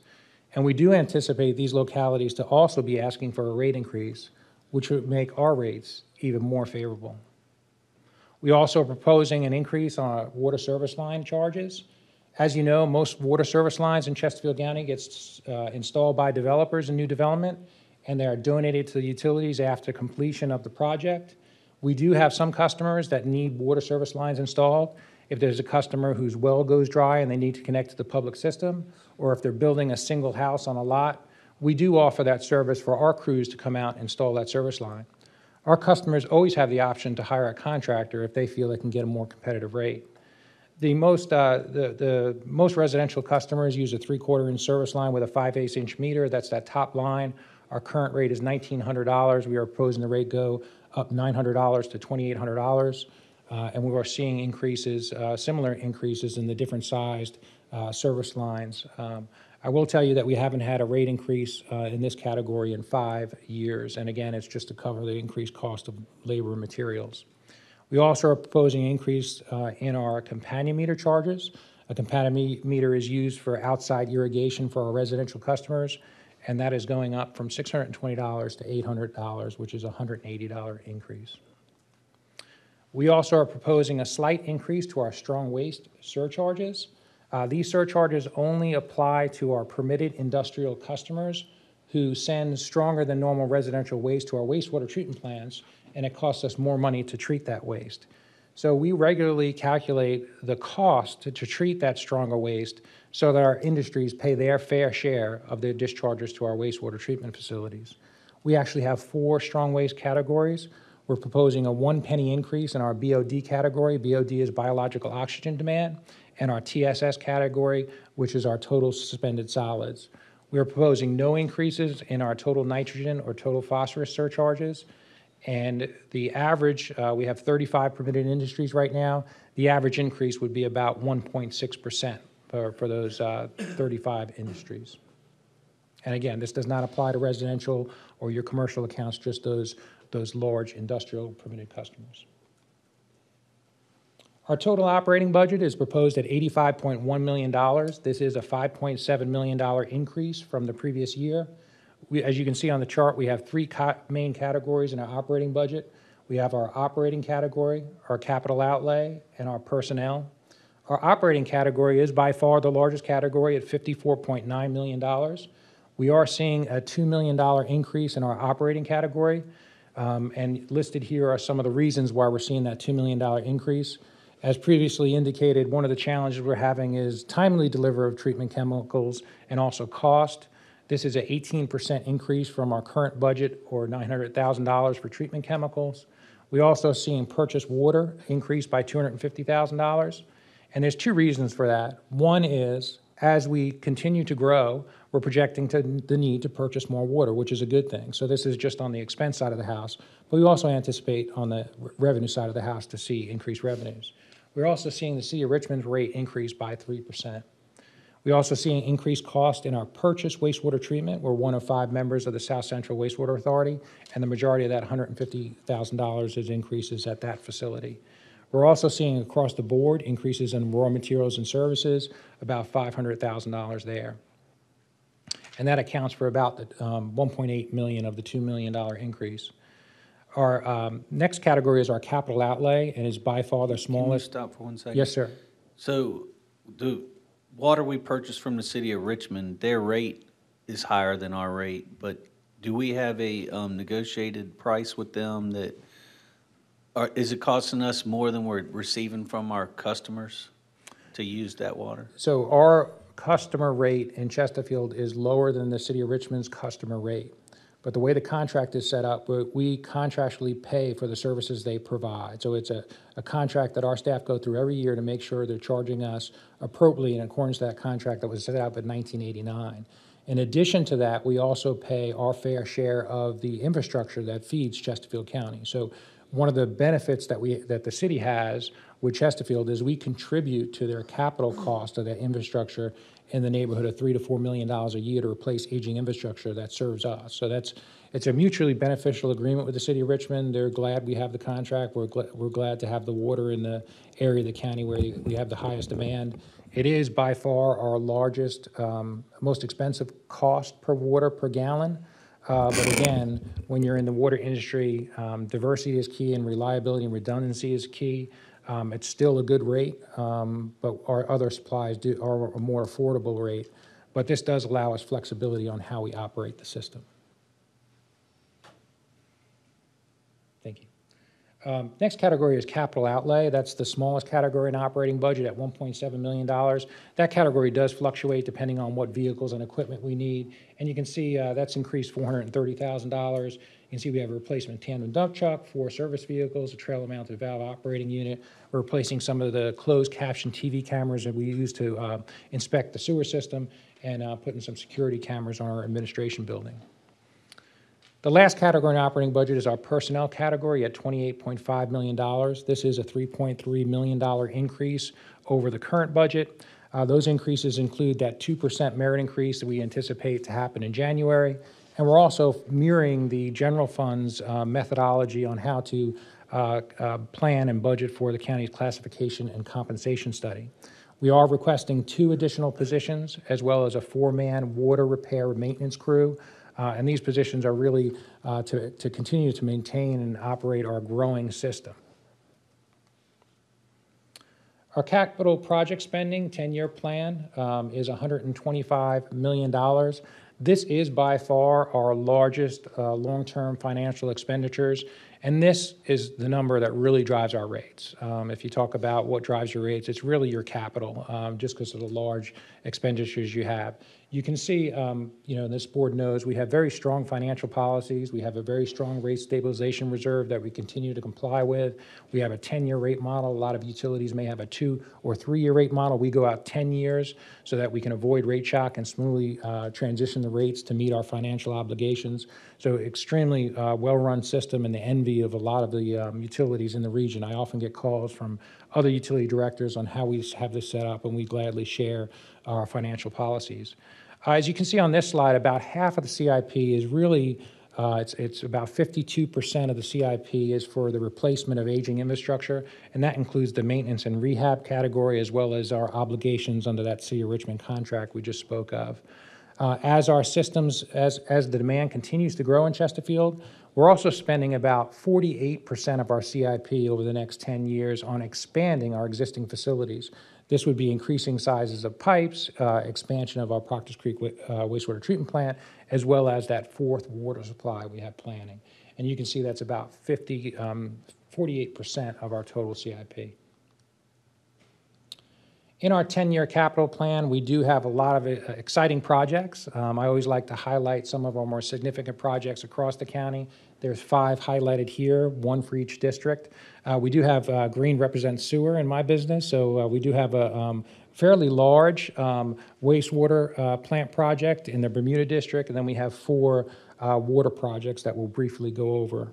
and we do anticipate these localities to also be asking for a rate increase, which would make our rates even more favorable. We also are proposing an increase on our water service line charges. As you know, most water service lines in Chesterfield County gets uh, installed by developers in new development, and they are donated to the utilities after completion of the project. We do have some customers that need water service lines installed. If there's a customer whose well goes dry and they need to connect to the public system, or if they're building a single house on a lot, we do offer that service for our crews to come out and install that service line. Our customers always have the option to hire a contractor if they feel they can get a more competitive rate. The most, uh, the, the most residential customers use a three-quarter inch service line with a five-eighths inch meter. That's that top line. Our current rate is nineteen hundred dollars. We are proposing the rate go up nine hundred dollars to twenty-eight hundred dollars. Uh, and we are seeing increases, uh, similar increases in the different sized uh, service lines um, I will tell you that we haven't had a rate increase uh, in this category in five years. And again, it's just to cover the increased cost of labor and materials. We also are proposing an increase uh, in our companion meter charges. A companion meter is used for outside irrigation for our residential customers, and that is going up from six hundred twenty dollars to eight hundred dollars, which is a one hundred eighty dollar increase. We also are proposing a slight increase to our strong waste surcharges. Uh, these surcharges only apply to our permitted industrial customers who send stronger than normal residential waste to our wastewater treatment plants, and it costs us more money to treat that waste. So we regularly calculate the cost to, to treat that stronger waste so that our industries pay their fair share of their discharges to our wastewater treatment facilities. We actually have four strong waste categories. We're proposing a one penny increase in our B O D category. B O D is biological oxygen demand, and our T S S category, which is our total suspended solids. We are proposing no increases in our total nitrogen or total phosphorus surcharges. And the average, uh, we have thirty-five permitted industries right now. The average increase would be about one point six percent for, for those uh, thirty-five industries. And again, this does not apply to residential or your commercial accounts, just those, those large industrial permitted customers. Our total operating budget is proposed at eighty-five point one million dollars. This is a five point seven million dollar increase from the previous year. We, as you can see on the chart, we have three co- main categories in our operating budget. We have our operating category, our capital outlay, and our personnel. Our operating category is by far the largest category at fifty-four point nine million dollars. We are seeing a two million dollar increase in our operating category, um, and listed here are some of the reasons why we're seeing that two million dollar increase. As previously indicated, one of the challenges we're having is timely delivery of treatment chemicals and also cost. This is an eighteen percent increase from our current budget, or nine hundred thousand dollars for treatment chemicals. We also seeing purchased water increase by two hundred fifty thousand dollars. And there's two reasons for that. One is, as we continue to grow, we're projecting to the need to purchase more water, which is a good thing. So this is just on the expense side of the house, but we also anticipate on the revenue side of the house to see increased revenues. We're also seeing the City of Richmond's rate increase by three percent. We're also seeing increased cost in our purchase wastewater treatment. We're one of five members of the South Central Wastewater Authority, and the majority of that one hundred fifty thousand dollars is increases at that facility. We're also seeing across the board increases in raw materials and services, about five hundred thousand dollars there. And that accounts for about the um, one point eight million dollars of the two million dollar increase. Our um, next category is our capital outlay, and is by far the smallest. Can you stop for one second? Yes, sir. So do water we purchase from the City of Richmond, their rate is higher than our rate, but do we have a um, negotiated price with them that, or is it costing us more than we're receiving from our customers to use that water? So our customer rate in Chesterfield is lower than the City of Richmond's customer rate, but the way the contract is set up, we contractually pay for the services they provide. So it's a, a contract that our staff go through every year to make sure they're charging us appropriately in accordance to that contract that was set up in nineteen eighty-nine. In addition to that, we also pay our fair share of the infrastructure that feeds Chesterfield County. So one of the benefits that we that the city has with Chesterfield is we contribute to their capital cost of that infrastructure in the neighborhood of three to four million dollars a year to replace aging infrastructure that serves us. So that's it's a mutually beneficial agreement with the City of Richmond. They're glad we have the contract. We're gl we're glad to have the water in the area of the county where we have the highest demand. It is by far our largest, um, most expensive cost per water per gallon. Uh, but again, when you're in the water industry, um, diversity is key, and reliability and redundancy is key. Um, it's still a good rate, um, but our other supplies do, are a more affordable rate. But this does allow us flexibility on how we operate the system. Thank you. Um, next category is capital outlay. That's the smallest category in operating budget at one point seven million dollars. That category does fluctuate depending on what vehicles and equipment we need. And you can see uh, that's increased four hundred thirty thousand dollars. You can see we have a replacement tandem dump truck, four service vehicles, a trailer-mounted valve operating unit. We're replacing some of the closed caption T V cameras that we use to uh, inspect the sewer system, and uh, putting some security cameras on our administration building. The last category in operating budget is our personnel category at twenty-eight point five million dollars. This is a three point three million dollar increase over the current budget. Uh, those increases include that two percent merit increase that we anticipate to happen in January. And we're also mirroring the general fund's uh, methodology on how to uh, uh, plan and budget for the county's classification and compensation study. We are requesting two additional positions, as well as a four-man water repair maintenance crew. Uh, and these positions are really uh, to, to continue to maintain and operate our growing system. Our capital project spending ten-year plan um, is one hundred twenty-five million dollars. This is by far our largest uh, long-term financial expenditures, and this is the number that really drives our rates. Um, if you talk about what drives your rates, it's really your capital, um, just because of the large expenditures you have. You can see, um, you know, this board knows we have very strong financial policies. We have a very strong rate stabilization reserve that we continue to comply with. We have a ten-year rate model. A lot of utilities may have a two or three-year rate model. We go out ten years so that we can avoid rate shock and smoothly uh, transition the rates to meet our financial obligations. So extremely uh, well-run system and the envy of a lot of the um, utilities in the region. I often get calls from other utility directors on how we have this set up, and we gladly share our financial policies. Uh, as you can see on this slide, about half of the C I P is really, uh, it's, it's about fifty-two percent of the C I P is for the replacement of aging infrastructure, and that includes the maintenance and rehab category, as well as our obligations under that City of Richmond contract we just spoke of. Uh, as our systems, as, as the demand continues to grow in Chesterfield, we're also spending about forty-eight percent of our C I P over the next ten years on expanding our existing facilities. This would be increasing sizes of pipes, uh, expansion of our Proctor's Creek uh, wastewater treatment plant, as well as that fourth water supply we have planning. And you can see that's about fifty, um, forty-eight percent of our total C I P. In our ten-year capital plan, we do have a lot of uh, exciting projects. Um, I always like to highlight some of our more significant projects across the county. There's five highlighted here, one for each district. Uh, we do have uh, green represents sewer in my business, so uh, we do have a um, fairly large um, wastewater uh, plant project in the Bermuda district, and then we have four uh, water projects that we'll briefly go over.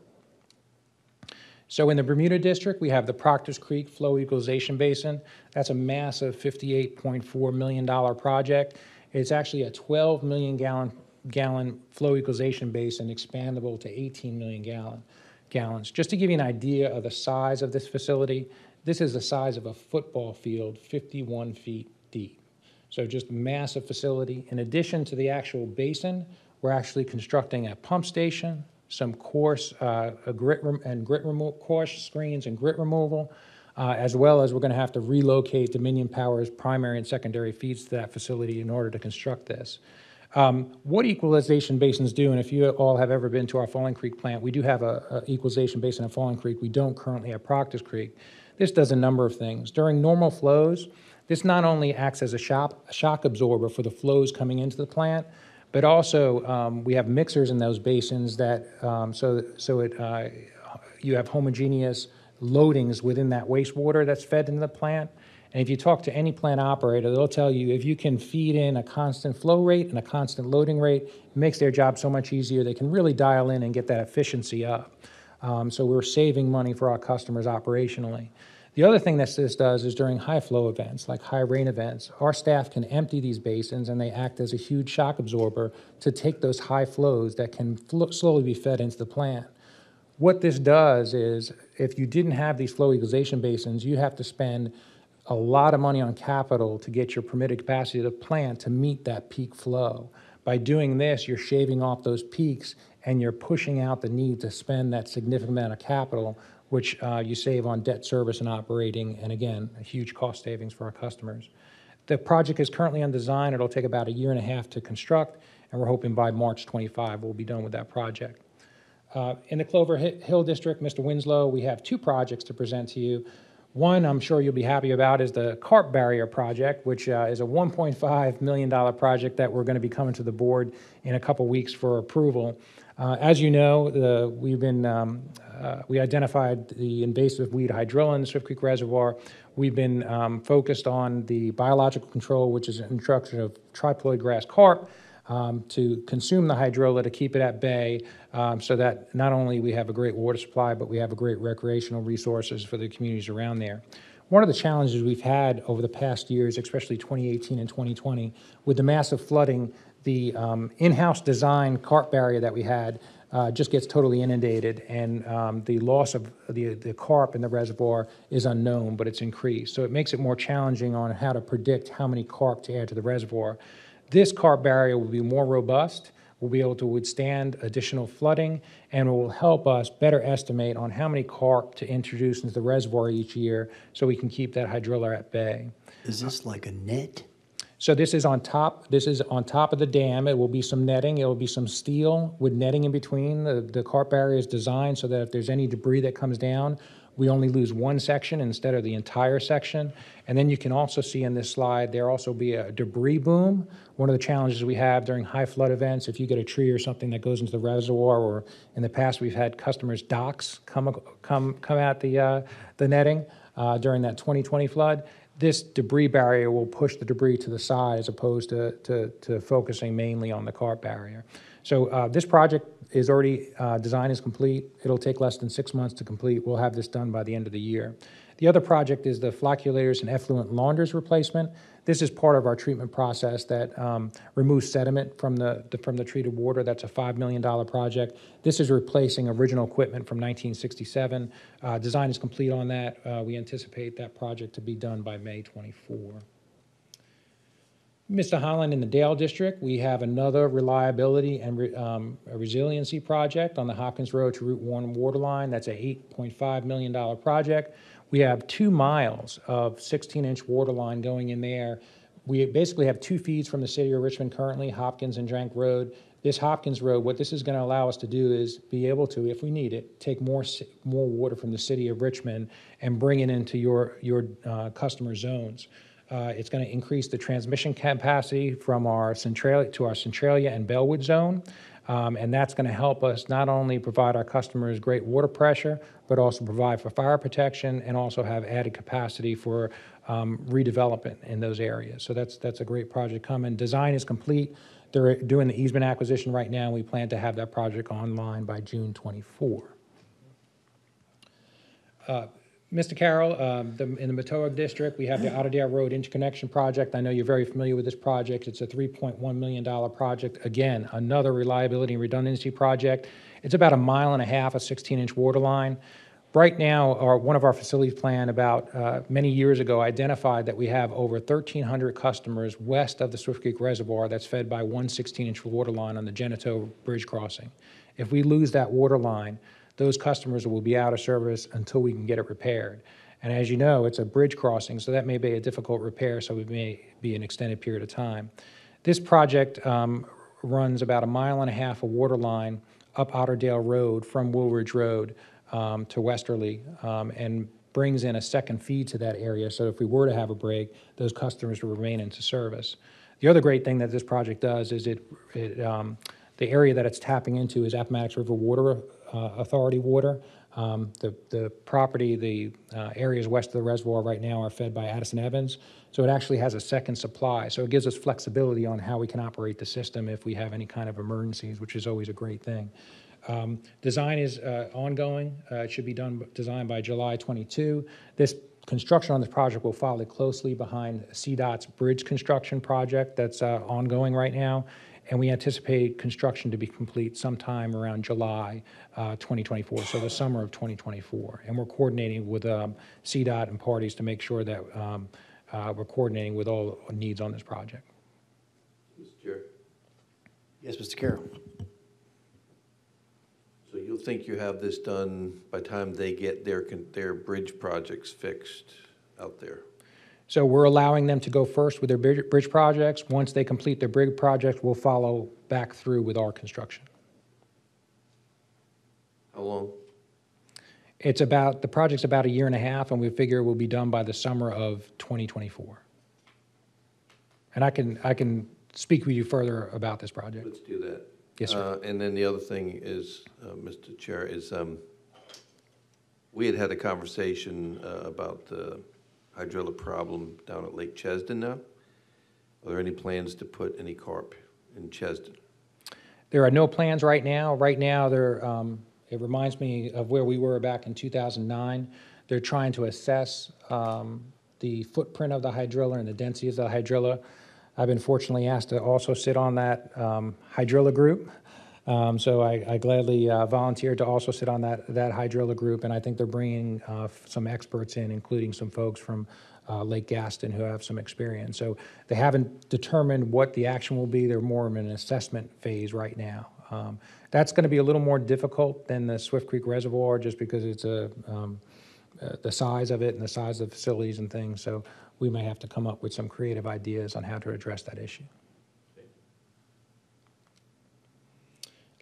So in the Bermuda district, we have the Proctor's Creek Flow Equalization Basin. That's a massive fifty-eight point four million dollars project. It's actually a twelve million gallon, gallon flow equalization basin, expandable to eighteen million gallon, gallons. Just to give you an idea of the size of this facility, this is the size of a football field, fifty-one feet deep. So just massive facility. In addition to the actual basin, we're actually constructing a pump station, some coarse uh, grit and grit removal, coarse screens and grit removal, uh, as well as we're going to have to relocate Dominion Power's primary and secondary feeds to that facility in order to construct this. Um, what equalization basins do, and if you all have ever been to our Falling Creek plant, we do have a, a equalization basin at Falling Creek. We don't currently have Proctor's Creek. This does a number of things. During normal flows, this not only acts as a shock, a shock absorber for the flows coming into the plant, but also um, we have mixers in those basins that um, so so it uh, you have homogeneous loadings within that wastewater that's fed into the plant. And if you talk to any plant operator, they'll tell you if you can feed in a constant flow rate and a constant loading rate, it makes their job so much easier. They can really dial in and get that efficiency up. Um, so we're saving money for our customers operationally. The other thing that this does is during high flow events, like high rain events, our staff can empty these basins and they act as a huge shock absorber to take those high flows that can fl- slowly be fed into the plant. What this does is if you didn't have these flow equalization basins, you have to spend a lot of money on capital to get your permitted capacity of the plant to meet that peak flow. By doing this, you're shaving off those peaks and you're pushing out the need to spend that significant amount of capital, which uh, you save on debt service and operating, and again, a huge cost savings for our customers. The project is currently on design. It'll take about a year and a half to construct, and we're hoping by March twenty-five we'll be done with that project. Uh, in the Clover Hill District, Mister Winslow, we have two projects to present to you. One I'm sure you'll be happy about is the carp barrier project, which uh, is a one point five million dollars project that we're going to be coming to the board in a couple weeks for approval. Uh, as you know, the, we've been, um, uh, we identified the invasive weed hydrilla in the Swift Creek Reservoir. We've been um, focused on the biological control, which is an introduction of triploid grass carp um, to consume the hydrilla to keep it at bay um, so that not only we have a great water supply, but we have a great recreational resources for the communities around there. One of the challenges we've had over the past years, especially twenty eighteen and twenty twenty, with the massive flooding, the um, in-house design cart barrier that we had uh, just gets totally inundated, and um, the loss of the, the carp in the reservoir is unknown, but it's increased. So it makes it more challenging on how to predict how many carp to add to the reservoir. This carp barrier will be more robust, will be able to withstand additional flooding, and will help us better estimate on how many carp to introduce into the reservoir each year so we can keep that hydrilla at bay. Is this like a net? So this is on top. This is on top of the dam. It will be some netting. It will be some steel with netting in between. The, the carp barrier is designed so that if there's any debris that comes down, we only lose one section instead of the entire section. And then you can also see in this slide, there also be a debris boom. One of the challenges we have during high flood events, if you get a tree or something that goes into the reservoir, or in the past we've had customers' docks come come come out the uh, the netting uh, during that twenty twenty flood. This debris barrier will push the debris to the side as opposed to, to, to focusing mainly on the carp barrier. So uh, this project is already, uh, design is complete. It'll take less than six months to complete. We'll have this done by the end of the year. The other project is the flocculators and effluent launders replacement. This is part of our treatment process that um, removes sediment from the, the, from the treated water. That's a five million dollar project. This is replacing original equipment from nineteen sixty-seven. Uh, design is complete on that. Uh, we anticipate that project to be done by May twenty-four. Mister Holland, in the Dale District, we have another reliability and re, um, a resiliency project on the Hopkins Road to Route one water line. That's a eight point five million dollar project. We have two miles of sixteen inch water line going in there. We basically have two feeds from the city of Richmond currently, Hopkins and Drank Road. This Hopkins Road, what this is going to allow us to do is be able to, if we need it, take more more water from the city of Richmond and bring it into your, your uh, customer zones. Uh, it's going to increase the transmission capacity from our Centralia to our Centralia and Bellwood zone. Um, and that's going to help us not only provide our customers great water pressure, but also provide for fire protection and also have added capacity for um, redevelopment in those areas. So that's that's a great project coming. Design is complete. They're doing the easement acquisition right now. We plan to have that project online by June twenty-four. Uh, Mister Carroll, um, the, in the Mattoag District, we have the Otterdale Road Interconnection Project. I know you're very familiar with this project. It's a three point one million dollar project. Again, another reliability and redundancy project. It's about a mile and a half of sixteen inch water line. Right now, our, one of our facilities plan about uh, many years ago identified that we have over thirteen hundred customers west of the Swift Creek Reservoir that's fed by one sixteen inch water line on the Genito Bridge crossing. If we lose that water line, those customers will be out of service until we can get it repaired. And as you know, it's a bridge crossing, so that may be a difficult repair, so it may be an extended period of time. This project um, runs about a mile and a half of water line up Otterdale Road from Woolridge Road um, to Westerly um, and brings in a second feed to that area, so if we were to have a break, those customers will remain into service. The other great thing that this project does is it, it um, the area that it's tapping into is Appomattox River Water Uh, Authority water. Um, the, the property, the uh, areas west of the reservoir right now are fed by Addison Evans, so it actually has a second supply. So it gives us flexibility on how we can operate the system if we have any kind of emergencies, which is always a great thing. Um, design is uh, ongoing. Uh, it should be done designed by July twenty-two. This construction on this project will follow closely behind C DOT's bridge construction project that's uh, ongoing right now. And we anticipate construction to be complete sometime around July uh, twenty twenty-four, so the summer of twenty twenty-four. And we're coordinating with um, C DOT and parties to make sure that um, uh, we're coordinating with all needs on this project. Mister Chair. Yes, Mister Kerr. So you'll think you have this done by the time they get their, their bridge projects fixed out there? So we're allowing them to go first with their bridge projects. Once they complete their bridge projects, we'll follow back through with our construction. How long? It's about, the project's about a year and a half, and we figure we'll be done by the summer of twenty twenty-four. And I can, I can speak with you further about this project. Let's do that. Yes, sir. Uh, and then the other thing is, uh, Mister Chair, is um, we had had a conversation uh, about the hydrilla problem down at Lake Chesden now. Are there any plans to put any carp in Chesden? There are no plans right now. Right now, there, um, it reminds me of where we were back in two thousand nine. They're trying to assess um, the footprint of the hydrilla and the density of the hydrilla. I've been fortunately asked to also sit on that um, hydrilla group. Um, so I, I gladly uh, volunteered to also sit on that, that hydrilla group, and I think they're bringing uh, some experts in, including some folks from uh, Lake Gaston who have some experience. So they haven't determined what the action will be. They're more in an assessment phase right now. Um, that's going to be a little more difficult than the Swift Creek Reservoir just because it's a, um, uh, the size of it and the size of the facilities and things. So we may have to come up with some creative ideas on how to address that issue.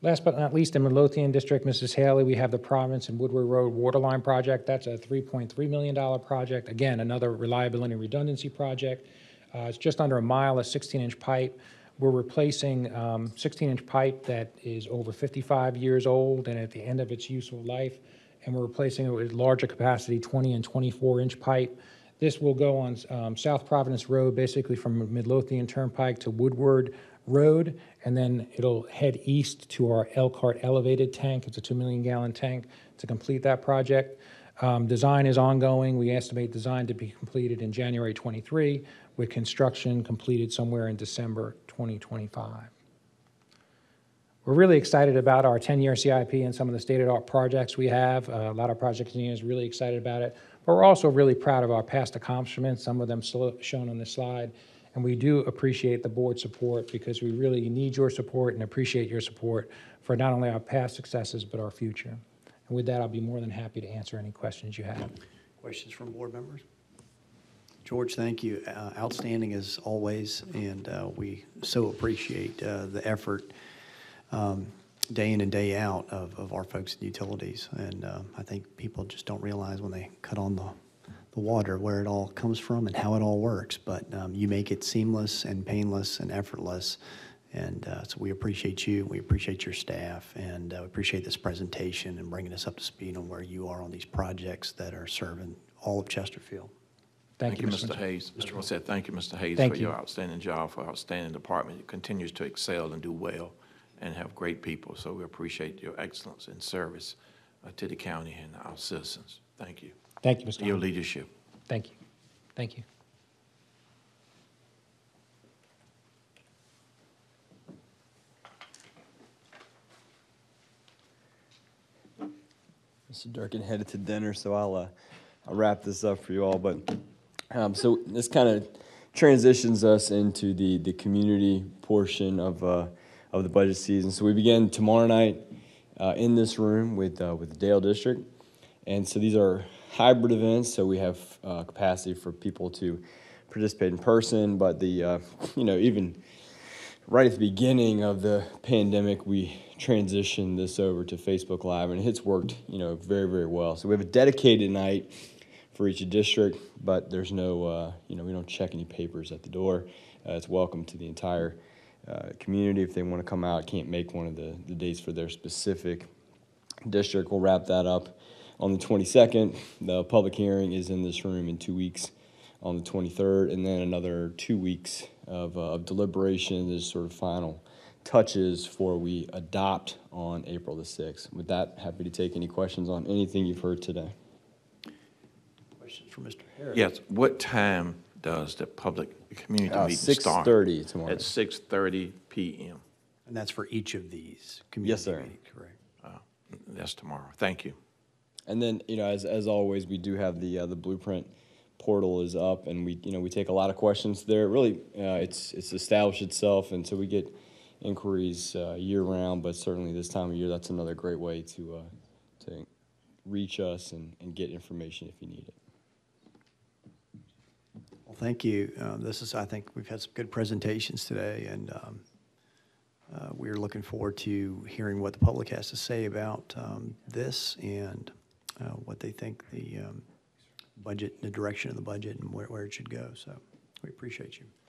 Last but not least, in the Midlothian District, Missus Haley, we have the Province and Woodward Road Waterline Project. That's a three point three million dollar project. Again, another reliability and redundancy project. Uh, it's just under a mile of sixteen inch pipe. We're replacing sixteen inch um, pipe that is over fifty-five years old and at the end of its useful life, and we're replacing it with larger capacity twenty and twenty-four inch pipe. This will go on um, South Providence Road, basically from Midlothian Turnpike to Woodward Road, and then it'll head east to our Elkhart elevated tank. It's a two million gallon tank to complete that project. Um, design is ongoing. We estimate design to be completed in January twenty-three, with construction completed somewhere in December twenty twenty-five. We're really excited about our ten year C I P and some of the state-of-the-art projects we have. Uh, a lot of project engineers are really excited about it, but we're also really proud of our past accomplishments, some of them shown on this slide. And we do appreciate the board support because we really need your support and appreciate your support for not only our past successes, but our future. And with that, I'll be more than happy to answer any questions you have. Questions from board members? George, thank you. Uh, outstanding as always. And uh, we so appreciate uh, the effort um, day in and day out of, of our folks in utilities. And uh, I think people just don't realize when they cut on the the water, where it all comes from and how it all works, but um, you make it seamless and painless and effortless, and uh, so we appreciate you, we appreciate your staff, and uh, we appreciate this presentation and bringing us up to speed on where you are on these projects that are serving all of Chesterfield. Thank, thank you, Mister Hayes. Mister Rossett, thank you, Mister Hayes, thank for you. Your outstanding job, for our outstanding department. It continues to excel and do well and have great people, so we appreciate your excellence and service uh, to the county and our citizens. Thank you. Thank you, Mister Your Holland. Leadership. Thank you. Thank you. Mister Durkin headed to dinner, so I'll, uh, I'll wrap this up for you all. But um, so this kind of transitions us into the, the community portion of, uh, of the budget season. So we begin tomorrow night uh, in this room with, uh, with the Dale District. And so these are hybrid events, so we have uh, capacity for people to participate in person, but the, uh, you know, even right at the beginning of the pandemic, we transitioned this over to Facebook Live, and it's worked, you know, very, very well. So we have a dedicated night for each district, but there's no, uh, you know, we don't check any papers at the door. Uh, it's welcome to the entire uh, community if they want to come out, can't make one of the, the dates for their specific district. We'll wrap that up on the twenty-second, the public hearing is in this room in two weeks on the twenty-third, and then another two weeks of, uh, of deliberation, this sort of final touches for we adopt on April the sixth. With that, happy to take any questions on anything you've heard today. Questions for Mister Harris. Yes, what time does the public community uh, meeting start? six thirty tomorrow. At six thirty p m And that's for each of these community yes, sir. Meetings, correct? Uh, that's tomorrow. Thank you. And then, you know, as as always, we do have the uh, the blueprint portal is up, and we you know we take a lot of questions there. Really, uh, it's it's established itself, and so we get inquiries uh, year round. But certainly this time of year, that's another great way to uh, to reach us and, and get information if you need it. Well, thank you. Uh, this is I think we've had some good presentations today, and um, uh, we're looking forward to hearing what the public has to say about um, this and. Uh, what they think the um, budget, the direction of the budget, and where, where it should go. So we appreciate you.